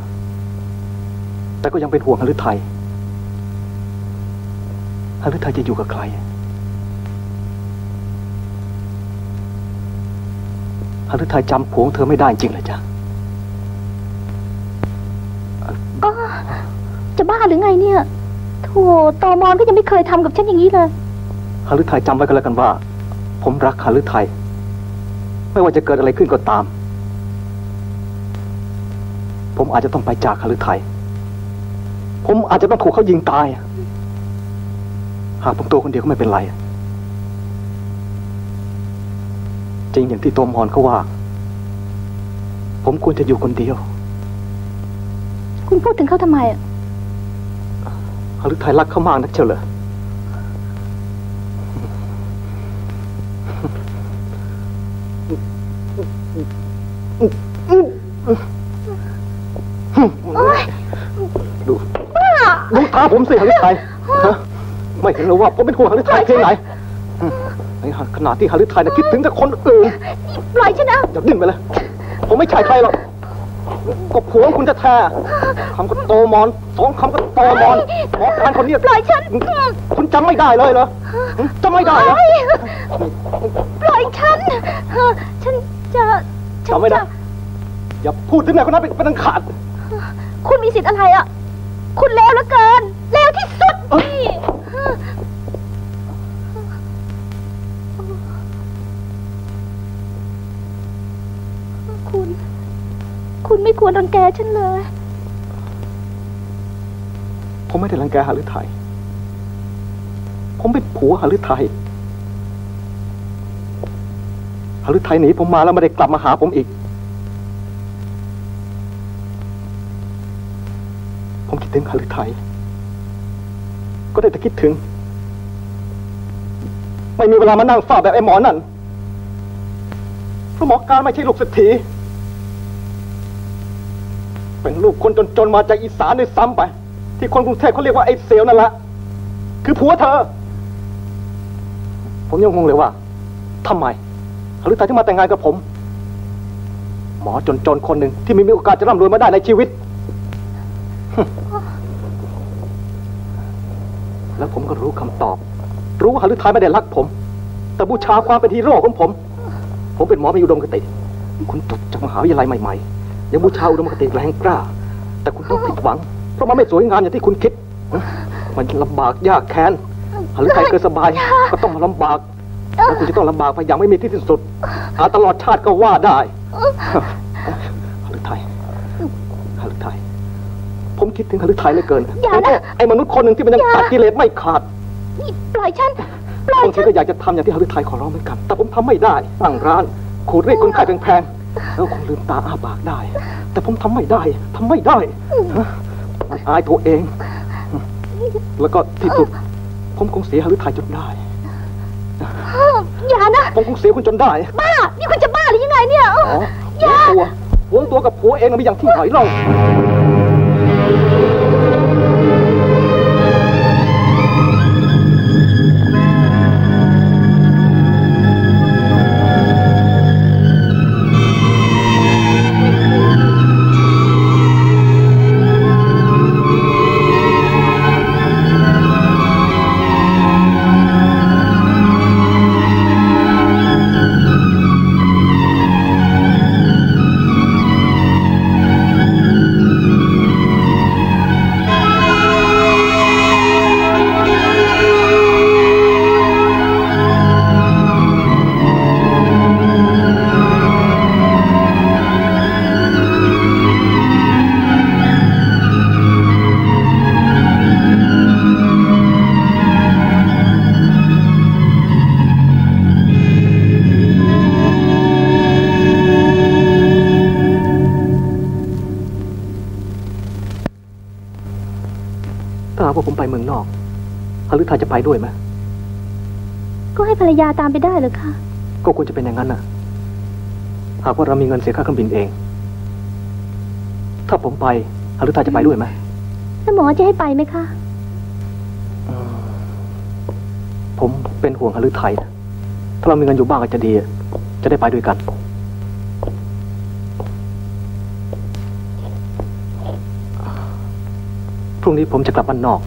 แต่ก็ยังเป็นห่วงหฤทัยหฤทัยจะอยู่กับใครหฤทัยจำผัวเธอไม่ได้จริงเหรอจ๊ะจะบ้าหรือไงเนี่ยโธ่ตอมอนก็ยังไม่เคยทำกับฉันอย่างนี้เลยหฤทัยจำไว้กันแล้วกันว่าผมรักหฤทัยไม่ว่าจะเกิดอะไรขึ้นก็ตามผมอาจจะต้องไปจากหฤทัยผมอาจจะต้องถูกเขายิงตายหากผมตัวคนเดียวก็ไม่เป็นไรจริงอย่างที่โตมอนเขาว่าผมควรจะอยู่คนเดียวคุณพูดถึงเขาทำไมอ่ะหฤทัยรักเขามากนักเชียวเหรอดูดูตาผมสิหฤทัยไม่เห็นหรือว่าผมเป็นห่วงหฤทัยที่ไหนขณะที่หฤทัยน่ะคิดถึงแต่คนอื่นนี่ปล่อยฉันนะอย่าดิ้นไปเลยผมไม่ใช่ใครหรอกก็ผัวคุณจะแท้คำก็โตมอนสองคำก็โตมอนหมอการคนนี้ปล่อยฉันคุณจำไม่ได้เลยเหรอจำไม่ได้เหรอปล่อยฉันฉันจะจำไม่ได้อย่าพูดถึงแม่คนนั้นเป็นเป็นขาดคุณมีสิทธิ์อะไรอ่ะคุณเลวเหลือเกินเลวที่สุดนี่คุณคุณไม่ควรรังแกฉันเลยผมไม่ได้รังแกหฤทัยผมเป็นผัวหฤทัยหฤทัยหนีผมมาแล้วไม่ได้กลับมาหาผมอีกผมคิดถึงหฤทัยก็ได้แต่คิดถึงไม่มีเวลามานั่งฝ่าแบบไอ้หมอนั่นเพราะหมอการไม่ใช่ลูกเศรษฐีเป็นลูกคนจนๆมาจากอีสานด้วยซ้ำไปที่คนกรุงเทพเขาเรียกว่าไอ้เซลนั่นแหละคือผัวเธอผมยังงงเลยว่าทำไมหฤทัยที่มาแต่งงานกับผมหมอจนๆคนหนึ่งที่ไม่มีโอกาสจะร่ำรวยมาได้ในชีวิต แล้วผมก็รู้คำตอบรู้ว่าหฤทัยไม่ได้รักผมแต่บูชาความเป็นฮีโร่ของผมผมเป็นหมอมีอุดมคติคุณจบจากมหาวิทยาลัยใหม่ๆยังบูชาอุดมคติแรงกล้าแต่คุณต้องผิดหวังเพราะมันไม่สวยงามอย่างที่คุณคิดมันลำบากยากแค้นหรือใครเคยสบายก็ต้องมาลำบากแล้วคุณจะต้องลำบากไปอย่างไม่มีที่สิ้นสุดอาตลอดชาติก็ว่าได้หฤทัยหฤทัยผมคิดถึงหฤทัยเหลือเกินไอ้มนุษย์คนหนึ่งที่มันยังตัดกิเลสไม่ขาดปล่อยฉันปล่อยฉันก็อยากจะทำอย่างที่หฤทัยขอร้องเหมือนกันแต่ผมทำไม่ได้ตั้งร้านขูดรีดคนไข้แพงแล้วคงลืมตาอ้าปากได้แต่ผมทำไม่ได้ทำไม่ได้ อายตัวเองแล้วก็ที่สุดผมคงเสียหฤทัยจนได้อย่านะผมคงเสียคุณจนได้บ้านี่คุณจะบ้าหรือยังไงเนี่ยอย่าตัวหวงตัวกับผัวเองมันอย่างที่ไหนเราหรือเธอจะไปด้วยไหมก็ให้ภรรยาตามไปได้หรือคะก็ควรจะเป็นอย่างนั้นนะหากว่าเรามีเงินเสียค่าเครื่องบินเองถ้าผมไปหรือเธอจะไปด้วยไหมแล้วหมอจะให้ไปไหมคะผมเป็นห่วงหรือไทยถ้าเรามีเงินอยู่บ้างก็จะดีจะได้ไปด้วยกันพรุ่งนี้ผมจะกลับบ้านนอก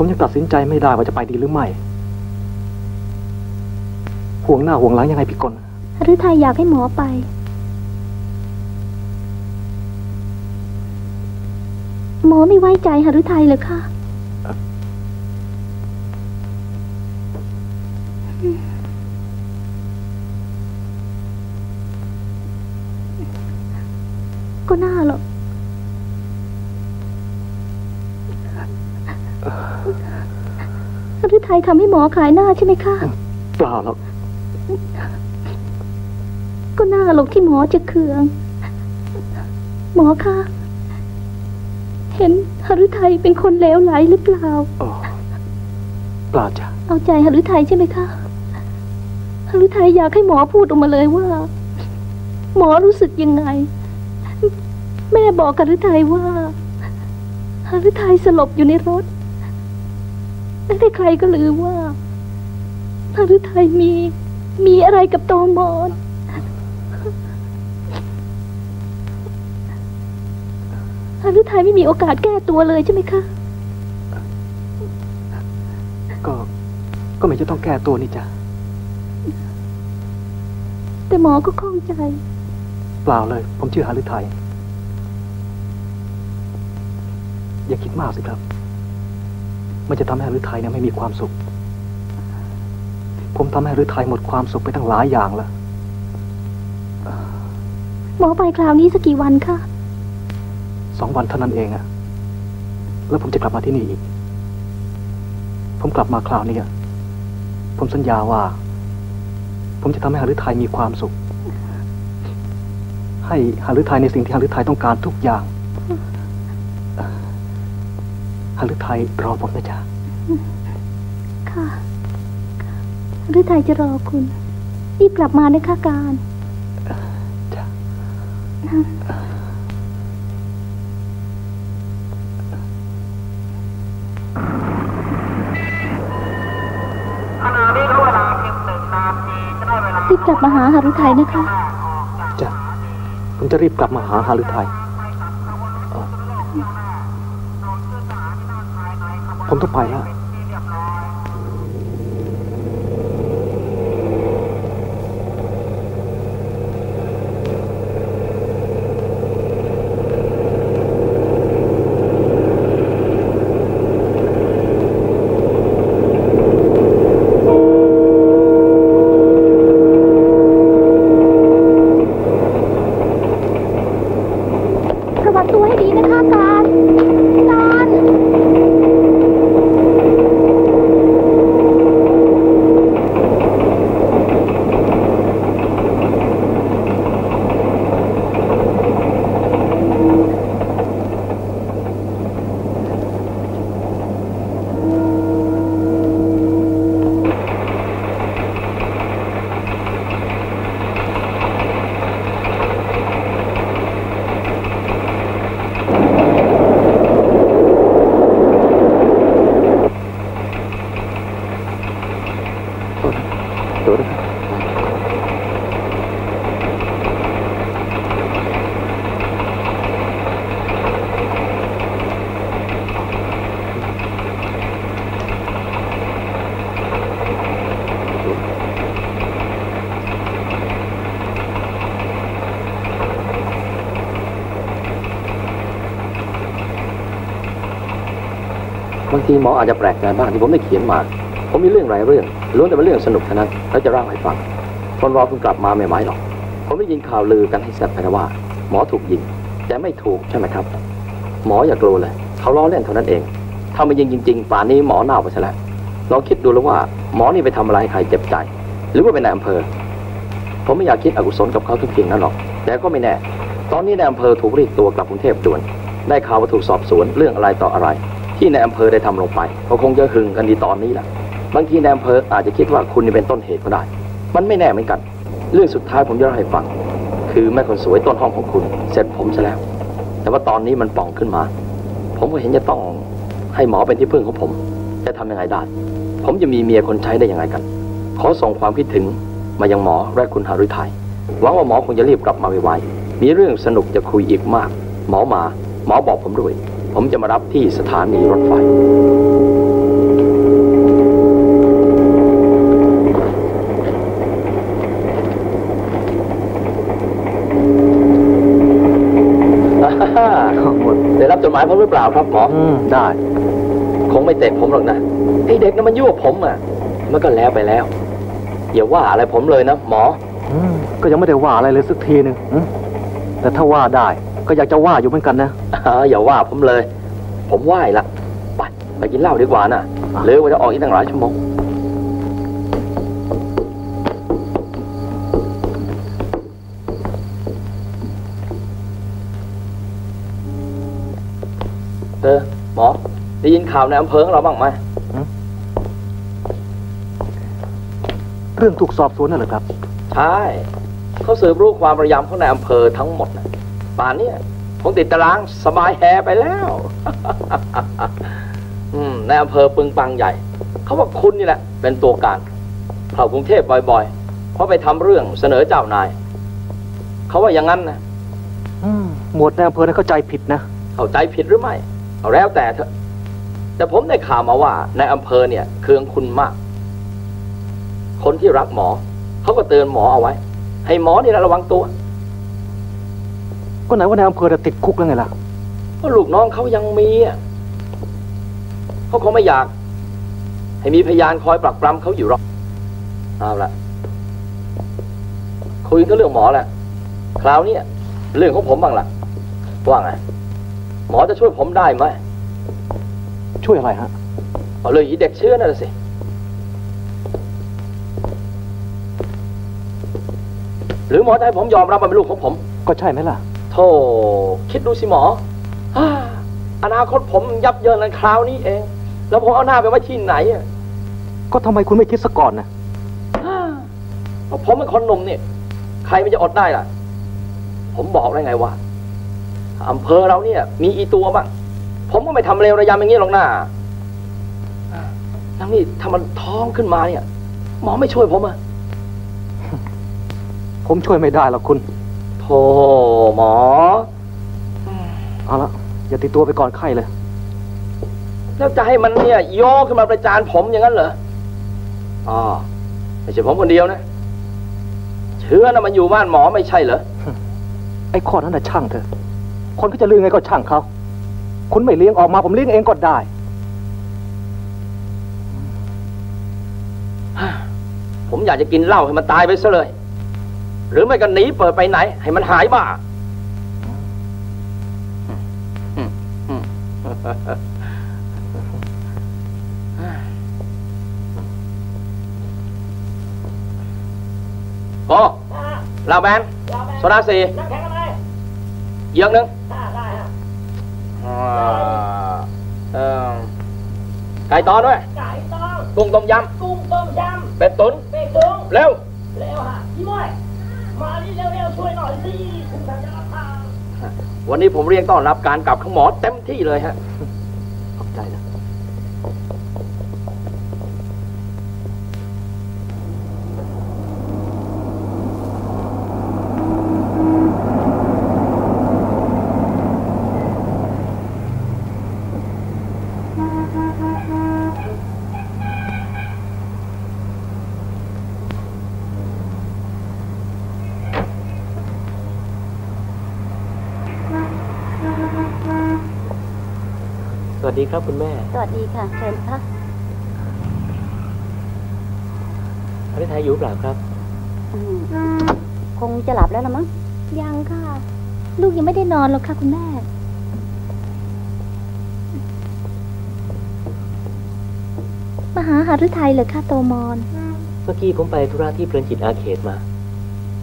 ผมยังตัดสินใจไม่ได้ว่าจะไปดีหรือไม่ห่วงหน้าห่วงหลังยังไงพี่กนหรือไทยอยากให้หมอไปหมอไม่ไว้ใจหรือไทยเลยค่ะก็น่าหรอกหรือไทยทำให้หมอขายหน้าใช่ไหมคะเปล่าหรอกก็น่าหลอกที่หมอจะเคืองหมอคะเห็นหรือไทยเป็นคนเลวไหลหรือเปล่าเปล่าจ้ะเอาใจหรือไทยใช่ไหมคะหรือไทยอยากให้หมอพูดออกมาเลยว่าหมอรู้สึกยังไงแม่บอกกับหรือไทยว่าหรือไทยสลบอยู่ในรถแต่ใครก็ลือว่าหฤทัยมีมีอะไรกับโตมอนหฤทัยไม่มีโอกาสแก้ตัวเลยใช่ไหมคะก็ก็ไม่จะต้องแก้ตัวนี่จ้ะแต่หมอก็คล่องใจเปล่าเลยผมเชื่อหฤทัยอย่าคิดมากสิครับมันจะทำให้หฤทัยเนี่ยไม่มีความสุขผมทำให้หฤทัยหมดความสุขไปทั้งหลายอย่างแล้วหมอไปคราวนี้สักกี่วันคะสองวันเท่านั้นเองอะแล้วผมจะกลับมาที่นี่อีกผมกลับมาคราวนี้อะผมสัญญาว่าผมจะทำให้หฤทัยมีความสุขให้หฤทัยในสิ่งที่หฤทัยต้องการทุกอย่างหฤทัยรอผมนะจ๊ะค่ะหฤทัยจะรอคุณรีบกลับมานะคะการจ้ะรีบกลับมาหาหฤทัยนะคะจ้ะผมจะรีบกลับมาหาหฤทัยผมต้องไปแล้วระวังตัวให้ดีนะคะการการ บางทีหมออาจจะแปลกใจบ้างที่ผมได้เขียนมาผมมีเรื่องหลายเรื่องล้วนแต่เป็นเรื่องสนุกเท่านั้นแล้วจะเล่าให้ฟังคนรอคุณกลับมาไม่ไหวหรอกผมได้ยินข่าวลือกันให้แซ่บไปแล้วว่าหมอถูกยิงแต่ไม่ถูกใช่ไหมครับหมออย่ากลัวเลยเขาล้อเล่นเท่านั้นเองถ้ามันยิงจริงๆป่านนี้หมอเน่าไปซะแล้วลองคิดดูแล้วว่าหมอนี่ไปทำอะไรให้ใครเจ็บใจหรือว่าเป็นนายอำเภอผมไม่อยากคิดอกุศลกับเขาทุกเพียงนั้นหรอกแต่ก็ไม่แน่ตอนนี้นายอำเภอถูกเรียกตัวกลับกรุงเทพด่วนได้ข่าวว่าถูกสอบสวนเรื่องอะไรต่ออะไรที่นายอำเภอได้ทำลงไปเขาคงจะหึงกันดีตอนนี้แหละบางทีนายอำเภออาจจะคิดว่าคุณเป็นต้นเหตุก็ได้มันไม่แน่เหมือนกันเรื่องสุดท้ายผมจะเล่าให้ฟังคือแม่คนสวยต้นห้องของคุณเสร็จผมซะแล้วแต่ว่าตอนนี้มันป่องขึ้นมาผมก็เห็นจะต้องให้หมอเป็นที่พึ่งของผมจะทำยังไงได้ผมจะมีเมียคนใช้ได้ยังไงกันขอส่งความคิดถึงมายังหมอและคุณหฤทัยหวังว่าหมอคงจะรีบกลับมาไวๆมีเรื่องสนุกจะคุยอีกมากหมอมาหมอบอกผมด้วยผมจะมารับที่สถานีรถไฟได้รับจดหมายผมหรือเปล่าครับหมอได้คงไม่เตะผมหรอกนะไอเด็กนั้นมันยั่วผมอ่ะมันก็แล้วไปแล้วอย่าว่าอะไรผมเลยนะหมอก็ยังไม่ได้ว่าอะไรเลยสักทีนึงแต่ถ้าว่าได้ก็อยากจะว่าอยู่เหมือนกันนะอย่าว่าผมเลยผมไหว้ละไปไปกินเหล้าดีกว่านะเหลือเวลาออกอีกตั้งหลายชั่วโมงเออหมอได้ยินข่าวในอำเภอของเราบ้างไหมเรื่องถูกสอบสวนน่ะเหรอครับใช่เขาสืบรู้ความพยายามของในอำเภอทั้งหมดนะป่านนี้คงติดตารางสบายแฮไปแล้วในอำเภอปึงปังใหญ่เขาว่าคุณนี่แหละเป็นตัวการเข้ากรุงเทพบ่อยๆเพราะไปทำเรื่องเสนอเจ้านายเขาว่าอย่างนั้นนะหมวดในอำเภอนั้นเข้าใจผิดนะเข้าใจผิดหรือไม่เอาแล้วแต่เถอะแต่ผมได้ข่าวมาว่าในอำเภอเนี่ยเคืองคุณมากคนที่รักหมอเขาก็เตือนหมอเอาไว้ให้หมอนี่ระวังตัวก็ไหนว่าในอำเภอจะติดคุกแล้วไงล่ะก็ลูกน้องเขายังมีเขาคงไม่อยากให้มีพยานคอยปรักปรำเขาอยู่หรอกเอาละคุยก็เรื่องหมอแหละคราวนี้เรื่องของผมบ้างล่ะว่าไงหมอจะช่วยผมได้ไหมช่วยอะไรฮะเอาเลยอีเด็กเชื่อน่ะสิหรือหมอจะให้ผมยอมรับมันเป็นลูกของผมก็ใช่ไหมล่ะโธ่คิดดูสิหมออนาคตผมยับเยินในคราวนี้เองแล้วผมเอาหน้าไปไว้ที่ไหนก็ทำไมคุณไม่คิดซะก่อนนะผมเป็นคนหนุ่มเนี่ยใครมันจะอดได้ล่ะผมบอกได้ไงว่าอำเภอเราเนี่ยมีอีตัวบ้างผมก็ไม่ทำเลวระยำอย่างนี้หรอกนะนั่นนี่ถ้ามันท้องขึ้นมาเนี่ยหมอไม่ช่วยผมอ่ะผมช่วยไม่ได้หรอกคุณโธ่หมอเอาละอย่าตีตัวไปก่อนไข้เลยแล้วจะให้มันเนี่ยย่อขึ้นมาประจานผมอย่างนั้นเหรออ๋อไม่ใช่ผมคนเดียวนะเชื่อนะมันอยู่บ้านหมอไม่ใช่เหรอไอ้ข้อนั้นน่ะช่างเถอะคนก็จะลือไงก็ช่างเขาคุณไม่เลี้ยงออกมาผมเลี้ยงเองก็ได้ผมอยากจะกินเหล้าให้มันตายไปซะเลยหรือไม่ก็หนีเปิดไปไหนให้มันหายบ้าก็ลาแบนโซดาสีเยอะนึงไก่ตอด้วยกุ้งต้มยำกุ้งต้มยำเป็ดตุ๋นเป็ดตุ๋นเร็วเร็วฮะพี่ม้อยมานี่เร็วๆช่วยหน่อยสิคุณสัญญาภาวันนี้ผมเรียกต้อนรับการกลับของหมอเต็มที่เลยฮะขอบใจนะ สวัสดีครับคุณแม่สวัสดีค่ะเชิญค่ะอริไทยอยู่เปล่าครับคงจะหลับแล้วละมั้งยังค่ะลูกยังไม่ได้นอนหรอกค่ะคุณแม่มาหาหฤทัยเหรอค่ะโตมอนเมื่อกี้ผมไปธุระที่เพลินจิตอาเขตมา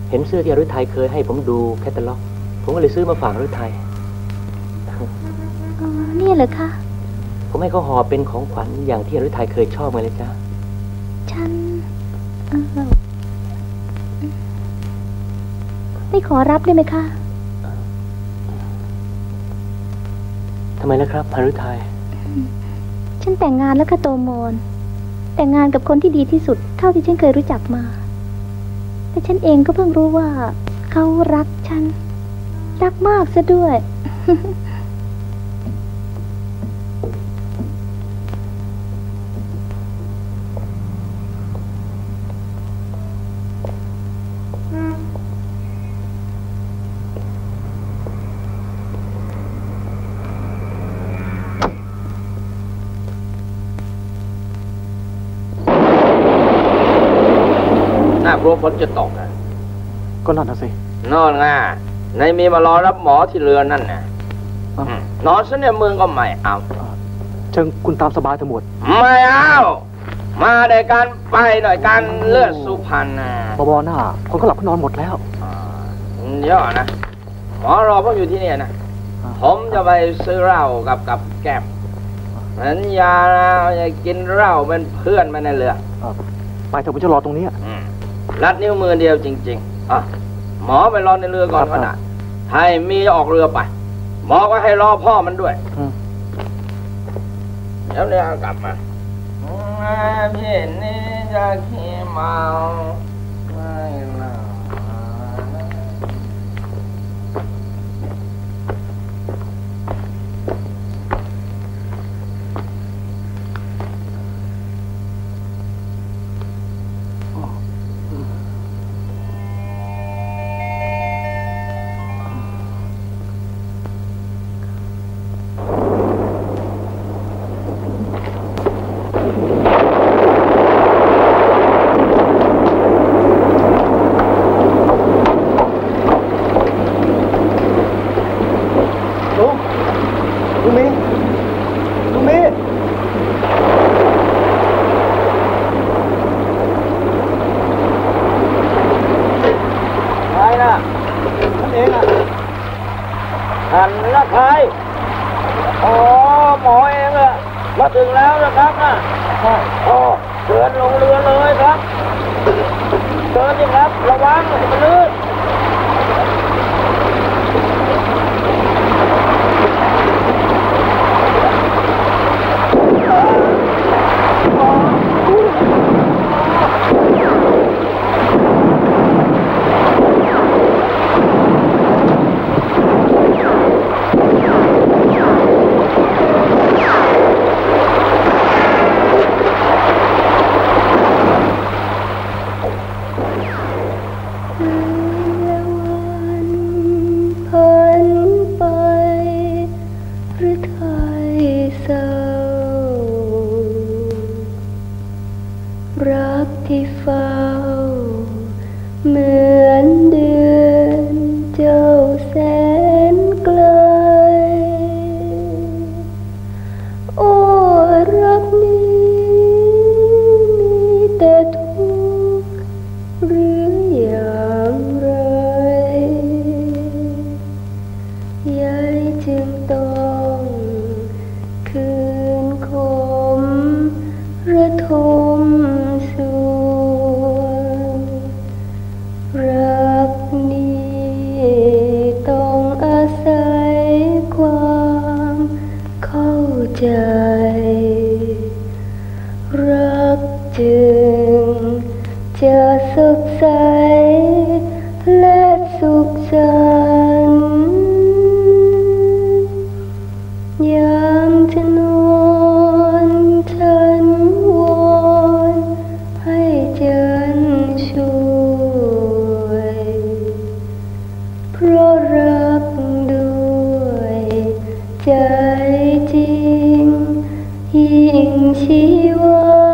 เห็นเสื้อที่หฤทัยเคยให้ผมดูแคตตาล็อกผมก็เลยซื้อมาฝากหฤทัยนี่เหรอคะผมให้เขาห่อเป็นของขวัญอย่างที่หฤทัยเคยชอบมาเลยจ้ะฉันไม่ขอรับได้ไหมคะทำไมล่ะครับหฤทัยฉันแต่งงานแล้วค่ะโตมอนแต่งงานกับคนที่ดีที่สุดเท่าที่ฉันเคยรู้จักมาแต่ฉันเองก็เพิ่งรู้ว่าเขารักฉันรักมากซะด้วย กลัวฝนจะตกอ่ะก็นอนนะสินอนง่ะในมีมารอรับหมอที่เรือนั่นน่ะนอนซะเนี่ยเมืองก็ไม่เอาเชิญคุณตามสบายทั้งหมดไม่เอามาในการไปหน่อยการเลือดสุพรรณน่ะบอบอหน้าคนก็หลับก็นอนหมดแล้วเยอะนะหมอรอผมอยู่ที่นี่นะผมจะไปซื้อเหล้ากับกับแก้มนั้นยาจะกินเหล้าเป็นเพื่อนมาในเรือไปเถอะผมจะรอตรงนี้รัดนิ้วมือเดียวจริงๆอ่ะหมอไปรอในเรือก่อนก็ได้ให้มีออกเรือไปหมอก็ให้รอพ่อมันด้วยแล้วเดี๋ยวกลับมาพี่นี่จะขี้เมาเพราะรักด้วยใจจริง ยิ่งชีวา